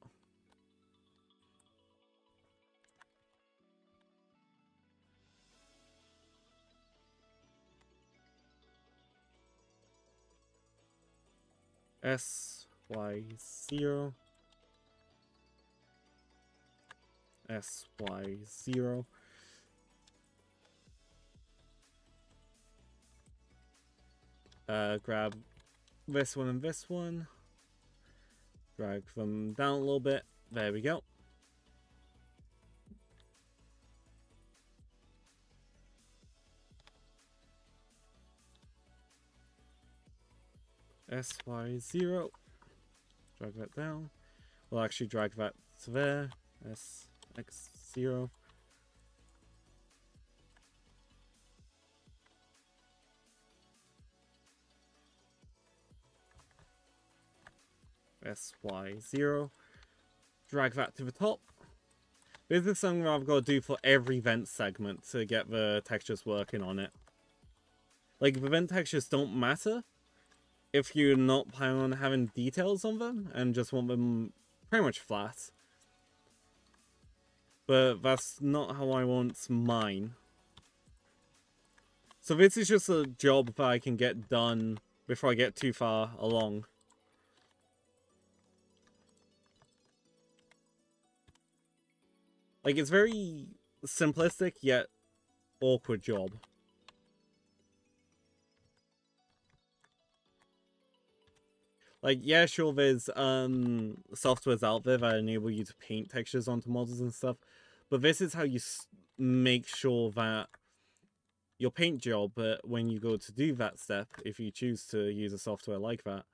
S, Y, zero. S, Y, zero. Uh, grab this one and this one. Drag them down a little bit. There we go. S Y zero, drag that down. We'll actually drag that to there. S X zero. S Y zero. Drag that to the top. This is something I've got to do for every vent segment to get the textures working on it. Like, the vent textures don't matter if you're not planning on having details on them and just want them pretty much flat. But that's not how I want mine. So this is just a job that I can get done before I get too far along. Like, it's very simplistic yet awkward job. Like, yeah, sure, there's um, softwares out there that enable you to paint textures onto models and stuff, but this is how you s make sure that your paint job, but when you go to do that step, if you choose to use a software like that,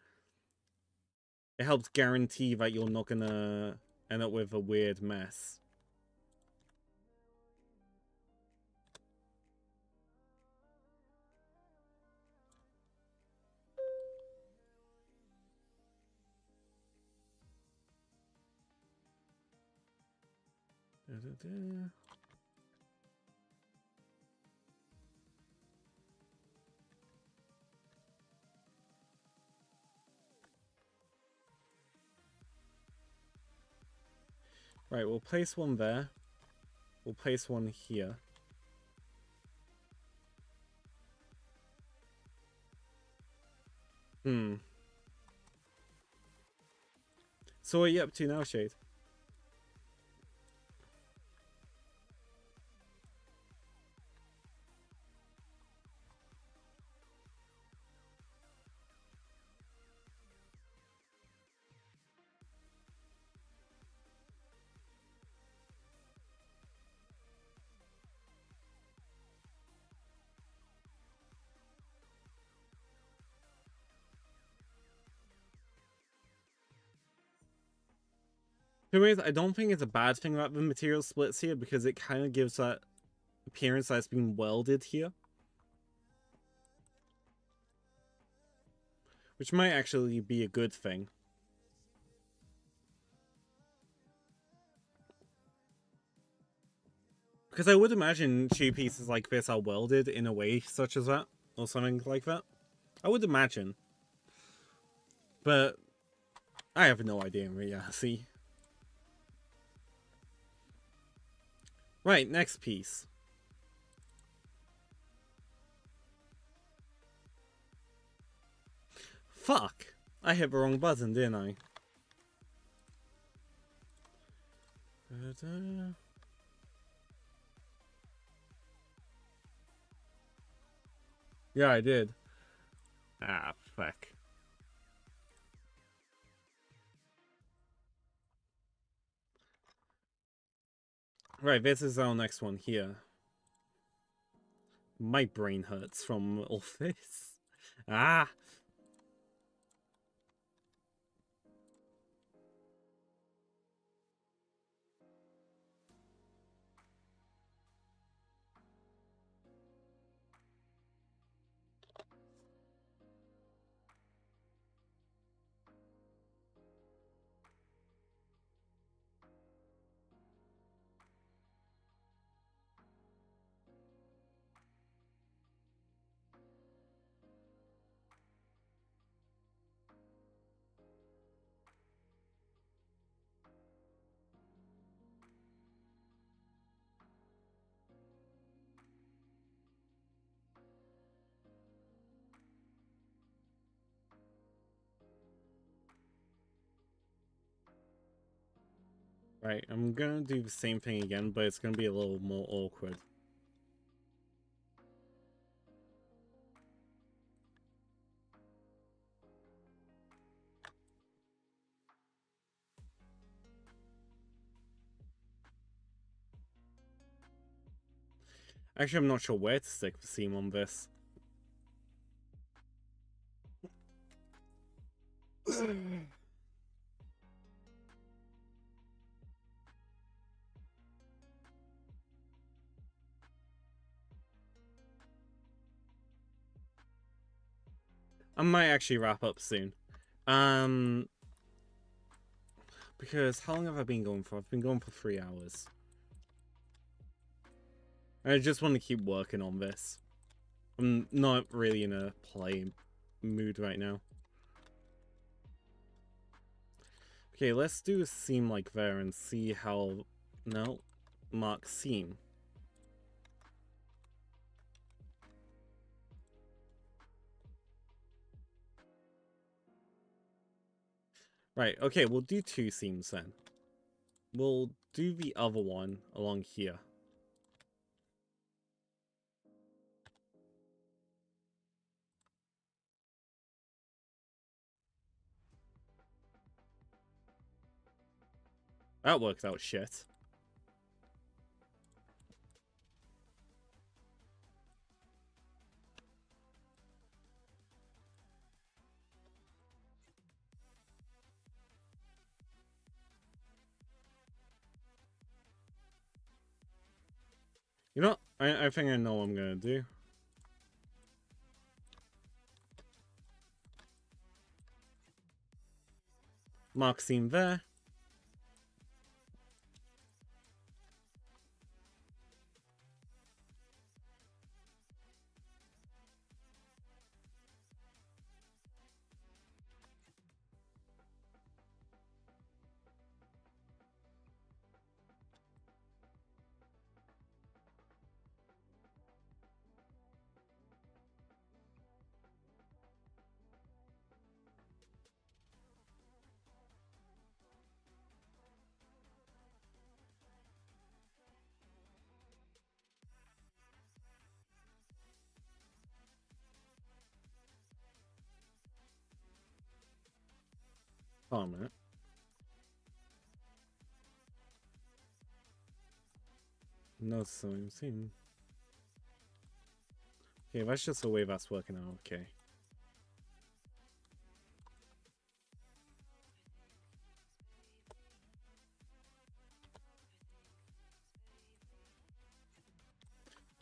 it helps guarantee that you're not gonna end up with a weird mess. Right, we'll place one there. We'll place one here. Hmm. So what are you up to now, Shade? Anyways, I don't think it's a bad thing that the material splits here, because it kind of gives that appearance that's been welded here. Which might actually be a good thing. Because I would imagine two pieces like this are welded in a way such as that, or something like that. I would imagine. But I have no idea in reality. Right, next piece. Fuck! I hit the wrong button, didn't I? Da-da. Yeah, I did. Ah, fuck. Right, this is our next one here. My brain hurts from all this. Ah! Right, I'm gonna do the same thing again, but it's gonna be a little more awkward. Actually, I'm not sure where to stick the seam on this. I might actually wrap up soon. Um, because how long have I been going for? I've been going for three hours. I just want to keep working on this. I'm not really in a play mood right now. Okay, let's do a seam like there and see how... No, mark seam. Right, okay, we'll do two seams then. We'll do the other one along here. That worked out shit. You know, I, I think I know what I'm gonna do. Mark seam there. Hold on a minute. No sewing seam. Okay, that's just the way that's working out, okay.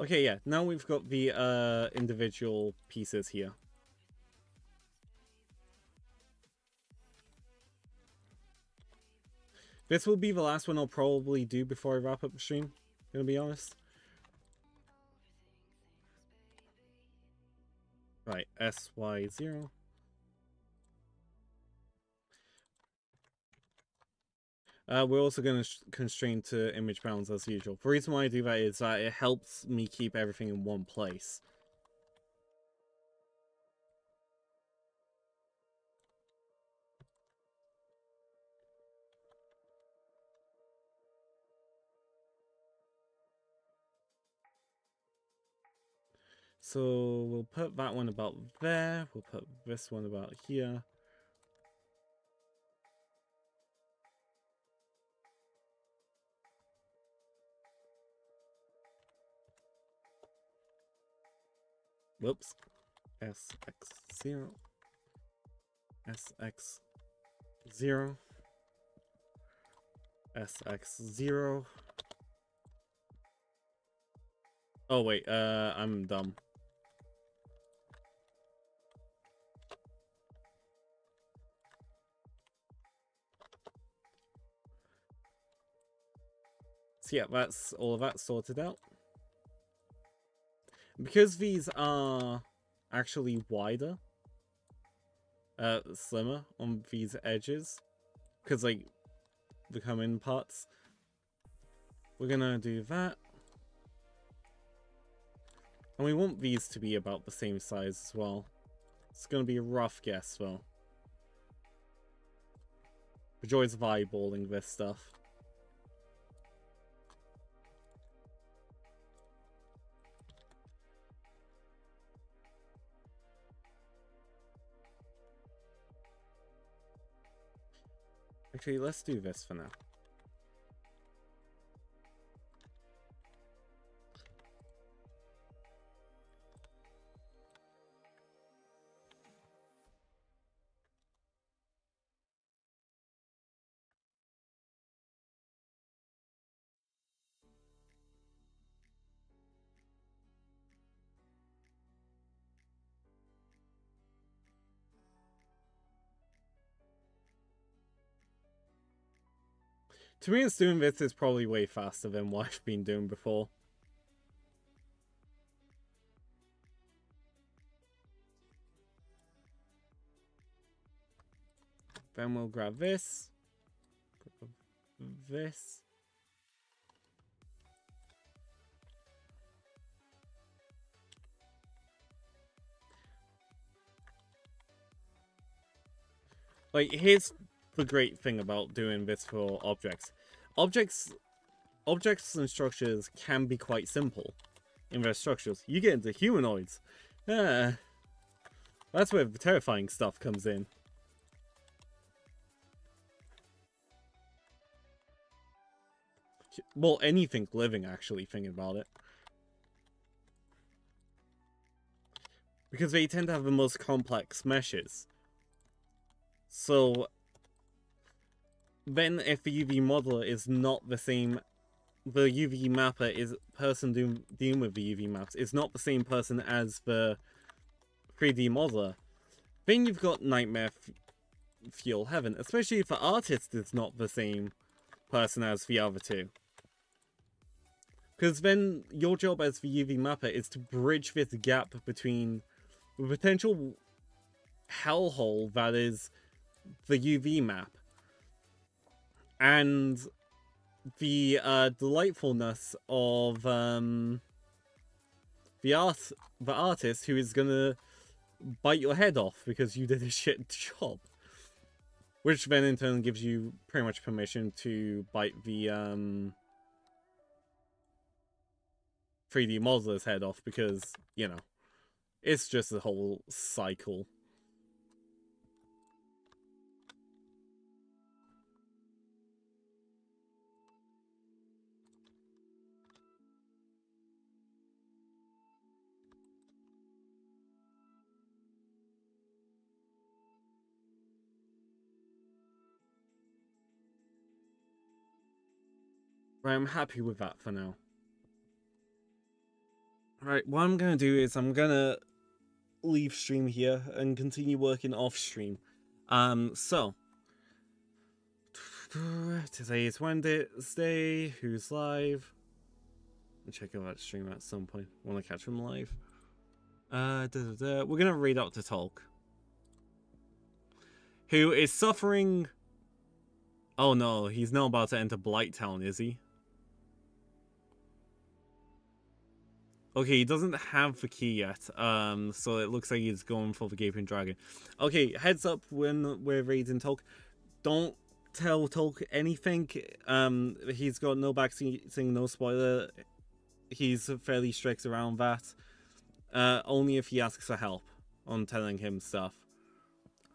Okay, yeah, now we've got the uh, individual pieces here. This will be the last one I'll probably do before I wrap up the stream, I'm gonna be honest. Right, S Y zero. Uh, we're also gonna constrain to image bounds as usual. The reason why I do that is that it helps me keep everything in one place. So we'll put that one about there, we'll put this one about here. Whoops. S X zero. S X zero. S X zero. Oh wait, uh, I'm dumb. Yeah, that's all of that sorted out. Because these are actually wider, uh, slimmer on these edges, because like they come in parts. We're gonna do that, and we want these to be about the same size as well. It's gonna be a rough guess though. The joys of eyeballing this stuff. Actually, let's do this for now. To me, it's doing this is probably way faster than what I've been doing before. Then we'll grab this. Grab this. Like, here's the great thing about doing this for objects. Objects objects and structures can be quite simple in their structures. You get into humanoids. Ah, that's where the terrifying stuff comes in. Well, anything living, actually, thinking about it. Because they tend to have the most complex meshes. So then if the U V modeler is not the same, the U V mapper is person doing, dealing with the U V maps is not the same person as the three D modeler, then you've got nightmare f fuel heaven, especially if the artist is not the same person as the other two. Because then your job as the U V mapper is to bridge this gap between the potential hellhole that is the U V map and the uh, delightfulness of um, the art, the artist who is gonna bite your head off because you did a shit job, which then in turn gives you pretty much permission to bite the um, three D modeler's head off because, you know, it's just a whole cycle. Right, I'm happy with that for now. Right, what I'm going to do is I'm going to leave stream here and continue working off stream. Um, so, today is Wednesday, who's live? I'll check out that stream at some point. Want to catch him live? Uh, da, da, da. We're going to read out to Talk, who is suffering... Oh no, he's not about to enter Blighttown, is he? Okay, he doesn't have the key yet, um, so it looks like he's going for the Gaping Dragon. Okay, heads up when we're raiding Tolk. Don't tell Tolk anything. Um, he's got no backseating, no spoiler. He's fairly strict around that. Uh, only if he asks for help on telling him stuff.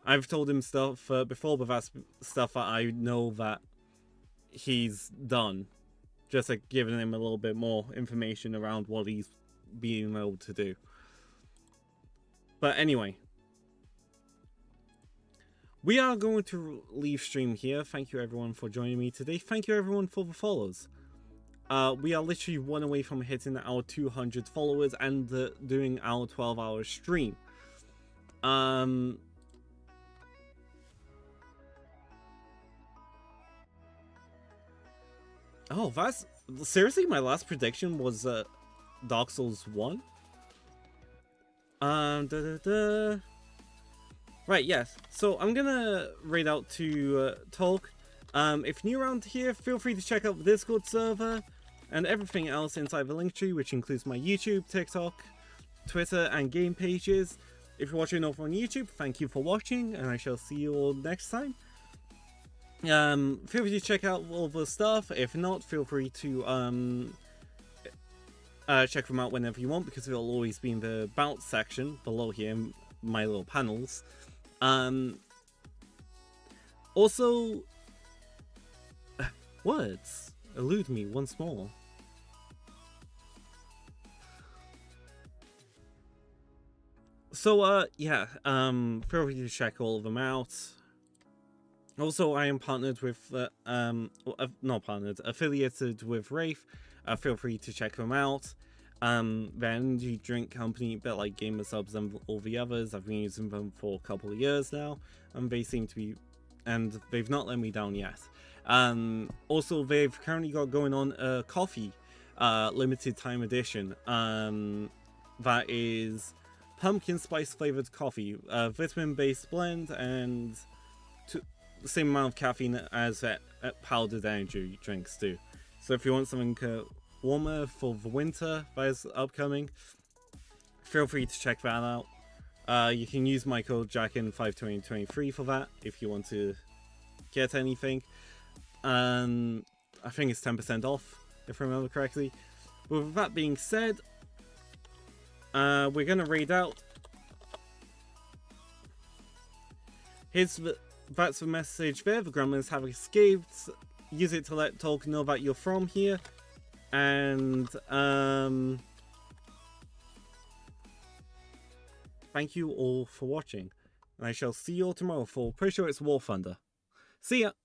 I've told him stuff uh, before, but that's stuff that I know that he's done. Just like giving him a little bit more information around what he's being able to do. But anyway, we are going to leave stream here. Thank you everyone for joining me today. Thank you everyone for the follows. Uh, we are literally one away from hitting our two hundred followers and uh, doing our twelve hour stream. Um... Oh, that's... Seriously, my last prediction was uh, Dark Souls one? Um, da, da, da. Right, yes. So, I'm gonna raid out to uh, Talk. Um, if you're new around here, feel free to check out the Discord server and everything else inside the Linktree, which includes my YouTube, TikTok, Twitter, and game pages. If you're watching over on YouTube, thank you for watching, and I shall see you all next time. Um, feel free to check out all the stuff. If not, feel free to um, uh, check them out whenever you want, because they'll always be in the About section below here, my little panels. Um, also, Words elude me once more. So, uh, yeah, um, feel free to check all of them out. Also, I am partnered with, uh, um, not partnered, affiliated with Wraith. Uh, feel free to check them out. Um, their energy drink company, a bit like Gamer Subs and all the others. I've been using them for a couple of years now, and they seem to be, and they've not let me down yet. Um, also, they've currently got going on a coffee, uh, limited time edition. Um, that is pumpkin spice flavored coffee, uh, vitamin based blend, and to the same amount of caffeine as that uh, powdered energy drinks do. So if you want something uh, warmer for the winter that is upcoming, feel free to check that out. Uh, you can use my code Jack N five twenty twenty-three for that if you want to get anything. Um, I think it's ten percent off if I remember correctly. But with that being said, uh, we're gonna read out. Here's the, that's the message there. The gremlins have escaped. Use it to let Tolkien know that you're from here. And um, thank you all for watching. And I shall see you all tomorrow for, pretty sure it's War Thunder. See ya!